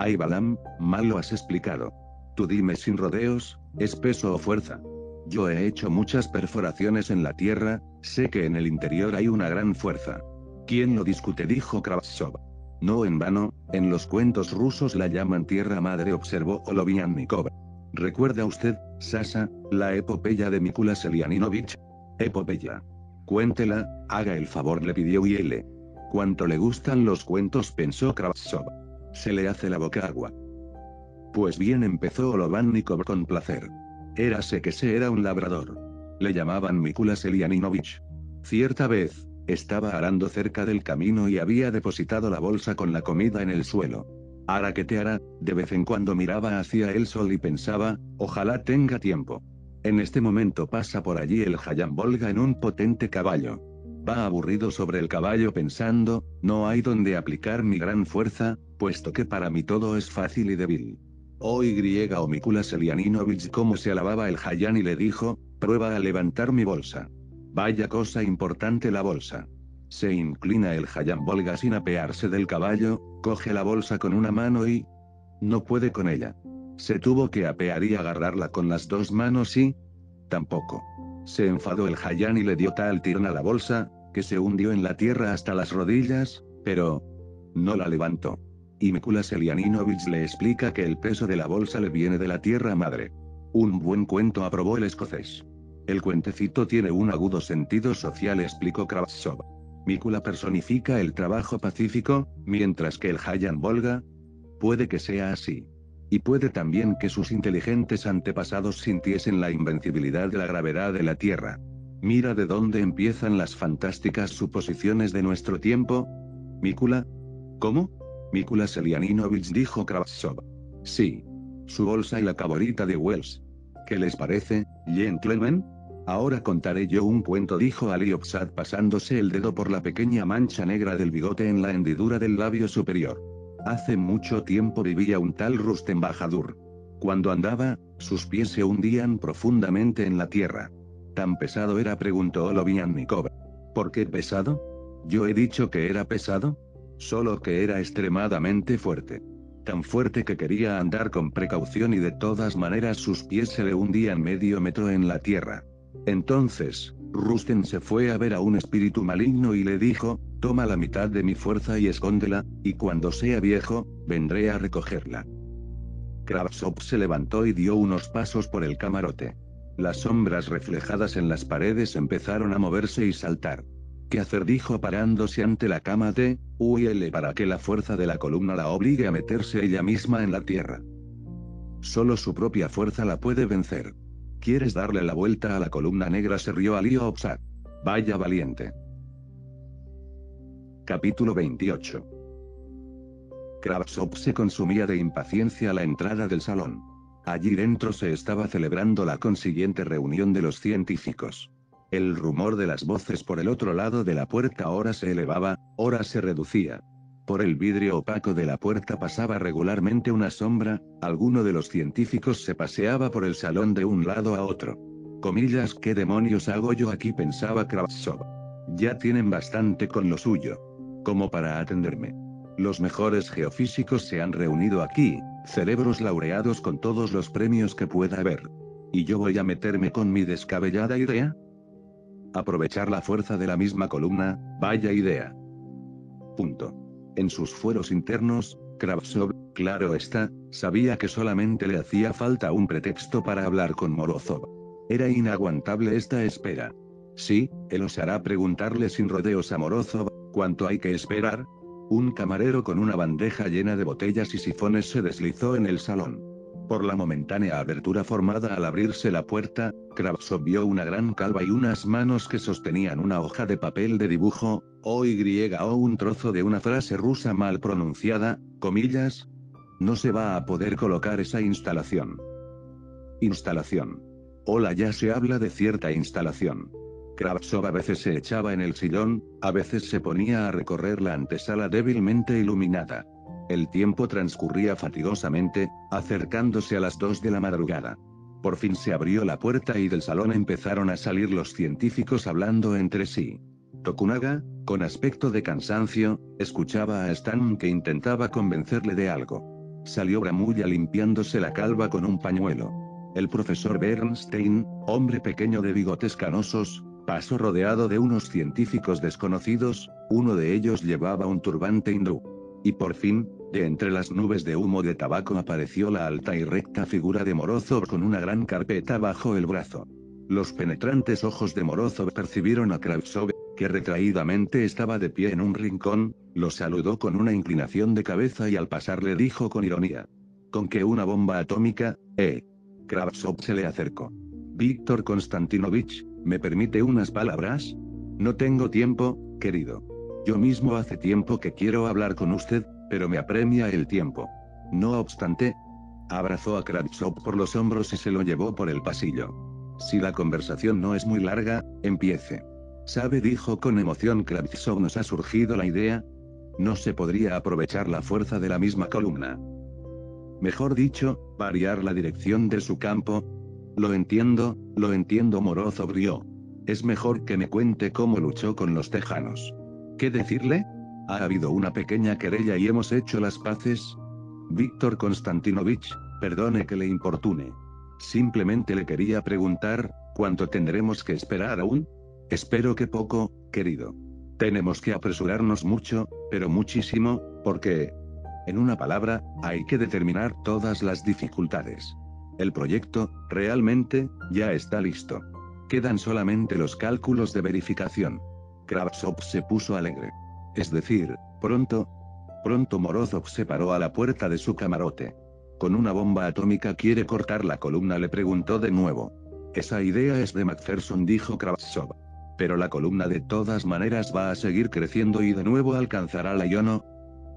Ay Balam, mal lo has explicado. Tú dime sin rodeos, ¿es peso o fuerza? Yo he hecho muchas perforaciones en la Tierra, sé que en el interior hay una gran fuerza. ¿Quién lo discute?, dijo Kravtsov. No en vano, en los cuentos rusos la llaman tierra madre, observó Oloviannikov. ¿Recuerda usted, Sasa, la epopeya de Mikula Selianovich? Epopeya. Cuéntela, haga el favor, le pidió UL. ¿Cuánto le gustan los cuentos?, pensó Kravtsov. Se le hace la boca agua. Pues bien, empezó Oloviannikov con placer. Érase que se era un labrador. Le llamaban Mikula Selianovich. Cierta vez, estaba arando cerca del camino y había depositado la bolsa con la comida en el suelo. Araqueteara, de vez en cuando miraba hacia el sol y pensaba, ojalá tenga tiempo. En este momento pasa por allí el Jayán Volga en un potente caballo. Va aburrido sobre el caballo pensando, no hay donde aplicar mi gran fuerza, puesto que para mí todo es fácil y débil. O Mikula Selianovich, como se alababa el Jayán, y le dijo, prueba a levantar mi bolsa. Vaya cosa importante la bolsa. Se inclina el Jayán Volga sin apearse del caballo, coge la bolsa con una mano y... no puede con ella. Se tuvo que apear y agarrarla con las dos manos y... tampoco. Se enfadó el Jayán y le dio tal tirón a la bolsa, que se hundió en la tierra hasta las rodillas, pero... no la levantó. Y Mikula Selianovich le explica que el peso de la bolsa le viene de la tierra madre. Un buen cuento, aprobó el escocés. El cuentecito tiene un agudo sentido social, explicó Kravtsov. Mikula personifica el trabajo pacífico, mientras que el Jayán Volga... puede que sea así. Y puede también que sus inteligentes antepasados sintiesen la invencibilidad de la gravedad de la Tierra. Mira de dónde empiezan las fantásticas suposiciones de nuestro tiempo. ¿Mikula? ¿Cómo? Mikula Selianínovich, dijo Kravtsov. Sí. Su bolsa y la caborita de Wells. ¿Qué les parece, gentlemen? Ahora contaré yo un cuento, dijo Aliopsad pasándose el dedo por la pequeña mancha negra del bigote en la hendidura del labio superior. Hace mucho tiempo vivía un tal Rustem Bahadur. Cuando andaba, sus pies se hundían profundamente en la tierra. ¿Tan pesado era?, preguntó Loviannikov. ¿Por qué pesado? Yo he dicho que era pesado. Solo que era extremadamente fuerte. Tan fuerte que quería andar con precaución y de todas maneras sus pies se le hundían medio metro en la tierra. Entonces, Rustem se fue a ver a un espíritu maligno y le dijo: toma la mitad de mi fuerza y escóndela, y cuando sea viejo, vendré a recogerla. Kravtsov se levantó y dio unos pasos por el camarote. Las sombras reflejadas en las paredes empezaron a moverse y saltar. ¿Qué hacer?, dijo parándose ante la cama de Uiele para que la fuerza de la columna la obligue a meterse ella misma en la tierra. Solo su propia fuerza la puede vencer. ¿Quieres darle la vuelta a la columna negra?, se rió Aliopsad. Vaya valiente. Capítulo 28. Kravtsov se consumía de impaciencia a la entrada del salón. Allí dentro se estaba celebrando la consiguiente reunión de los científicos. El rumor de las voces por el otro lado de la puerta ahora se elevaba, ahora se reducía. Por el vidrio opaco de la puerta pasaba regularmente una sombra, alguno de los científicos se paseaba por el salón de un lado a otro. Comillas, ¿qué demonios hago yo aquí?, pensaba Kravtsov. Ya tienen bastante con lo suyo. Como para atenderme. Los mejores geofísicos se han reunido aquí, cerebros laureados con todos los premios que pueda haber. ¿Y yo voy a meterme con mi descabellada idea? Aprovechar la fuerza de la misma columna, vaya idea. Punto. En sus fueros internos, Kravtsov, claro está, sabía que solamente le hacía falta un pretexto para hablar con Morozov. Era inaguantable esta espera. Sí, él osará preguntarle sin rodeos a Morozov: ¿cuánto hay que esperar? Un camarero con una bandeja llena de botellas y sifones se deslizó en el salón. Por la momentánea abertura formada al abrirse la puerta, Kravtsov vio una gran calva y unas manos que sostenían una hoja de papel de dibujo, o un trozo de una frase rusa mal pronunciada, comillas. No se va a poder colocar esa instalación. Instalación. Hola, ya se habla de cierta instalación. Kravtsov a veces se echaba en el sillón, a veces se ponía a recorrer la antesala débilmente iluminada. El tiempo transcurría fatigosamente, acercándose a las 2 de la madrugada. Por fin se abrió la puerta y del salón empezaron a salir los científicos hablando entre sí. Tokunaga, con aspecto de cansancio, escuchaba a Stan, que intentaba convencerle de algo. Salió Bramulla limpiándose la calva con un pañuelo. El profesor Bernstein, hombre pequeño de bigotes canosos, pasó rodeado de unos científicos desconocidos, uno de ellos llevaba un turbante hindú. Y por fin, de entre las nubes de humo de tabaco apareció la alta y recta figura de Morozov con una gran carpeta bajo el brazo. Los penetrantes ojos de Morozov percibieron a Kravtsov, que retraídamente estaba de pie en un rincón, lo saludó con una inclinación de cabeza y al pasar le dijo con ironía: ¿con que una bomba atómica, eh? Kravtsov se le acercó. Víctor Konstantinovich, ¿me permite unas palabras? No tengo tiempo, querido. Yo mismo hace tiempo que quiero hablar con usted, pero me apremia el tiempo. No obstante, abrazó a Kravtsov por los hombros y se lo llevó por el pasillo. Si la conversación no es muy larga, empiece. ¿Sabe?, dijo con emoción Kravtsov, nos ha surgido la idea. No se podría aprovechar la fuerza de la misma columna. Mejor dicho, variar la dirección de su campo. Lo entiendo, Morozov rió. Es mejor que me cuente cómo luchó con los tejanos. ¿Qué decirle? Ha habido una pequeña querella y hemos hecho las paces. Víctor Konstantinovich, perdone que le importune. Simplemente le quería preguntar, ¿cuánto tendremos que esperar aún? Espero que poco, querido. Tenemos que apresurarnos mucho, pero muchísimo, porque, en una palabra, hay que determinar todas las dificultades. El proyecto, realmente, ya está listo. Quedan solamente los cálculos de verificación. Kravtsov se puso alegre. Es decir, pronto. Morozov se paró a la puerta de su camarote. ¿Con una bomba atómica quiere cortar la columna?, le preguntó de nuevo. Esa idea es de Macpherson, dijo Kravtsov. Pero la columna de todas maneras va a seguir creciendo y de nuevo alcanzará la Iono.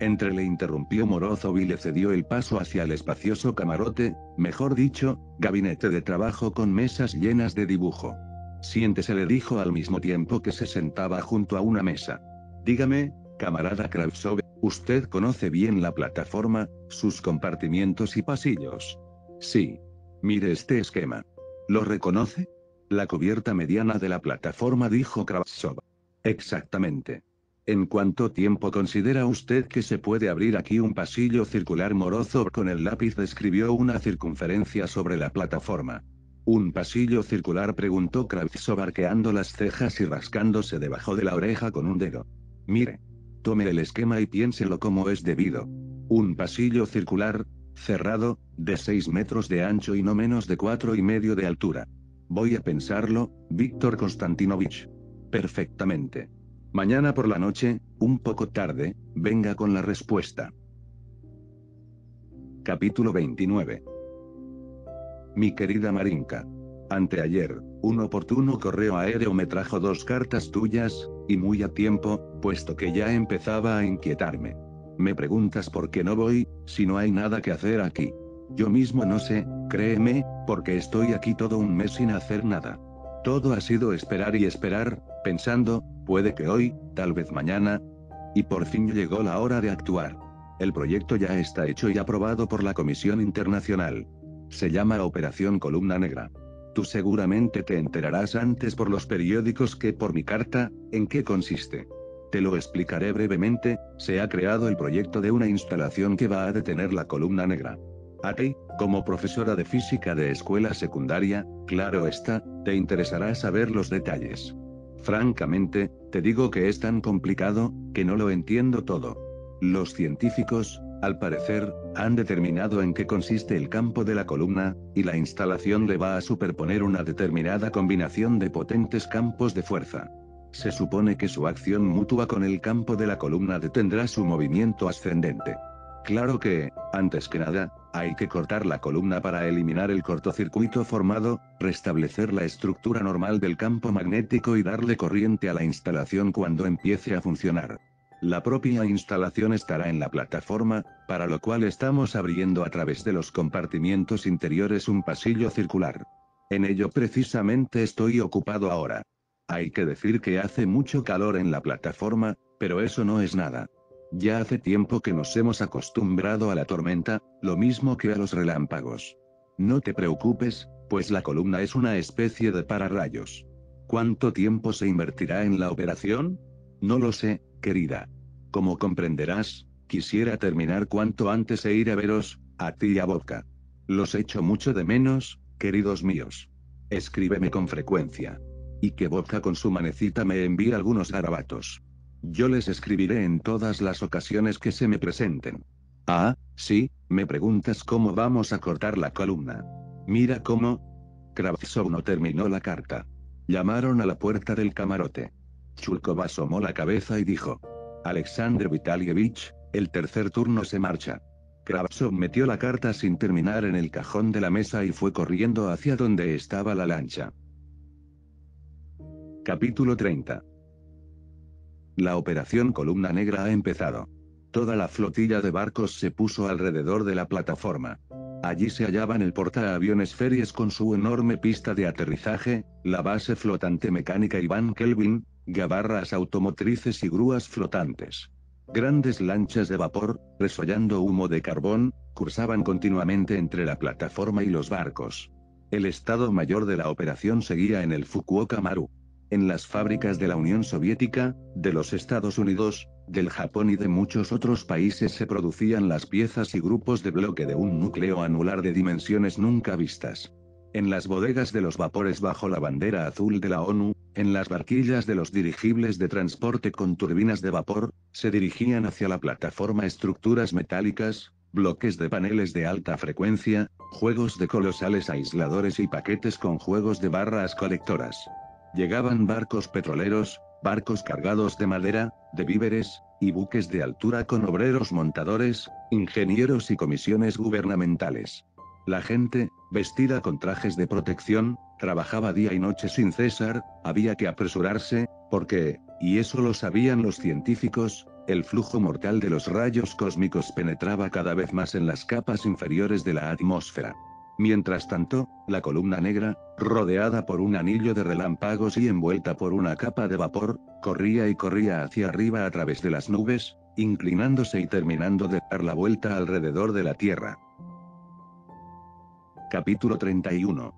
Entre le interrumpió Morozov y le cedió el paso hacia el espacioso camarote, mejor dicho, gabinete de trabajo con mesas llenas de dibujo. Siéntese, le dijo al mismo tiempo que se sentaba junto a una mesa. Dígame, camarada Kravtsov, usted conoce bien la plataforma, sus compartimientos y pasillos. Sí. Mire este esquema. ¿Lo reconoce? La cubierta mediana de la plataforma, dijo Kravtsov. Exactamente. ¿En cuánto tiempo considera usted que se puede abrir aquí un pasillo circular? Morozov con el lápiz describió una circunferencia sobre la plataforma. ¿Un pasillo circular?, preguntó Kravtsov arqueando las cejas y rascándose debajo de la oreja con un dedo. Mire. Tome el esquema y piénselo como es debido. Un pasillo circular, cerrado, de 6 metros de ancho y no menos de 4,5 de altura. Voy a pensarlo, Víctor Konstantinovich. Perfectamente. Mañana por la noche, un poco tarde, venga con la respuesta. Capítulo 29. Mi querida Marinka. Anteayer, un oportuno correo aéreo me trajo 2 cartas tuyas, y muy a tiempo, puesto que ya empezaba a inquietarme. Me preguntas por qué no voy, si no hay nada que hacer aquí. Yo mismo no sé, créeme, porque estoy aquí todo un mes sin hacer nada. Todo ha sido esperar y esperar, pensando, puede que hoy, tal vez mañana. Y por fin llegó la hora de actuar. El proyecto ya está hecho y aprobado por la Comisión Internacional. Se llama Operación Columna Negra. Tú seguramente te enterarás antes por los periódicos que por mi carta, ¿en qué consiste? Te lo explicaré brevemente. Se ha creado el proyecto de una instalación que va a detener la Columna Negra. A ti, como profesora de física de escuela secundaria, claro está, te interesará saber los detalles. Francamente, te digo que es tan complicado, que no lo entiendo todo. Los científicos, al parecer, han determinado en qué consiste el campo de la columna, y la instalación le va a superponer una determinada combinación de potentes campos de fuerza. Se supone que su acción mutua con el campo de la columna detendrá su movimiento ascendente. Claro que, antes que nada, hay que cortar la columna para eliminar el cortocircuito formado, restablecer la estructura normal del campo magnético y darle corriente a la instalación cuando empiece a funcionar. La propia instalación estará en la plataforma, para lo cual estamos abriendo a través de los compartimientos interiores un pasillo circular. En ello precisamente estoy ocupado ahora. Hay que decir que hace mucho calor en la plataforma, pero eso no es nada. Ya hace tiempo que nos hemos acostumbrado a la tormenta, lo mismo que a los relámpagos. No te preocupes, pues la columna es una especie de pararrayos. ¿Cuánto tiempo se invertirá en la operación? No lo sé, querida. Como comprenderás, quisiera terminar cuanto antes e ir a veros, a ti y a Bobka. Los echo mucho de menos, queridos míos. Escríbeme con frecuencia. Y que Bobka con su manecita me envíe algunos garabatos. Yo les escribiré en todas las ocasiones que se me presenten. Ah, sí, me preguntas cómo vamos a cortar la columna. Mira cómo... Kravtsov no terminó la carta. Llamaron a la puerta del camarote. Chulkov asomó la cabeza y dijo: Alexander Vitalievich, el tercer turno se marcha. Kravtsov metió la carta sin terminar en el cajón de la mesa y fue corriendo hacia donde estaba la lancha. Capítulo 30. La operación Columna Negra ha empezado. Toda la flotilla de barcos se puso alrededor de la plataforma. Allí se hallaban el portaaviones Feries con su enorme pista de aterrizaje, la base flotante mecánica Iván Kelvin, gabarras automotrices y grúas flotantes. Grandes lanchas de vapor, resollando humo de carbón, cursaban continuamente entre la plataforma y los barcos. El Estado Mayor de la operación seguía en el Fukuoka Maru. En las fábricas de la Unión Soviética, de los Estados Unidos, del Japón y de muchos otros países se producían las piezas y grupos de bloque de un núcleo anular de dimensiones nunca vistas. En las bodegas de los vapores bajo la bandera azul de la ONU, en las barquillas de los dirigibles de transporte con turbinas de vapor, se dirigían hacia la plataforma estructuras metálicas, bloques de paneles de alta frecuencia, juegos de colosales aisladores y paquetes con juegos de barras colectoras. Llegaban barcos petroleros, barcos cargados de madera, de víveres, y buques de altura con obreros montadores, ingenieros y comisiones gubernamentales. La gente, vestida con trajes de protección, trabajaba día y noche sin cesar, había que apresurarse, porque, y eso lo sabían los científicos, el flujo mortal de los rayos cósmicos penetraba cada vez más en las capas inferiores de la atmósfera. Mientras tanto, la columna negra, rodeada por un anillo de relámpagos y envuelta por una capa de vapor, corría y corría hacia arriba a través de las nubes, inclinándose y terminando de dar la vuelta alrededor de la Tierra. Capítulo 31.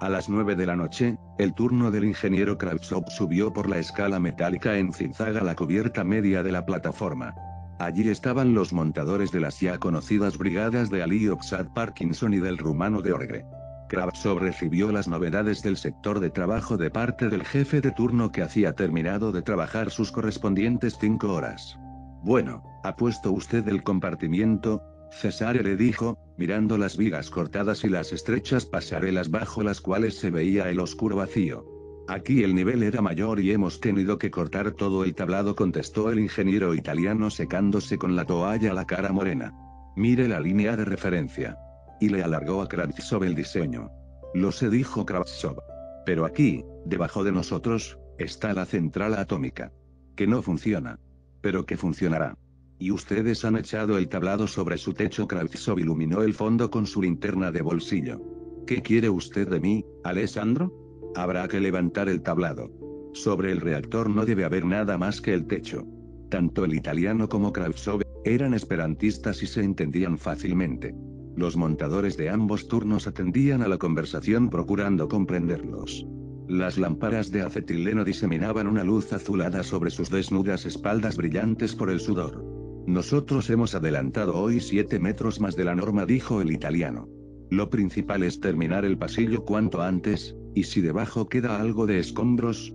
A las 9 de la noche, el turno del ingeniero Kravtsov subió por la escala metálica en zigzag a la cubierta media de la plataforma. Allí estaban los montadores de las ya conocidas brigadas de Aliopsad Parkinson y del rumano de Orgre. Kravtsov recibió las novedades del sector de trabajo de parte del jefe de turno que hacía terminado de trabajar sus correspondientes 5 horas. «Bueno, ¿ha puesto usted el compartimiento?», Cesare le dijo, mirando las vigas cortadas y las estrechas pasarelas bajo las cuales se veía el oscuro vacío. «Aquí el nivel era mayor y hemos tenido que cortar todo el tablado», contestó el ingeniero italiano secándose con la toalla la cara morena. «Mire la línea de referencia». Y le alargó a Kravtsov el diseño. «Lo sé», dijo Kravtsov. «Pero aquí, debajo de nosotros, está la central atómica. Que no funciona. Pero que funcionará. Y ustedes han echado el tablado sobre su techo». Kravtsov iluminó el fondo con su linterna de bolsillo. «¿Qué quiere usted de mí, Alessandro? Habrá que levantar el tablado. Sobre el reactor no debe haber nada más que el techo». Tanto el italiano como Kravtsov eran esperantistas y se entendían fácilmente. Los montadores de ambos turnos atendían a la conversación procurando comprenderlos. Las lámparas de acetileno diseminaban una luz azulada sobre sus desnudas espaldas brillantes por el sudor. «Nosotros hemos adelantado hoy 7 metros más de la norma», dijo el italiano. «Lo principal es terminar el pasillo cuanto antes, y si debajo queda algo de escombros».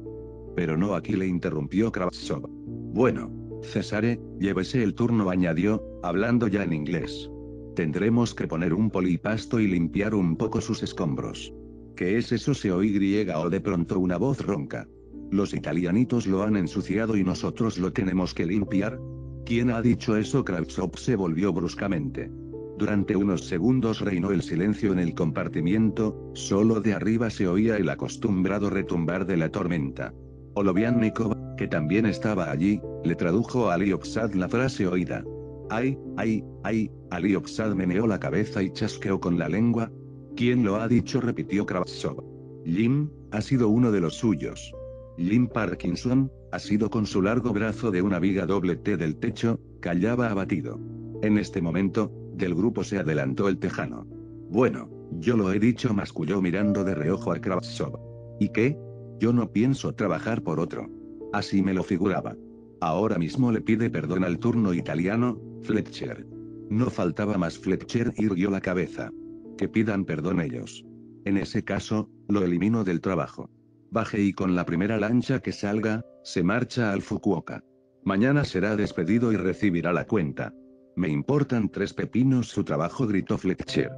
Pero no aquí, le interrumpió Kravtsov. «Bueno, Cesare, llévese el turno», añadió, hablando ya en inglés. «Tendremos que poner un polipasto y limpiar un poco sus escombros». «¿Qué es eso?», se oyó de pronto una voz ronca. «Los italianitos lo han ensuciado y nosotros lo tenemos que limpiar». «¿Quién ha dicho eso?», Kravtsov se volvió bruscamente. Durante unos segundos reinó el silencio en el compartimiento, solo de arriba se oía el acostumbrado retumbar de la tormenta. Oloviannikov, que también estaba allí, le tradujo a Aliopsad la frase oída. «¡Ay, ay, ay!», Aliopsad meneó la cabeza y chasqueó con la lengua. «¿Quién lo ha dicho?», repitió Kravtsov. «Jim, ha sido uno de los suyos. Jim Parkinson». Asido con su largo brazo de una viga doble T del techo, callaba abatido. En este momento, del grupo se adelantó el tejano. «Bueno, yo lo he dicho», masculló mirando de reojo a Kravtsov. «¿Y qué? Yo no pienso trabajar por otro. Así me lo figuraba». «Ahora mismo le pide perdón al turno italiano, Fletcher». «No faltaba más», Fletcher irguió la cabeza. «Que pidan perdón ellos. En ese caso, lo elimino del trabajo. Baje y con la primera lancha que salga, se marcha al Fukuoka. Mañana será despedido y recibirá la cuenta». «Me importan 3 pepinos su trabajo», gritó Fletcher.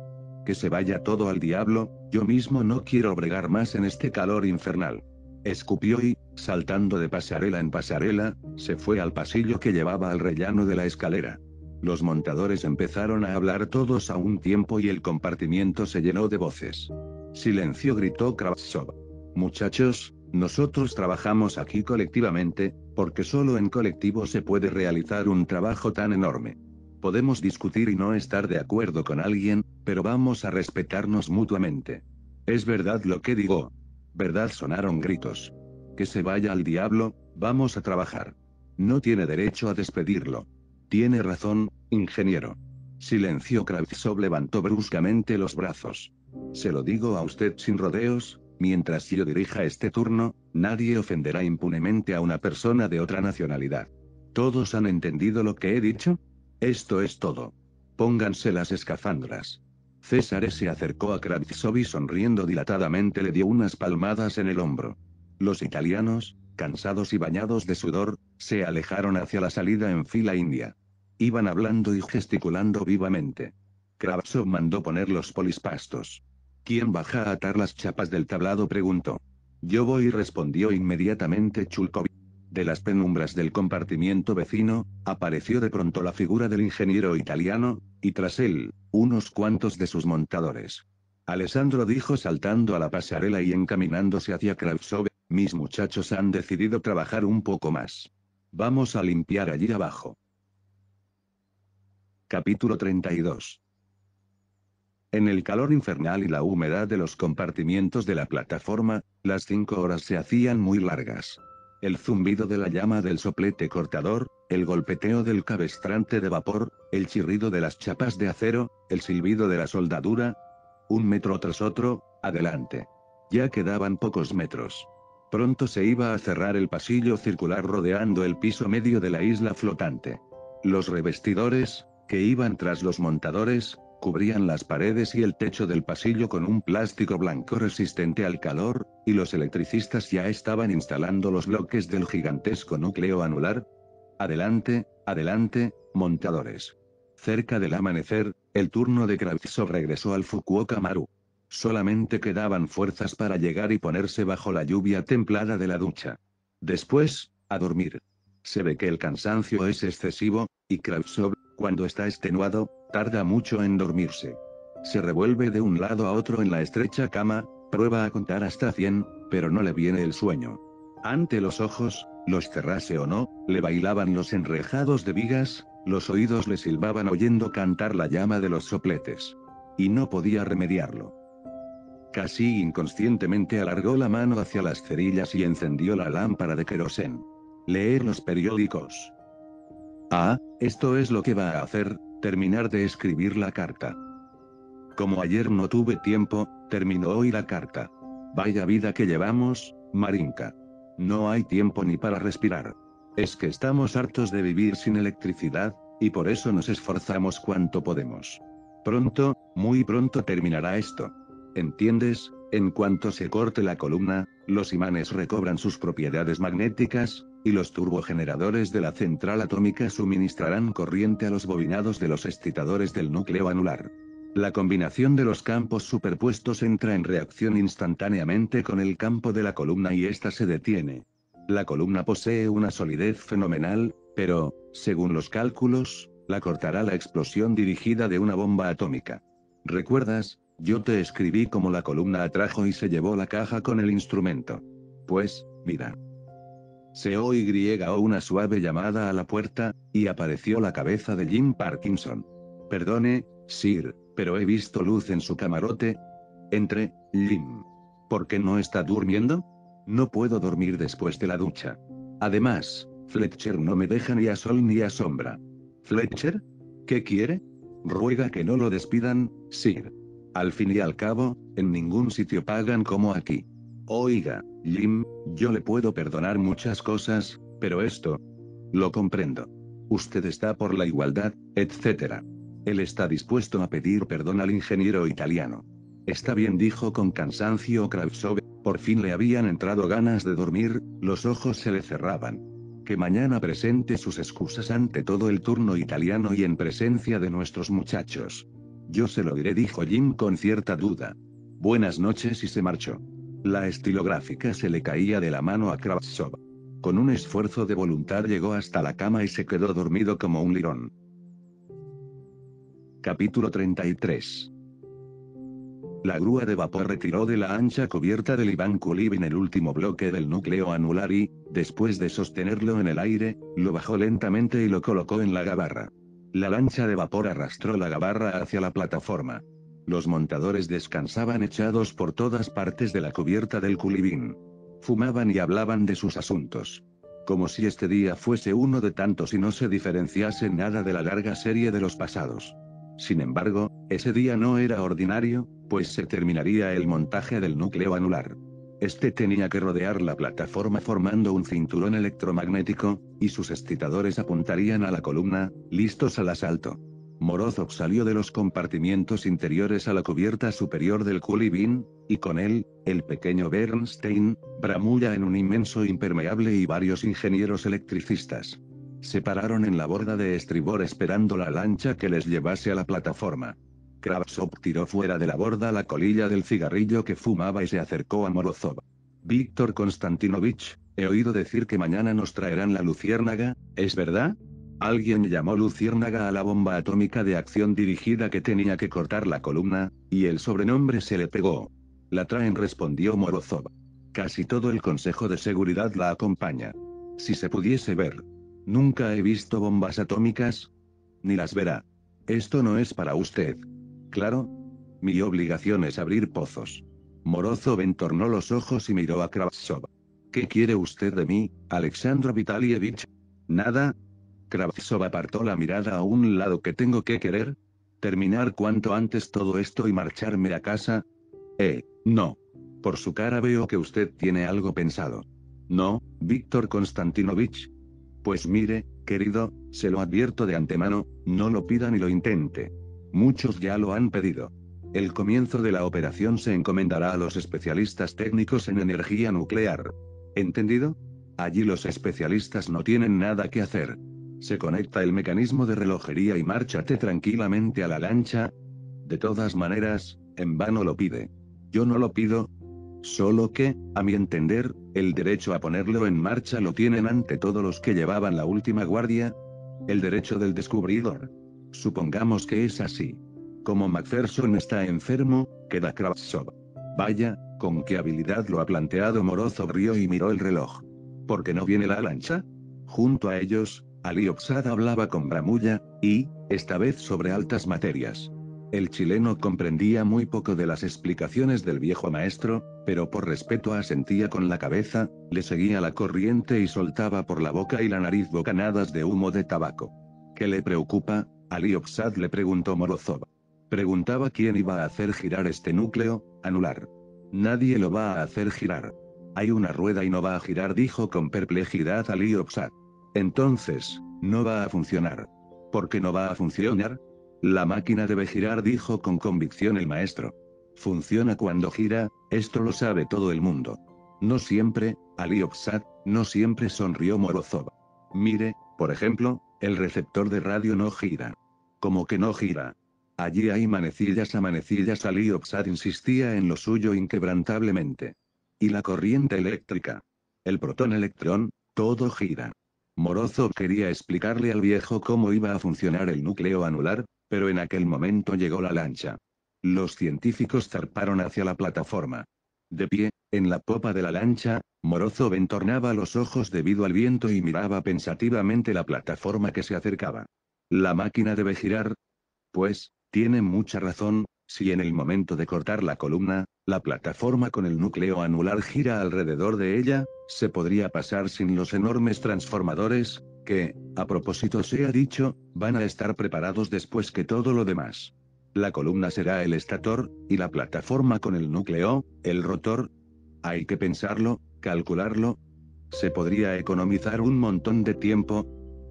«Que se vaya todo al diablo, yo mismo no quiero bregar más en este calor infernal». Escupió y, saltando de pasarela en pasarela, se fue al pasillo que llevaba al rellano de la escalera. Los montadores empezaron a hablar todos a un tiempo y el compartimiento se llenó de voces. «Silencio», gritó Kravtsov. «Muchachos, nosotros trabajamos aquí colectivamente, porque solo en colectivo se puede realizar un trabajo tan enorme. Podemos discutir y no estar de acuerdo con alguien, pero vamos a respetarnos mutuamente. ¿Es verdad lo que digo? ¿Verdad?», sonaron gritos. «Que se vaya al diablo, vamos a trabajar. No tiene derecho a despedirlo». «Tiene razón, ingeniero». «Silencio», Kravtsov levantó bruscamente los brazos. «Se lo digo a usted sin rodeos. Mientras yo dirija este turno, nadie ofenderá impunemente a una persona de otra nacionalidad. ¿Todos han entendido lo que he dicho? Esto es todo. Pónganse las escafandras». César se acercó a Kravtsov y sonriendo dilatadamente le dio unas palmadas en el hombro. Los italianos, cansados y bañados de sudor, se alejaron hacia la salida en fila india. Iban hablando y gesticulando vivamente. Kravtsov mandó poner los polispastos. «¿Quién baja a atar las chapas del tablado?», preguntó. «Yo voy», respondió inmediatamente Chulkov. De las penumbras del compartimiento vecino, apareció de pronto la figura del ingeniero italiano, y tras él, unos cuantos de sus montadores. Alessandro dijo saltando a la pasarela y encaminándose hacia Kravtsov: «Mis muchachos han decidido trabajar un poco más. Vamos a limpiar allí abajo». Capítulo 32. En el calor infernal y la humedad de los compartimientos de la plataforma, las 5 horas se hacían muy largas. El zumbido de la llama del soplete cortador, el golpeteo del cabestrante de vapor, el chirrido de las chapas de acero, el silbido de la soldadura. Un metro tras otro, adelante. Ya quedaban pocos metros. Pronto se iba a cerrar el pasillo circular rodeando el piso medio de la isla flotante. Los revestidores, que iban tras los montadores, cubrían las paredes y el techo del pasillo con un plástico blanco resistente al calor, y los electricistas ya estaban instalando los bloques del gigantesco núcleo anular. Adelante, adelante, montadores. Cerca del amanecer, el turno de Kravtsov regresó al Fukuoka Maru. Solamente quedaban fuerzas para llegar y ponerse bajo la lluvia templada de la ducha. Después, a dormir. Se ve que el cansancio es excesivo, y Kravtsov, cuando está extenuado, tarda mucho en dormirse. Se revuelve de un lado a otro en la estrecha cama, prueba a contar hasta 100, pero no le viene el sueño. Ante los ojos, los cerrase o no, le bailaban los enrejados de vigas, los oídos le silbaban oyendo cantar la llama de los sopletes. Y no podía remediarlo. Casi inconscientemente alargó la mano hacia las cerillas y encendió la lámpara de querosén. Leer los periódicos. Ah, esto es lo que va a hacer, terminar de escribir la carta. Como ayer no tuve tiempo, terminó hoy la carta. Vaya vida que llevamos, Marinka. No hay tiempo ni para respirar. Es que estamos hartos de vivir sin electricidad, y por eso nos esforzamos cuanto podemos. Pronto, muy pronto terminará esto. ¿Entiendes? En cuanto se corte la columna, los imanes recobran sus propiedades magnéticas, y los turbogeneradores de la central atómica suministrarán corriente a los bobinados de los excitadores del núcleo anular. La combinación de los campos superpuestos entra en reacción instantáneamente con el campo de la columna y ésta se detiene. La columna posee una solidez fenomenal, pero, según los cálculos, la cortará la explosión dirigida de una bomba atómica. ¿Recuerdas? Yo te escribí cómo la columna atrajo y se llevó la caja con el instrumento. Pues, mira. Se oyó una suave llamada a la puerta, y apareció la cabeza de Jim Parkinson. Perdone, Sir, pero he visto luz en su camarote. Entre, Jim. ¿Por qué no está durmiendo? No puedo dormir después de la ducha. Además, Fletcher no me deja ni a sol ni a sombra. ¿Fletcher? ¿Qué quiere? Ruega que no lo despidan, Sir. Al fin y al cabo, en ningún sitio pagan como aquí. Oiga, Jim, yo le puedo perdonar muchas cosas, pero esto... Lo comprendo. Usted está por la igualdad, etc. Él está dispuesto a pedir perdón al ingeniero italiano. Está bien, dijo con cansancio Kravtsov, por fin le habían entrado ganas de dormir, los ojos se le cerraban. Que mañana presente sus excusas ante todo el turno italiano y en presencia de nuestros muchachos. Yo se lo diré, dijo Jim con cierta duda. Buenas noches, y se marchó. La estilográfica se le caía de la mano a Kravtsov. Con un esfuerzo de voluntad llegó hasta la cama y se quedó dormido como un lirón. Capítulo 33. La grúa de vapor retiró de la ancha cubierta del Ivan Kulibin el último bloque del núcleo anular y, después de sostenerlo en el aire, lo bajó lentamente y lo colocó en la gabarra. La lancha de vapor arrastró la gabarra hacia la plataforma. Los montadores descansaban echados por todas partes de la cubierta del Kulibin. Fumaban y hablaban de sus asuntos. Como si este día fuese uno de tantos y no se diferenciase nada de la larga serie de los pasados. Sin embargo, ese día no era ordinario, pues se terminaría el montaje del núcleo anular. Este tenía que rodear la plataforma formando un cinturón electromagnético, y sus excitadores apuntarían a la columna, listos al asalto. Morozov salió de los compartimientos interiores a la cubierta superior del Kulibin, y con él, el pequeño Bernstein, Bramulla en un inmenso impermeable y varios ingenieros electricistas. Se pararon en la borda de estribor esperando la lancha que les llevase a la plataforma. Kravtsov tiró fuera de la borda la colilla del cigarrillo que fumaba y se acercó a Morozov. Víctor Konstantinovich, He oído decir que mañana nos traerán la luciérnaga, ¿es verdad? Alguien llamó luciérnaga a la bomba atómica de acción dirigida que tenía que cortar la columna, y el sobrenombre se le pegó. La traen, respondió Morozov. Casi todo el Consejo de Seguridad la acompaña. Si se pudiese ver. Nunca he visto bombas atómicas. Ni las verá. Esto no es para usted. Claro. Mi obligación es abrir pozos. Morozov entornó los ojos y miró a Kravtsov. ¿Qué quiere usted de mí, Alexandra Vitalievich? Nada. Kravtsov apartó la mirada a un lado. ¿Que tengo que querer? ¿Terminar cuanto antes todo esto y marcharme a casa? No. Por su cara veo que usted tiene algo pensado. No, Víctor Konstantinovich. Pues mire, querido, se lo advierto de antemano, no lo pida ni lo intente. Muchos ya lo han pedido. El comienzo de la operación se encomendará a los especialistas técnicos en energía nuclear. ¿Entendido? Allí los especialistas no tienen nada que hacer. Se conecta el mecanismo de relojería y márchate tranquilamente a la lancha. De todas maneras, en vano lo pide. Yo no lo pido. Solo que, a mi entender, el derecho a ponerlo en marcha lo tienen ante todo los que llevaban la última guardia. El derecho del descubridor. Supongamos que es así. Como Macpherson está enfermo, queda Kravtsov. Vaya, con qué habilidad lo ha planteado. Morozov rió y miró el reloj. ¿Por qué no viene la lancha? Junto a ellos, Aliopsad hablaba con Bramulla, y, esta vez sobre altas materias. El chileno comprendía muy poco de las explicaciones del viejo maestro, pero por respeto asentía con la cabeza, le seguía la corriente y soltaba por la boca y la nariz bocanadas de humo de tabaco. ¿Qué le preocupa, Aliopsad?, le preguntó Morozov. Preguntaba quién iba a hacer girar este núcleo, anular. Nadie lo va a hacer girar. Hay una rueda y no va a girar, dijo con perplejidad Aliopsad. Entonces, no va a funcionar. ¿Por qué no va a funcionar? La máquina debe girar, dijo con convicción el maestro. Funciona cuando gira, esto lo sabe todo el mundo. No siempre, Aliopsad, no siempre, sonrió Morozov. Mire, por ejemplo, el receptor de radio no gira. ¿Cómo que no gira? Allí hay manecillas a manecillas. Aliopsad insistía en lo suyo inquebrantablemente. Y la corriente eléctrica. El protón-electrón, todo gira. Morozov quería explicarle al viejo cómo iba a funcionar el núcleo anular, pero en aquel momento llegó la lancha. Los científicos zarparon hacia la plataforma. De pie, en la popa de la lancha, Morozov entornaba los ojos debido al viento y miraba pensativamente la plataforma que se acercaba. La máquina debe girar. Pues, tiene mucha razón, si en el momento de cortar la columna, la plataforma con el núcleo anular gira alrededor de ella, se podría pasar sin los enormes transformadores, que, a propósito sea dicho, van a estar preparados después que todo lo demás. La columna será el estator, y la plataforma con el núcleo, el rotor. Hay que pensarlo, calcularlo. Se podría economizar un montón de tiempo.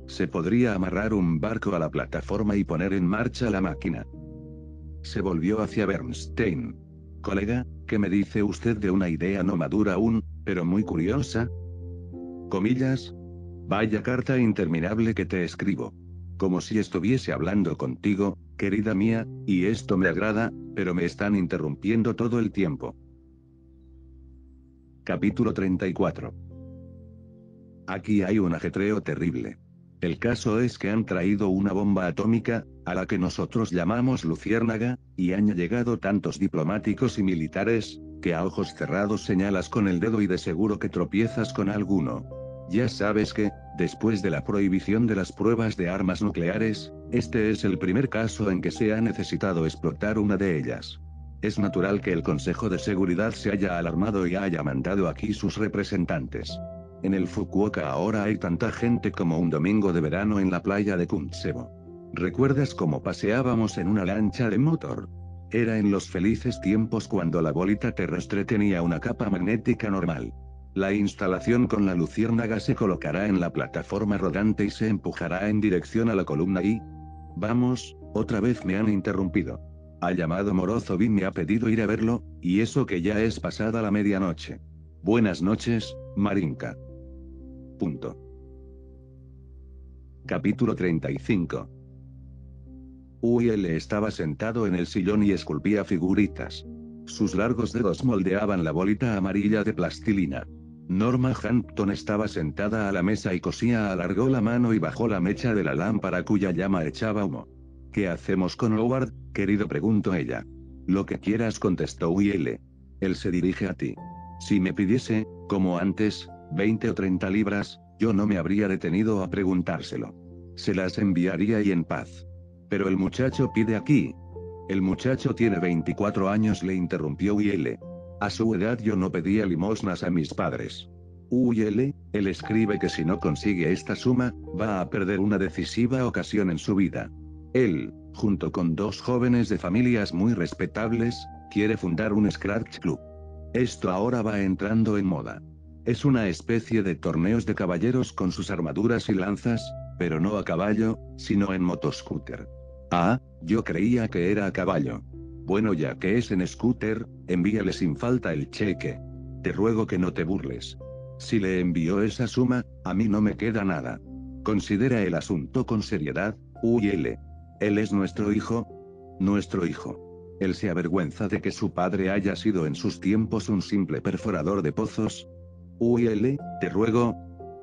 Se podría amarrar un barco a la plataforma y poner en marcha la máquina. Se volvió hacia Bernstein. Colega, ¿qué me dice usted de una idea no madura aún, pero muy curiosa? Comillas. Vaya carta interminable que te escribo. Como si estuviese hablando contigo, querida mía, y esto me agrada, pero me están interrumpiendo todo el tiempo. Capítulo 34. Aquí hay un ajetreo terrible. El caso es que han traído una bomba atómica, a la que nosotros llamamos luciérnaga, y han llegado tantos diplomáticos y militares, que a ojos cerrados señalas con el dedo y de seguro que tropiezas con alguno. Ya sabes que, después de la prohibición de las pruebas de armas nucleares, este es el primer caso en que se ha necesitado explotar una de ellas. Es natural que el Consejo de Seguridad se haya alarmado y haya mandado aquí sus representantes. En el Fukuoka ahora hay tanta gente como un domingo de verano en la playa de Kuntsevo. ¿Recuerdas cómo paseábamos en una lancha de motor? Era en los felices tiempos cuando la bolita terrestre tenía una capa magnética normal. La instalación con la luciérnaga se colocará en la plataforma rodante y se empujará en dirección a la columna y... Vamos, otra vez me han interrumpido. Ha llamado Morozov y me ha pedido ir a verlo, y eso que ya es pasada la medianoche. Buenas noches, Marinka. Punto. Capítulo 35. UL estaba sentado en el sillón y esculpía figuritas. Sus largos dedos moldeaban la bolita amarilla de plastilina. Norma Hampton estaba sentada a la mesa y cosía. Alargó la mano y bajó la mecha de la lámpara cuya llama echaba humo. ¿Qué hacemos con Howard, querido? Preguntó ella. Lo que quieras, contestó Will. Él se dirige a ti. Si me pidiese, como antes, 20 o 30 libras, yo no me habría detenido a preguntárselo. Se las enviaría y en paz. Pero el muchacho pide aquí. El muchacho tiene 24 años, le interrumpió Will. A su edad yo no pedía limosnas a mis padres. Will, él escribe que si no consigue esta suma, va a perder una decisiva ocasión en su vida. Él, junto con dos jóvenes de familias muy respetables, quiere fundar un Scratch Club. Esto ahora va entrando en moda. Es una especie de torneos de caballeros con sus armaduras y lanzas, pero no a caballo, sino en motoscooter. Ah, yo creía que era a caballo. Bueno, ya que es en scooter, envíale sin falta el cheque. Te ruego que no te burles. Si le envió esa suma, a mí no me queda nada. Considera el asunto con seriedad, Will. Él es nuestro hijo. Nuestro hijo. Él se avergüenza de que su padre haya sido en sus tiempos un simple perforador de pozos. Will, te ruego.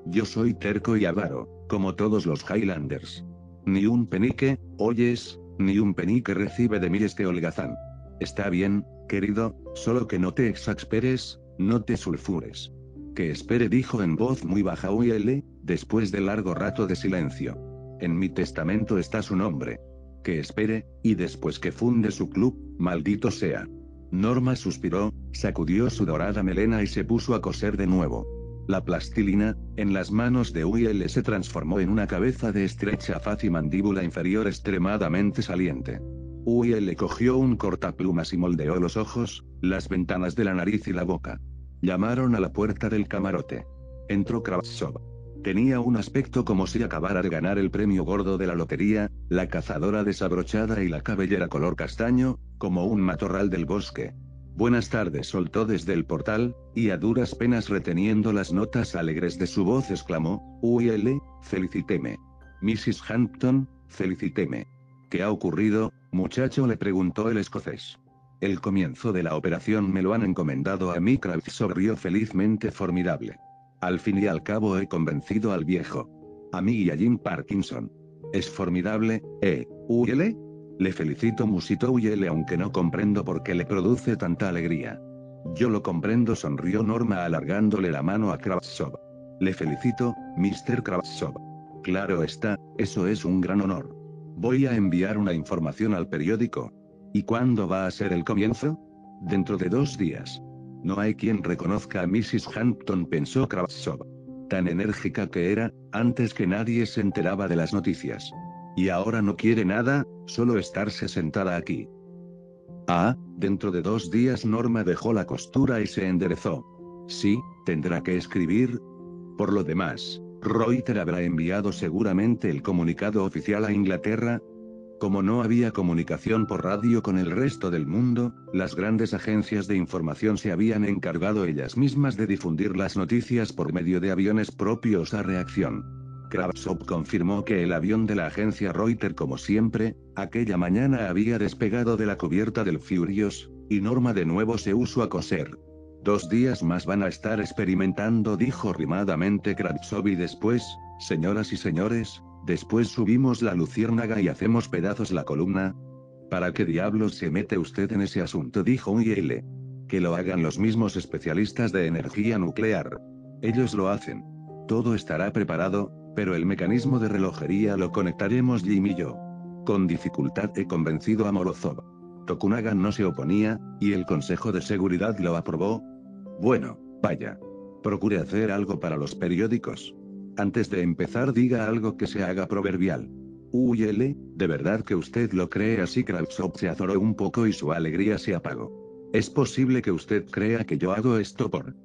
Yo soy terco y avaro, como todos los Highlanders. Ni un penique, oyes, ni un penique recibe de mí este holgazán. Está bien, querido, solo que no te exasperes, no te sulfures. Que espere, dijo en voz muy baja Will, después de largo rato de silencio. En mi testamento está su nombre. Que espere, y después que funde su club, maldito sea. Norma suspiró, sacudió su dorada melena y se puso a coser de nuevo. La plastilina, en las manos de Will, se transformó en una cabeza de estrecha faz y mandíbula inferior extremadamente saliente. Will cogió un cortaplumas y moldeó los ojos, las ventanas de la nariz y la boca. Llamaron a la puerta del camarote. Entró Kravtsov. Tenía un aspecto como si acabara de ganar el premio gordo de la lotería, la cazadora desabrochada y la cabellera color castaño, como un matorral del bosque. Buenas tardes, soltó desde el portal, y a duras penas reteniendo las notas alegres de su voz exclamó, Will, felicíteme. Mrs. Hampton, felicíteme. ¿Qué ha ocurrido, muchacho?, le preguntó el escocés. El comienzo de la operación me lo han encomendado a mí. Kravitz sonrió felizmente. Formidable. Al fin y al cabo he convencido al viejo. A mí y a Jim Parkinson. Es formidable, ¿eh, Will? Le felicito, musitó Will, aunque no comprendo por qué le produce tanta alegría. Yo lo comprendo, sonrió Norma alargándole la mano a Kravtsov. Le felicito, Mr. Kravtsov. Claro está, eso es un gran honor. Voy a enviar una información al periódico. ¿Y cuándo va a ser el comienzo? Dentro de 2 días. No hay quien reconozca a Mrs. Hampton, pensó Kravtsov. Tan enérgica que era, antes que nadie se enteraba de las noticias. Y ahora no quiere nada, solo estarse sentada aquí. Ah, dentro de 2 días. Norma dejó la costura y se enderezó. Sí, tendrá que escribir. Por lo demás, Reuters habrá enviado seguramente el comunicado oficial a Inglaterra. Como no había comunicación por radio con el resto del mundo, las grandes agencias de información se habían encargado ellas mismas de difundir las noticias por medio de aviones propios a reacción. Kravtsov confirmó que el avión de la agencia Reuters, como siempre, aquella mañana había despegado de la cubierta del Furious, y Norma de nuevo se puso a coser. 2 días más van a estar experimentando, dijo rimadamente Kravtsov, y después, señoras y señores, después subimos la luciérnaga y hacemos pedazos la columna. ¿Para qué diablos se mete usted en ese asunto?, dijo Will. Que lo hagan los mismos especialistas de energía nuclear. Ellos lo hacen. Todo estará preparado, pero el mecanismo de relojería lo conectaremos Jim y yo. Con dificultad he convencido a Morozov. Tokunaga no se oponía, y el Consejo de Seguridad lo aprobó. Bueno, vaya. Procure hacer algo para los periódicos. Antes de empezar, diga algo que se haga proverbial. Will, ¿de verdad que usted lo cree así? Kravtsov se azoró un poco y su alegría se apagó. ¿Es posible que usted crea que yo hago esto por...?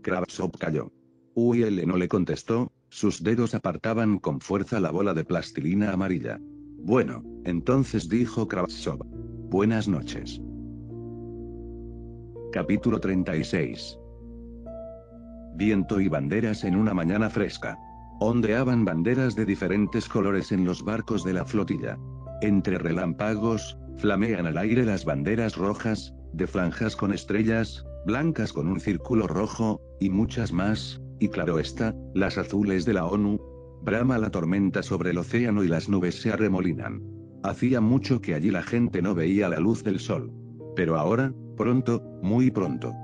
Kravtsov calló. Will no le contestó, sus dedos apartaban con fuerza la bola de plastilina amarilla. Bueno, entonces, dijo Kravtsov. Buenas noches. Capítulo 36. Viento y banderas. En una mañana fresca, ondeaban banderas de diferentes colores en los barcos de la flotilla. Entre relámpagos, flamean al aire las banderas rojas, de franjas con estrellas, blancas con un círculo rojo, y muchas más, y claro está, las azules de la ONU. Brama la tormenta sobre el océano y las nubes se arremolinan. Hacía mucho que allí la gente no veía la luz del sol. Pero ahora, pronto, muy pronto.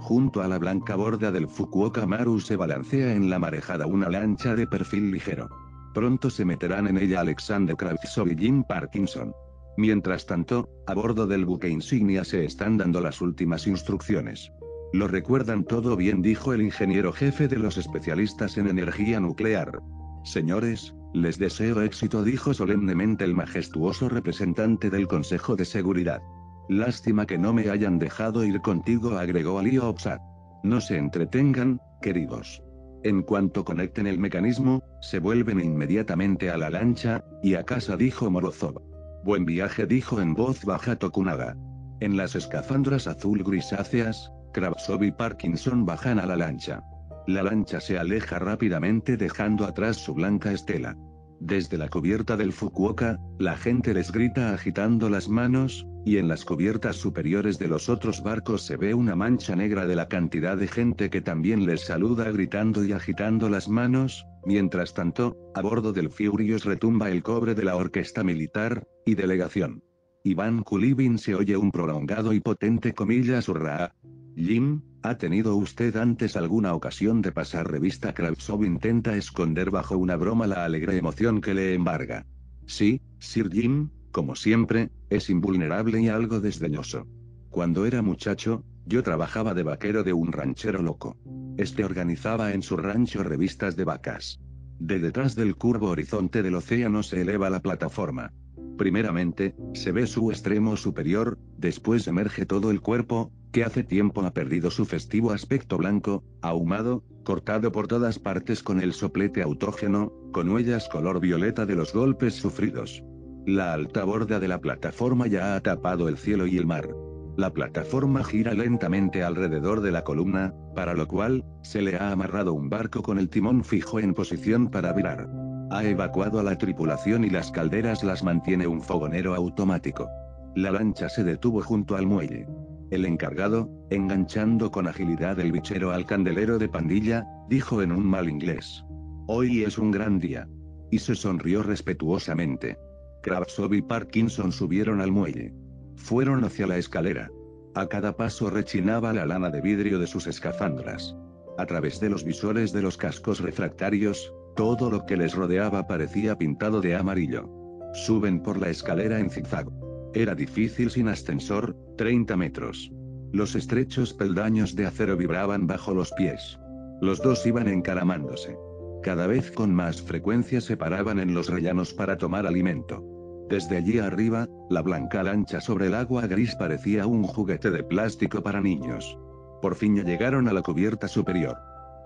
Junto a la blanca borda del Fukuoka Maru se balancea en la marejada una lancha de perfil ligero. Pronto se meterán en ella Alexander Kravtsov y Jim Parkinson. Mientras tanto, a bordo del buque insignia se están dando las últimas instrucciones. Lo recuerdan todo bien, dijo el ingeniero jefe de los especialistas en energía nuclear. Señores, les deseo éxito, dijo solemnemente el majestuoso representante del Consejo de Seguridad. Lástima que no me hayan dejado ir contigo, agregó Ali Opsat. No se entretengan, queridos. En cuanto conecten el mecanismo, se vuelven inmediatamente a la lancha, y a casa, dijo Morozov. Buen viaje, dijo en voz baja Tokunaga. En las escafandras azul grisáceas, Kravtsov y Parkinson bajan a la lancha. La lancha se aleja rápidamente dejando atrás su blanca estela. Desde la cubierta del Fukuoka, la gente les grita agitando las manos, y en las cubiertas superiores de los otros barcos se ve una mancha negra de la cantidad de gente que también les saluda gritando y agitando las manos. Mientras tanto, a bordo del Furious retumba el cobre de la orquesta militar, y delegación. Iván Kulibin se oye un prolongado y potente comillas hurra. Jim, ¿ha tenido usted antes alguna ocasión de pasar revista? Kravtsov intenta esconder bajo una broma la alegre emoción que le embarga. Sí, Sir Jim, como siempre, es invulnerable y algo desdeñoso. Cuando era muchacho, yo trabajaba de vaquero de un ranchero loco. Este organizaba en su rancho revistas de vacas. De detrás del curvo horizonte del océano se eleva la plataforma. Primeramente, se ve su extremo superior, después emerge todo el cuerpo, que hace tiempo ha perdido su festivo aspecto blanco, ahumado, cortado por todas partes con el soplete autógeno, con huellas color violeta de los golpes sufridos. La alta borda de la plataforma ya ha tapado el cielo y el mar. La plataforma gira lentamente alrededor de la columna, para lo cual, se le ha amarrado un barco con el timón fijo en posición para virar. Ha evacuado a la tripulación y las calderas las mantiene un fogonero automático. La lancha se detuvo junto al muelle. El encargado, enganchando con agilidad el bichero al candelero de pandilla, dijo en un mal inglés: «Hoy es un gran día». Y se sonrió respetuosamente. Kravtsov y Parkinson subieron al muelle. Fueron hacia la escalera. A cada paso rechinaba la lana de vidrio de sus escafandras. A través de los visores de los cascos refractarios, todo lo que les rodeaba parecía pintado de amarillo. Suben por la escalera en zigzag. Era difícil sin ascensor, 30 metros. Los estrechos peldaños de acero vibraban bajo los pies. Los dos iban encaramándose. Cada vez con más frecuencia se paraban en los rellanos para tomar alimento. Desde allí arriba, la blanca lancha sobre el agua gris parecía un juguete de plástico para niños. Por fin llegaron a la cubierta superior.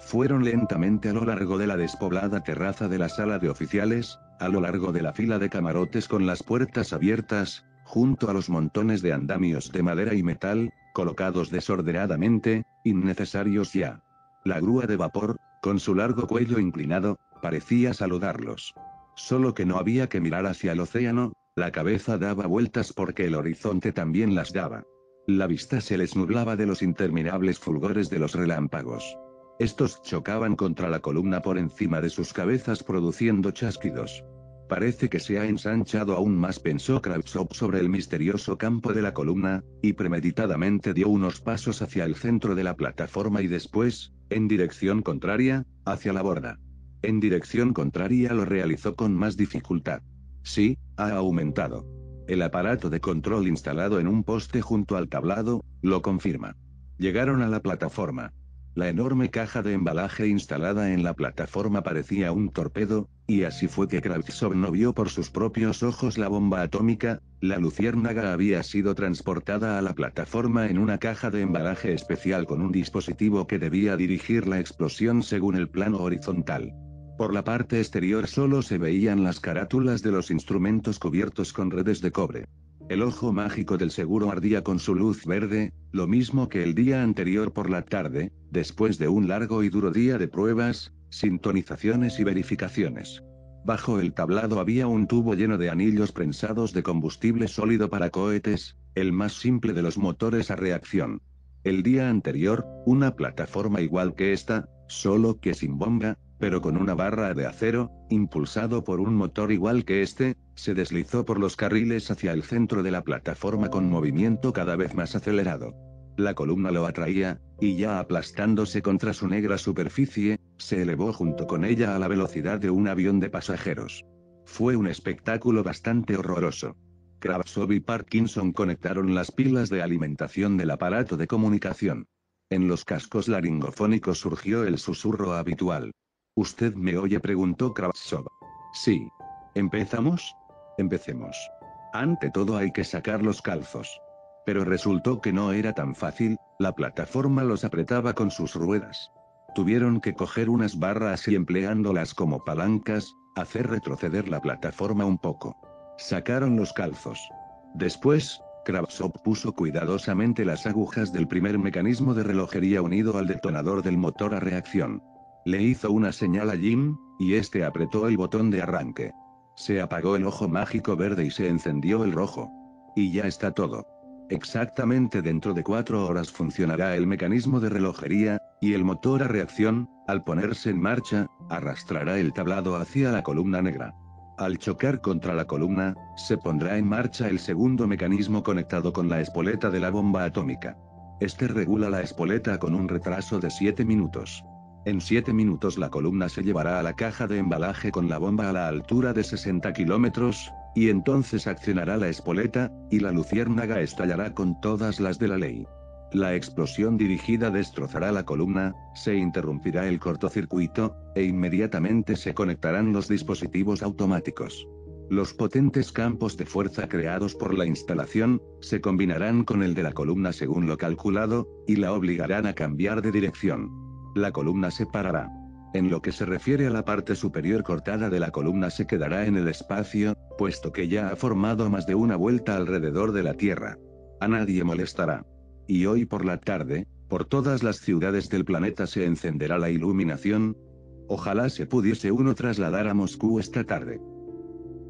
Fueron lentamente a lo largo de la despoblada terraza de la sala de oficiales, a lo largo de la fila de camarotes con las puertas abiertas, junto a los montones de andamios de madera y metal, colocados desordenadamente, innecesarios ya. La grúa de vapor, con su largo cuello inclinado, parecía saludarlos. Solo que no había que mirar hacia el océano, la cabeza daba vueltas porque el horizonte también las daba. La vista se les nublaba de los interminables fulgores de los relámpagos. Estos chocaban contra la columna por encima de sus cabezas produciendo chasquidos. Parece que se ha ensanchado aún más, pensó Kravtsov sobre el misterioso campo de la columna, y premeditadamente dio unos pasos hacia el centro de la plataforma y después, en dirección contraria, hacia la borda. En dirección contraria lo realizó con más dificultad. Sí, ha aumentado. El aparato de control instalado en un poste junto al tablado, lo confirma. Llegaron a la plataforma. La enorme caja de embalaje instalada en la plataforma parecía un torpedo, y así fue que Kravtsov no vio por sus propios ojos la bomba atómica. La luciérnaga había sido transportada a la plataforma en una caja de embalaje especial con un dispositivo que debía dirigir la explosión según el plano horizontal. Por la parte exterior solo se veían las carátulas de los instrumentos cubiertos con redes de cobre. El ojo mágico del seguro ardía con su luz verde, lo mismo que el día anterior por la tarde, después de un largo y duro día de pruebas, sintonizaciones y verificaciones. Bajo el tablado había un tubo lleno de anillos prensados de combustible sólido para cohetes, el más simple de los motores a reacción. El día anterior, una plataforma igual que esta, solo que sin bomba, pero con una barra de acero, impulsado por un motor igual que este, se deslizó por los carriles hacia el centro de la plataforma con movimiento cada vez más acelerado. La columna lo atraía, y ya aplastándose contra su negra superficie, se elevó junto con ella a la velocidad de un avión de pasajeros. Fue un espectáculo bastante horroroso. Kravtsov y Parkinson conectaron las pilas de alimentación del aparato de comunicación. En los cascos laringofónicos surgió el susurro habitual. —¿Usted me oye? —preguntó Kravtsov. —Sí. —¿Empezamos? —Empecemos. Ante todo hay que sacar los calzos. Pero resultó que no era tan fácil, la plataforma los apretaba con sus ruedas. Tuvieron que coger unas barras y, empleándolas como palancas, hacer retroceder la plataforma un poco. Sacaron los calzos. Después, Kravtsov puso cuidadosamente las agujas del primer mecanismo de relojería unido al detonador del motor a reacción. Le hizo una señal a Jim, y este apretó el botón de arranque. Se apagó el ojo mágico verde y se encendió el rojo. Y ya está todo. Exactamente dentro de 4 horas funcionará el mecanismo de relojería, y el motor a reacción, al ponerse en marcha, arrastrará el tablado hacia la columna negra. Al chocar contra la columna, se pondrá en marcha el segundo mecanismo conectado con la espoleta de la bomba atómica. Este regula la espoleta con un retraso de 7 minutos. En 7 minutos la columna se llevará a la caja de embalaje con la bomba a la altura de 60 kilómetros, y entonces accionará la espoleta, y la luciérnaga estallará con todas las de la ley. La explosión dirigida destrozará la columna, se interrumpirá el cortocircuito, e inmediatamente se conectarán los dispositivos automáticos. Los potentes campos de fuerza creados por la instalación, se combinarán con el de la columna según lo calculado, y la obligarán a cambiar de dirección. La columna se parará. En lo que se refiere a la parte superior cortada de la columna se quedará en el espacio, puesto que ya ha formado más de una vuelta alrededor de la Tierra. A nadie molestará. Y hoy por la tarde, por todas las ciudades del planeta se encenderá la iluminación. Ojalá se pudiese uno trasladar a Moscú esta tarde.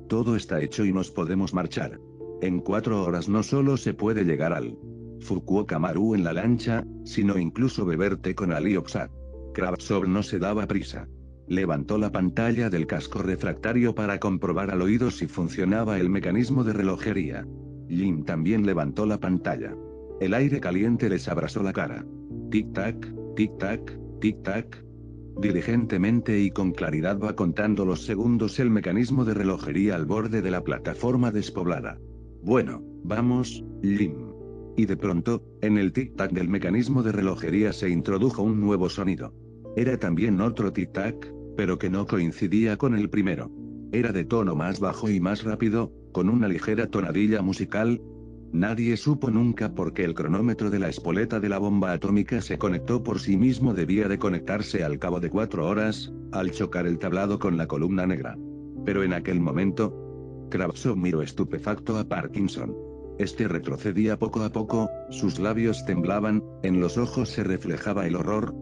Todo está hecho y nos podemos marchar. En 4 horas no solo se puede llegar al Fukuoka Maru en la lancha, sino incluso beber té con Aliopsat. Kravtsov no se daba prisa. Levantó la pantalla del casco refractario para comprobar al oído si funcionaba el mecanismo de relojería. Jim también levantó la pantalla. El aire caliente les abrasó la cara. Tic-tac, tic-tac, tic-tac. Diligentemente y con claridad va contando los segundos el mecanismo de relojería al borde de la plataforma despoblada. Bueno, vamos, Jim. Y de pronto, en el tic-tac del mecanismo de relojería se introdujo un nuevo sonido. Era también otro tic-tac, pero que no coincidía con el primero. Era de tono más bajo y más rápido, con una ligera tonadilla musical. Nadie supo nunca por qué el cronómetro de la espoleta de la bomba atómica se conectó por sí mismo. Debía de conectarse al cabo de 4 horas, al chocar el tablado con la columna negra. Pero en aquel momento, Kravtsov miró estupefacto a Parkinson. Este retrocedía poco a poco, sus labios temblaban, en los ojos se reflejaba el horror.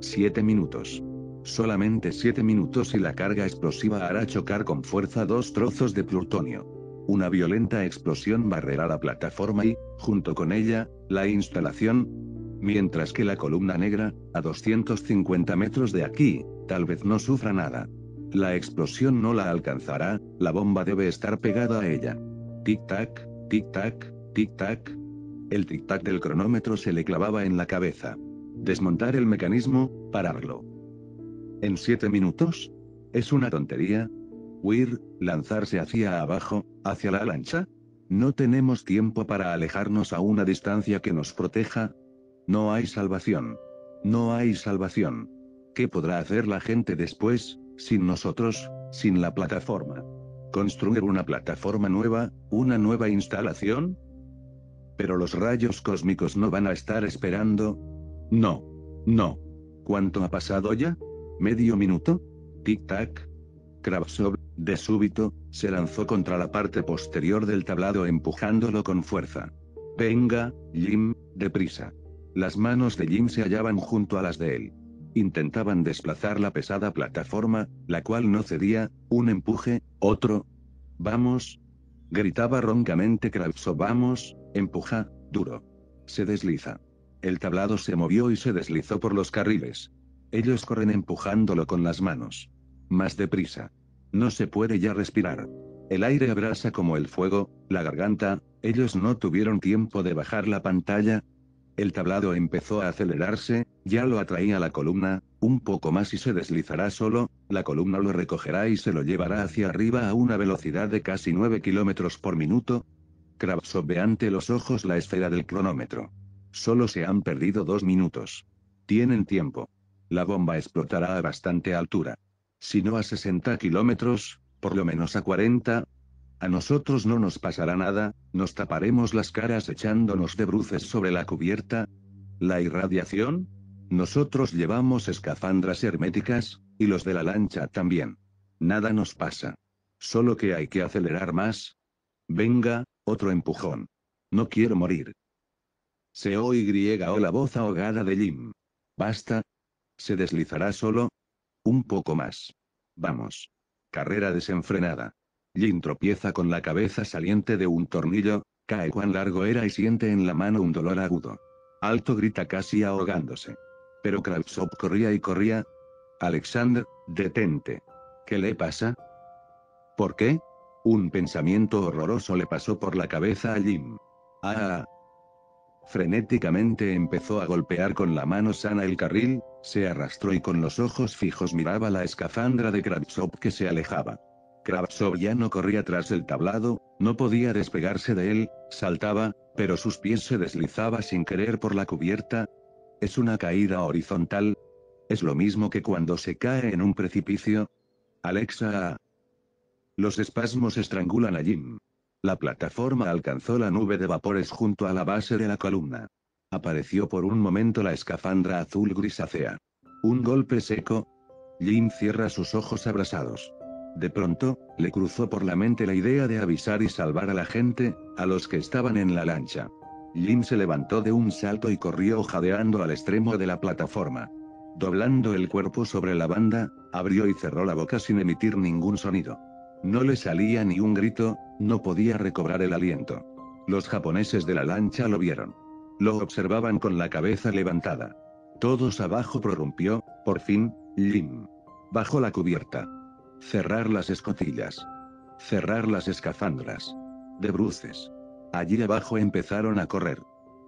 7 minutos. Solamente 7 minutos y la carga explosiva hará chocar con fuerza 2 trozos de plutonio. Una violenta explosión barrerá la plataforma y, junto con ella, la instalación. Mientras que la columna negra, a 250 metros de aquí, tal vez no sufra nada. La explosión no la alcanzará, la bomba debe estar pegada a ella. Tic-tac. Tic-tac, tic-tac. El tic-tac del cronómetro se le clavaba en la cabeza. Desmontar el mecanismo, pararlo. ¿En 7 minutos? ¿Es una tontería? ¿Huir, lanzarse hacia abajo, hacia la lancha? ¿No tenemos tiempo para alejarnos a una distancia que nos proteja? No hay salvación. No hay salvación. ¿Qué podrá hacer la gente después, sin nosotros, sin la plataforma? ¿Construir una plataforma nueva, una nueva instalación? ¿Pero los rayos cósmicos no van a estar esperando? No. No. ¿Cuánto ha pasado ya? ¿Medio minuto? Tic-tac. Kravtsov, de súbito, se lanzó contra la parte posterior del tablado empujándolo con fuerza. Venga, Jim, deprisa. Las manos de Jim se hallaban junto a las de él. Intentaban desplazar la pesada plataforma, la cual no cedía. Un empuje, otro. «¡Vamos!», gritaba roncamente Kravtsov. «Vamos, empuja, duro. Se desliza». El tablado se movió y se deslizó por los carriles. Ellos corren empujándolo con las manos. Más deprisa. No se puede ya respirar. El aire abrasa como el fuego, la garganta. Ellos no tuvieron tiempo de bajar la pantalla. El tablado empezó a acelerarse, ya lo atraía la columna, un poco más y se deslizará solo, la columna lo recogerá y se lo llevará hacia arriba a una velocidad de casi 9 kilómetros por minuto. Kravtsov ve ante los ojos la esfera del cronómetro. Solo se han perdido 2 minutos. Tienen tiempo. La bomba explotará a bastante altura. Si no a 60 kilómetros, por lo menos a 40. A nosotros no nos pasará nada, nos taparemos las caras echándonos de bruces sobre la cubierta. ¿La irradiación? Nosotros llevamos escafandras herméticas, y los de la lancha también. Nada nos pasa. Solo que hay que acelerar más. Venga, otro empujón. No quiero morir. Se oyó la voz ahogada de Jim. Basta. Se deslizará solo. Un poco más. Vamos. Carrera desenfrenada. Jim tropieza con la cabeza saliente de un tornillo, cae cuán largo era y siente en la mano un dolor agudo. Alto grita casi ahogándose. Pero Kravtsov corría y corría. Alexander, detente. ¿Qué le pasa? ¿Por qué? Un pensamiento horroroso le pasó por la cabeza a Jim. ¡Ah! Frenéticamente empezó a golpear con la mano sana el carril, se arrastró y con los ojos fijos miraba la escafandra de Kravtsov que se alejaba. Kravtsov ya no corría tras el tablado, no podía despegarse de él, saltaba, pero sus pies se deslizaban sin querer por la cubierta. Es una caída horizontal. Es lo mismo que cuando se cae en un precipicio. Alexa. Los espasmos estrangulan a Jim. La plataforma alcanzó la nube de vapores junto a la base de la columna. Apareció por un momento la escafandra azul grisácea. Un golpe seco. Jim cierra sus ojos abrasados. De pronto, le cruzó por la mente la idea de avisar y salvar a la gente, a los que estaban en la lancha. Jim se levantó de un salto y corrió jadeando al extremo de la plataforma. Doblando el cuerpo sobre la banda, abrió y cerró la boca sin emitir ningún sonido. No le salía ni un grito, no podía recobrar el aliento. Los japoneses de la lancha lo vieron. Lo observaban con la cabeza levantada. Todos abajo, prorrumpió, por fin, Jim. Bajo la cubierta. Cerrar las escotillas. Cerrar las escafandras. De bruces. Allí abajo empezaron a correr.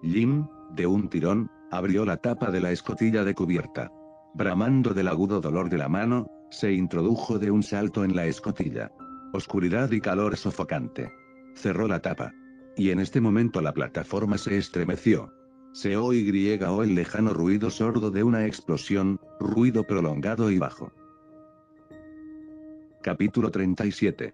Jim, de un tirón, abrió la tapa de la escotilla de cubierta. Bramando del agudo dolor de la mano, se introdujo de un salto en la escotilla. Oscuridad y calor sofocante. Cerró la tapa. Y en este momento la plataforma se estremeció. Se oyó el lejano ruido sordo de una explosión, ruido prolongado y bajo. Capítulo 37.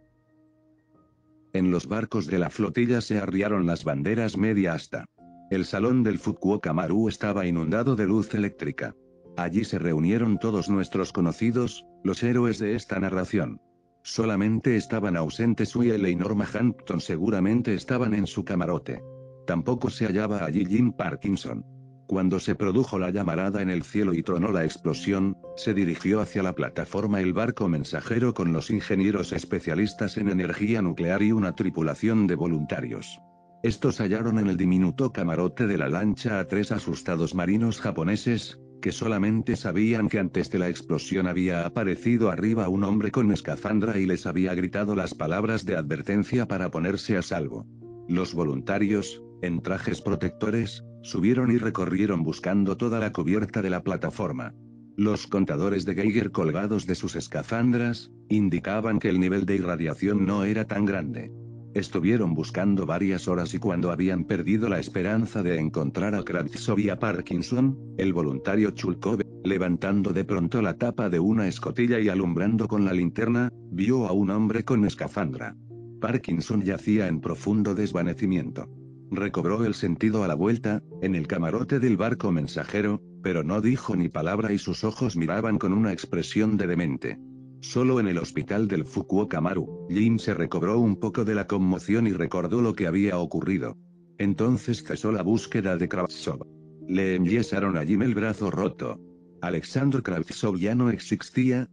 En los barcos de la flotilla se arriaron las banderas media asta. El salón del Fukuoka Maru estaba inundado de luz eléctrica. Allí se reunieron todos nuestros conocidos, los héroes de esta narración. Solamente estaban ausentes Uiele y Norma Hampton, seguramente estaban en su camarote. Tampoco se hallaba allí Jim Parkinson. Cuando se produjo la llamarada en el cielo y tronó la explosión, se dirigió hacia la plataforma el barco mensajero con los ingenieros especialistas en energía nuclear y una tripulación de voluntarios. Estos hallaron en el diminuto camarote de la lancha a 3 asustados marinos japoneses, que solamente sabían que antes de la explosión había aparecido arriba un hombre con escafandra y les había gritado las palabras de advertencia para ponerse a salvo. Los voluntarios, en trajes protectores, subieron y recorrieron buscando toda la cubierta de la plataforma. Los contadores de Geiger colgados de sus escafandras, indicaban que el nivel de irradiación no era tan grande. Estuvieron buscando varias horas y cuando habían perdido la esperanza de encontrar a Kravtsov y a Parkinson, el voluntario Chulkov, levantando de pronto la tapa de una escotilla y alumbrando con la linterna, vio a un hombre con escafandra. Parkinson yacía en profundo desvanecimiento. Recobró el sentido a la vuelta, en el camarote del barco mensajero, pero no dijo ni palabra y sus ojos miraban con una expresión de demente. Solo en el hospital del Fukuoka Maru, Jim se recobró un poco de la conmoción y recordó lo que había ocurrido. Entonces cesó la búsqueda de Kravtsov. Le enyesaron a Jim el brazo roto. Alexander Kravtsov ya no existía.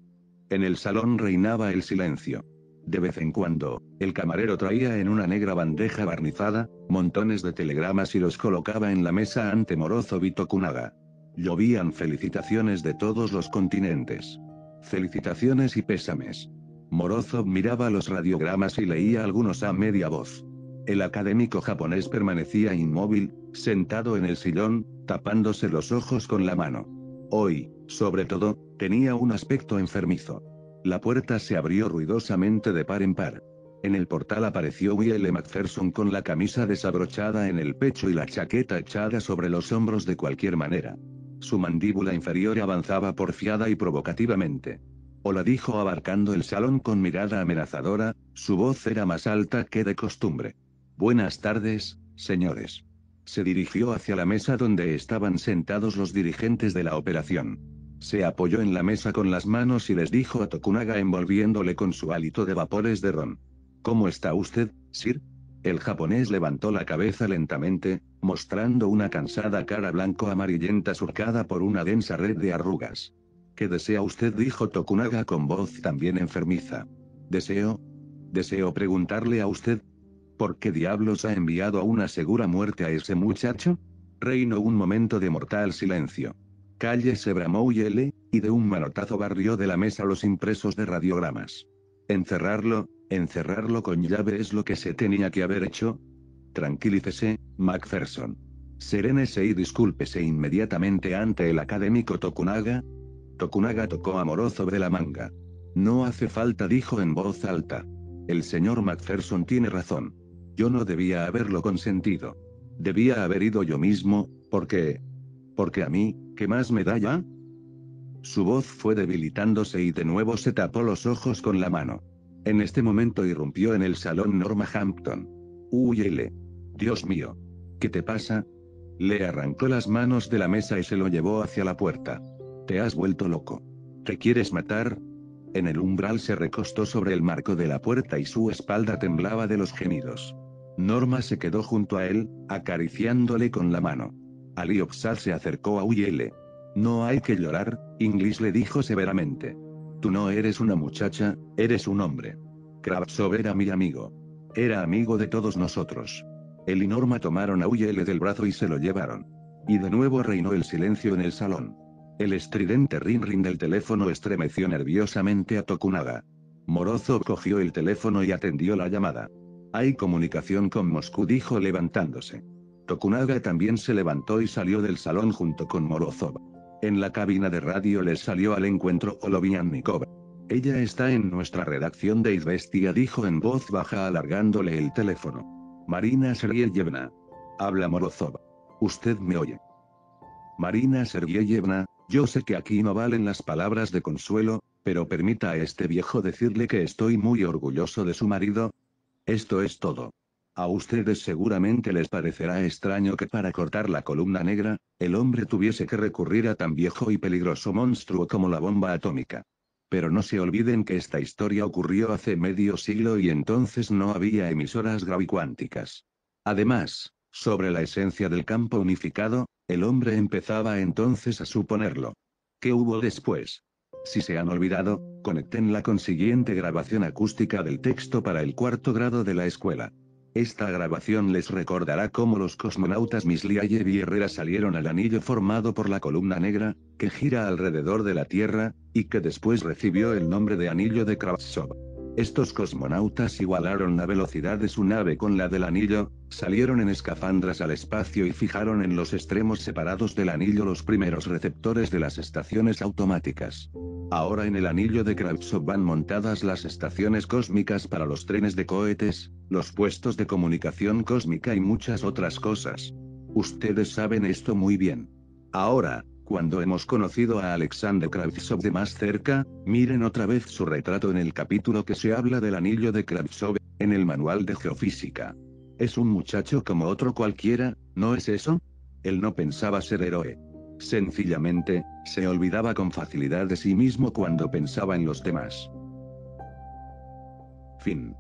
En el salón reinaba el silencio. De vez en cuando, el camarero traía en una negra bandeja barnizada, montones de telegramas y los colocaba en la mesa ante Morozo Bitokunaga. Llovían felicitaciones de todos los continentes. Felicitaciones y pésames. Morozov miraba los radiogramas y leía algunos a media voz. El académico japonés permanecía inmóvil, sentado en el sillón, tapándose los ojos con la mano. Hoy, sobre todo, tenía un aspecto enfermizo. La puerta se abrió ruidosamente de par en par. En el portal apareció Willie Macpherson con la camisa desabrochada en el pecho y la chaqueta echada sobre los hombros de cualquier manera. Su mandíbula inferior avanzaba porfiada y provocativamente. Hola, dijo abarcando el salón con mirada amenazadora, su voz era más alta que de costumbre. Buenas tardes, señores. Se dirigió hacia la mesa donde estaban sentados los dirigentes de la operación. Se apoyó en la mesa con las manos y les dijo a Tokunaga envolviéndole con su hálito de vapores de ron. ¿Cómo está usted, Sir? El japonés levantó la cabeza lentamente, mostrando una cansada cara blanco amarillenta surcada por una densa red de arrugas. ¿Qué desea usted?, dijo Tokunaga con voz también enfermiza. Deseo preguntarle a usted, ¿por qué diablos ha enviado a una segura muerte a ese muchacho? Reinó un momento de mortal silencio. Cállese, bramó L, y de un manotazo barrió de la mesa los impresos de radiogramas. Encerrarlo con llave es lo que se tenía que haber hecho. Tranquilícese, Macpherson. Serénese y discúlpese inmediatamente ante el académico Tokunaga. Tokunaga tocó a Morozov de la manga. No hace falta, dijo en voz alta. El señor Macpherson tiene razón. Yo no debía haberlo consentido. Debía haber ido yo mismo, porque a mí, ¿qué más me da ya? Su voz fue debilitándose y de nuevo se tapó los ojos con la mano. En este momento irrumpió en el salón Norma Hampton. Huyele. Dios mío. ¿Qué te pasa? Le arrancó las manos de la mesa y se lo llevó hacia la puerta. Te has vuelto loco. ¿Te quieres matar? En el umbral se recostó sobre el marco de la puerta y su espalda temblaba de los gemidos. Norma se quedó junto a él, acariciándole con la mano. Ali Oxal se acercó a Uyele. No hay que llorar, Inglis, le dijo severamente. Tú no eres una muchacha, eres un hombre. Kravtsov era mi amigo. Era amigo de todos nosotros. Él y Norma tomaron a Uyele del brazo y se lo llevaron. Y de nuevo reinó el silencio en el salón. El estridente ring-ring del teléfono estremeció nerviosamente a Tokunaga. Morozov cogió el teléfono y atendió la llamada. Hay comunicación con Moscú, dijo levantándose. Tokunaga también se levantó y salió del salón junto con Morozov. En la cabina de radio les salió al encuentro Oloviannikov. Ella está en nuestra redacción de Izvestia, dijo en voz baja alargándole el teléfono. Marina Sergeyevna. Habla Morozov. Usted me oye. Marina Sergeyevna, yo sé que aquí no valen las palabras de consuelo, pero permita a este viejo decirle que estoy muy orgulloso de su marido. Esto es todo. A ustedes seguramente les parecerá extraño que para cortar la columna negra, el hombre tuviese que recurrir a tan viejo y peligroso monstruo como la bomba atómica. Pero no se olviden que esta historia ocurrió hace medio siglo y entonces no había emisoras gravicuánticas. Además, sobre la esencia del campo unificado, el hombre empezaba entonces a suponerlo. ¿Qué hubo después? Si se han olvidado, conecten la consiguiente grabación acústica del texto para el cuarto grado de la escuela. Esta grabación les recordará cómo los cosmonautas Mislyayev y Herrera salieron al anillo formado por la columna negra, que gira alrededor de la Tierra, y que después recibió el nombre de Anillo de Kravtsov. Estos cosmonautas igualaron la velocidad de su nave con la del anillo, salieron en escafandras al espacio y fijaron en los extremos separados del anillo los primeros receptores de las estaciones automáticas. Ahora en el anillo de Kravtsov van montadas las estaciones cósmicas para los trenes de cohetes, los puestos de comunicación cósmica y muchas otras cosas. Ustedes saben esto muy bien. Ahora, cuando hemos conocido a Alexander Kravtsov de más cerca, miren otra vez su retrato en el capítulo que se habla del anillo de Kravtsov, en el manual de geofísica. Es un muchacho como otro cualquiera, ¿no es eso? Él no pensaba ser héroe. Sencillamente, se olvidaba con facilidad de sí mismo cuando pensaba en los demás. Fin.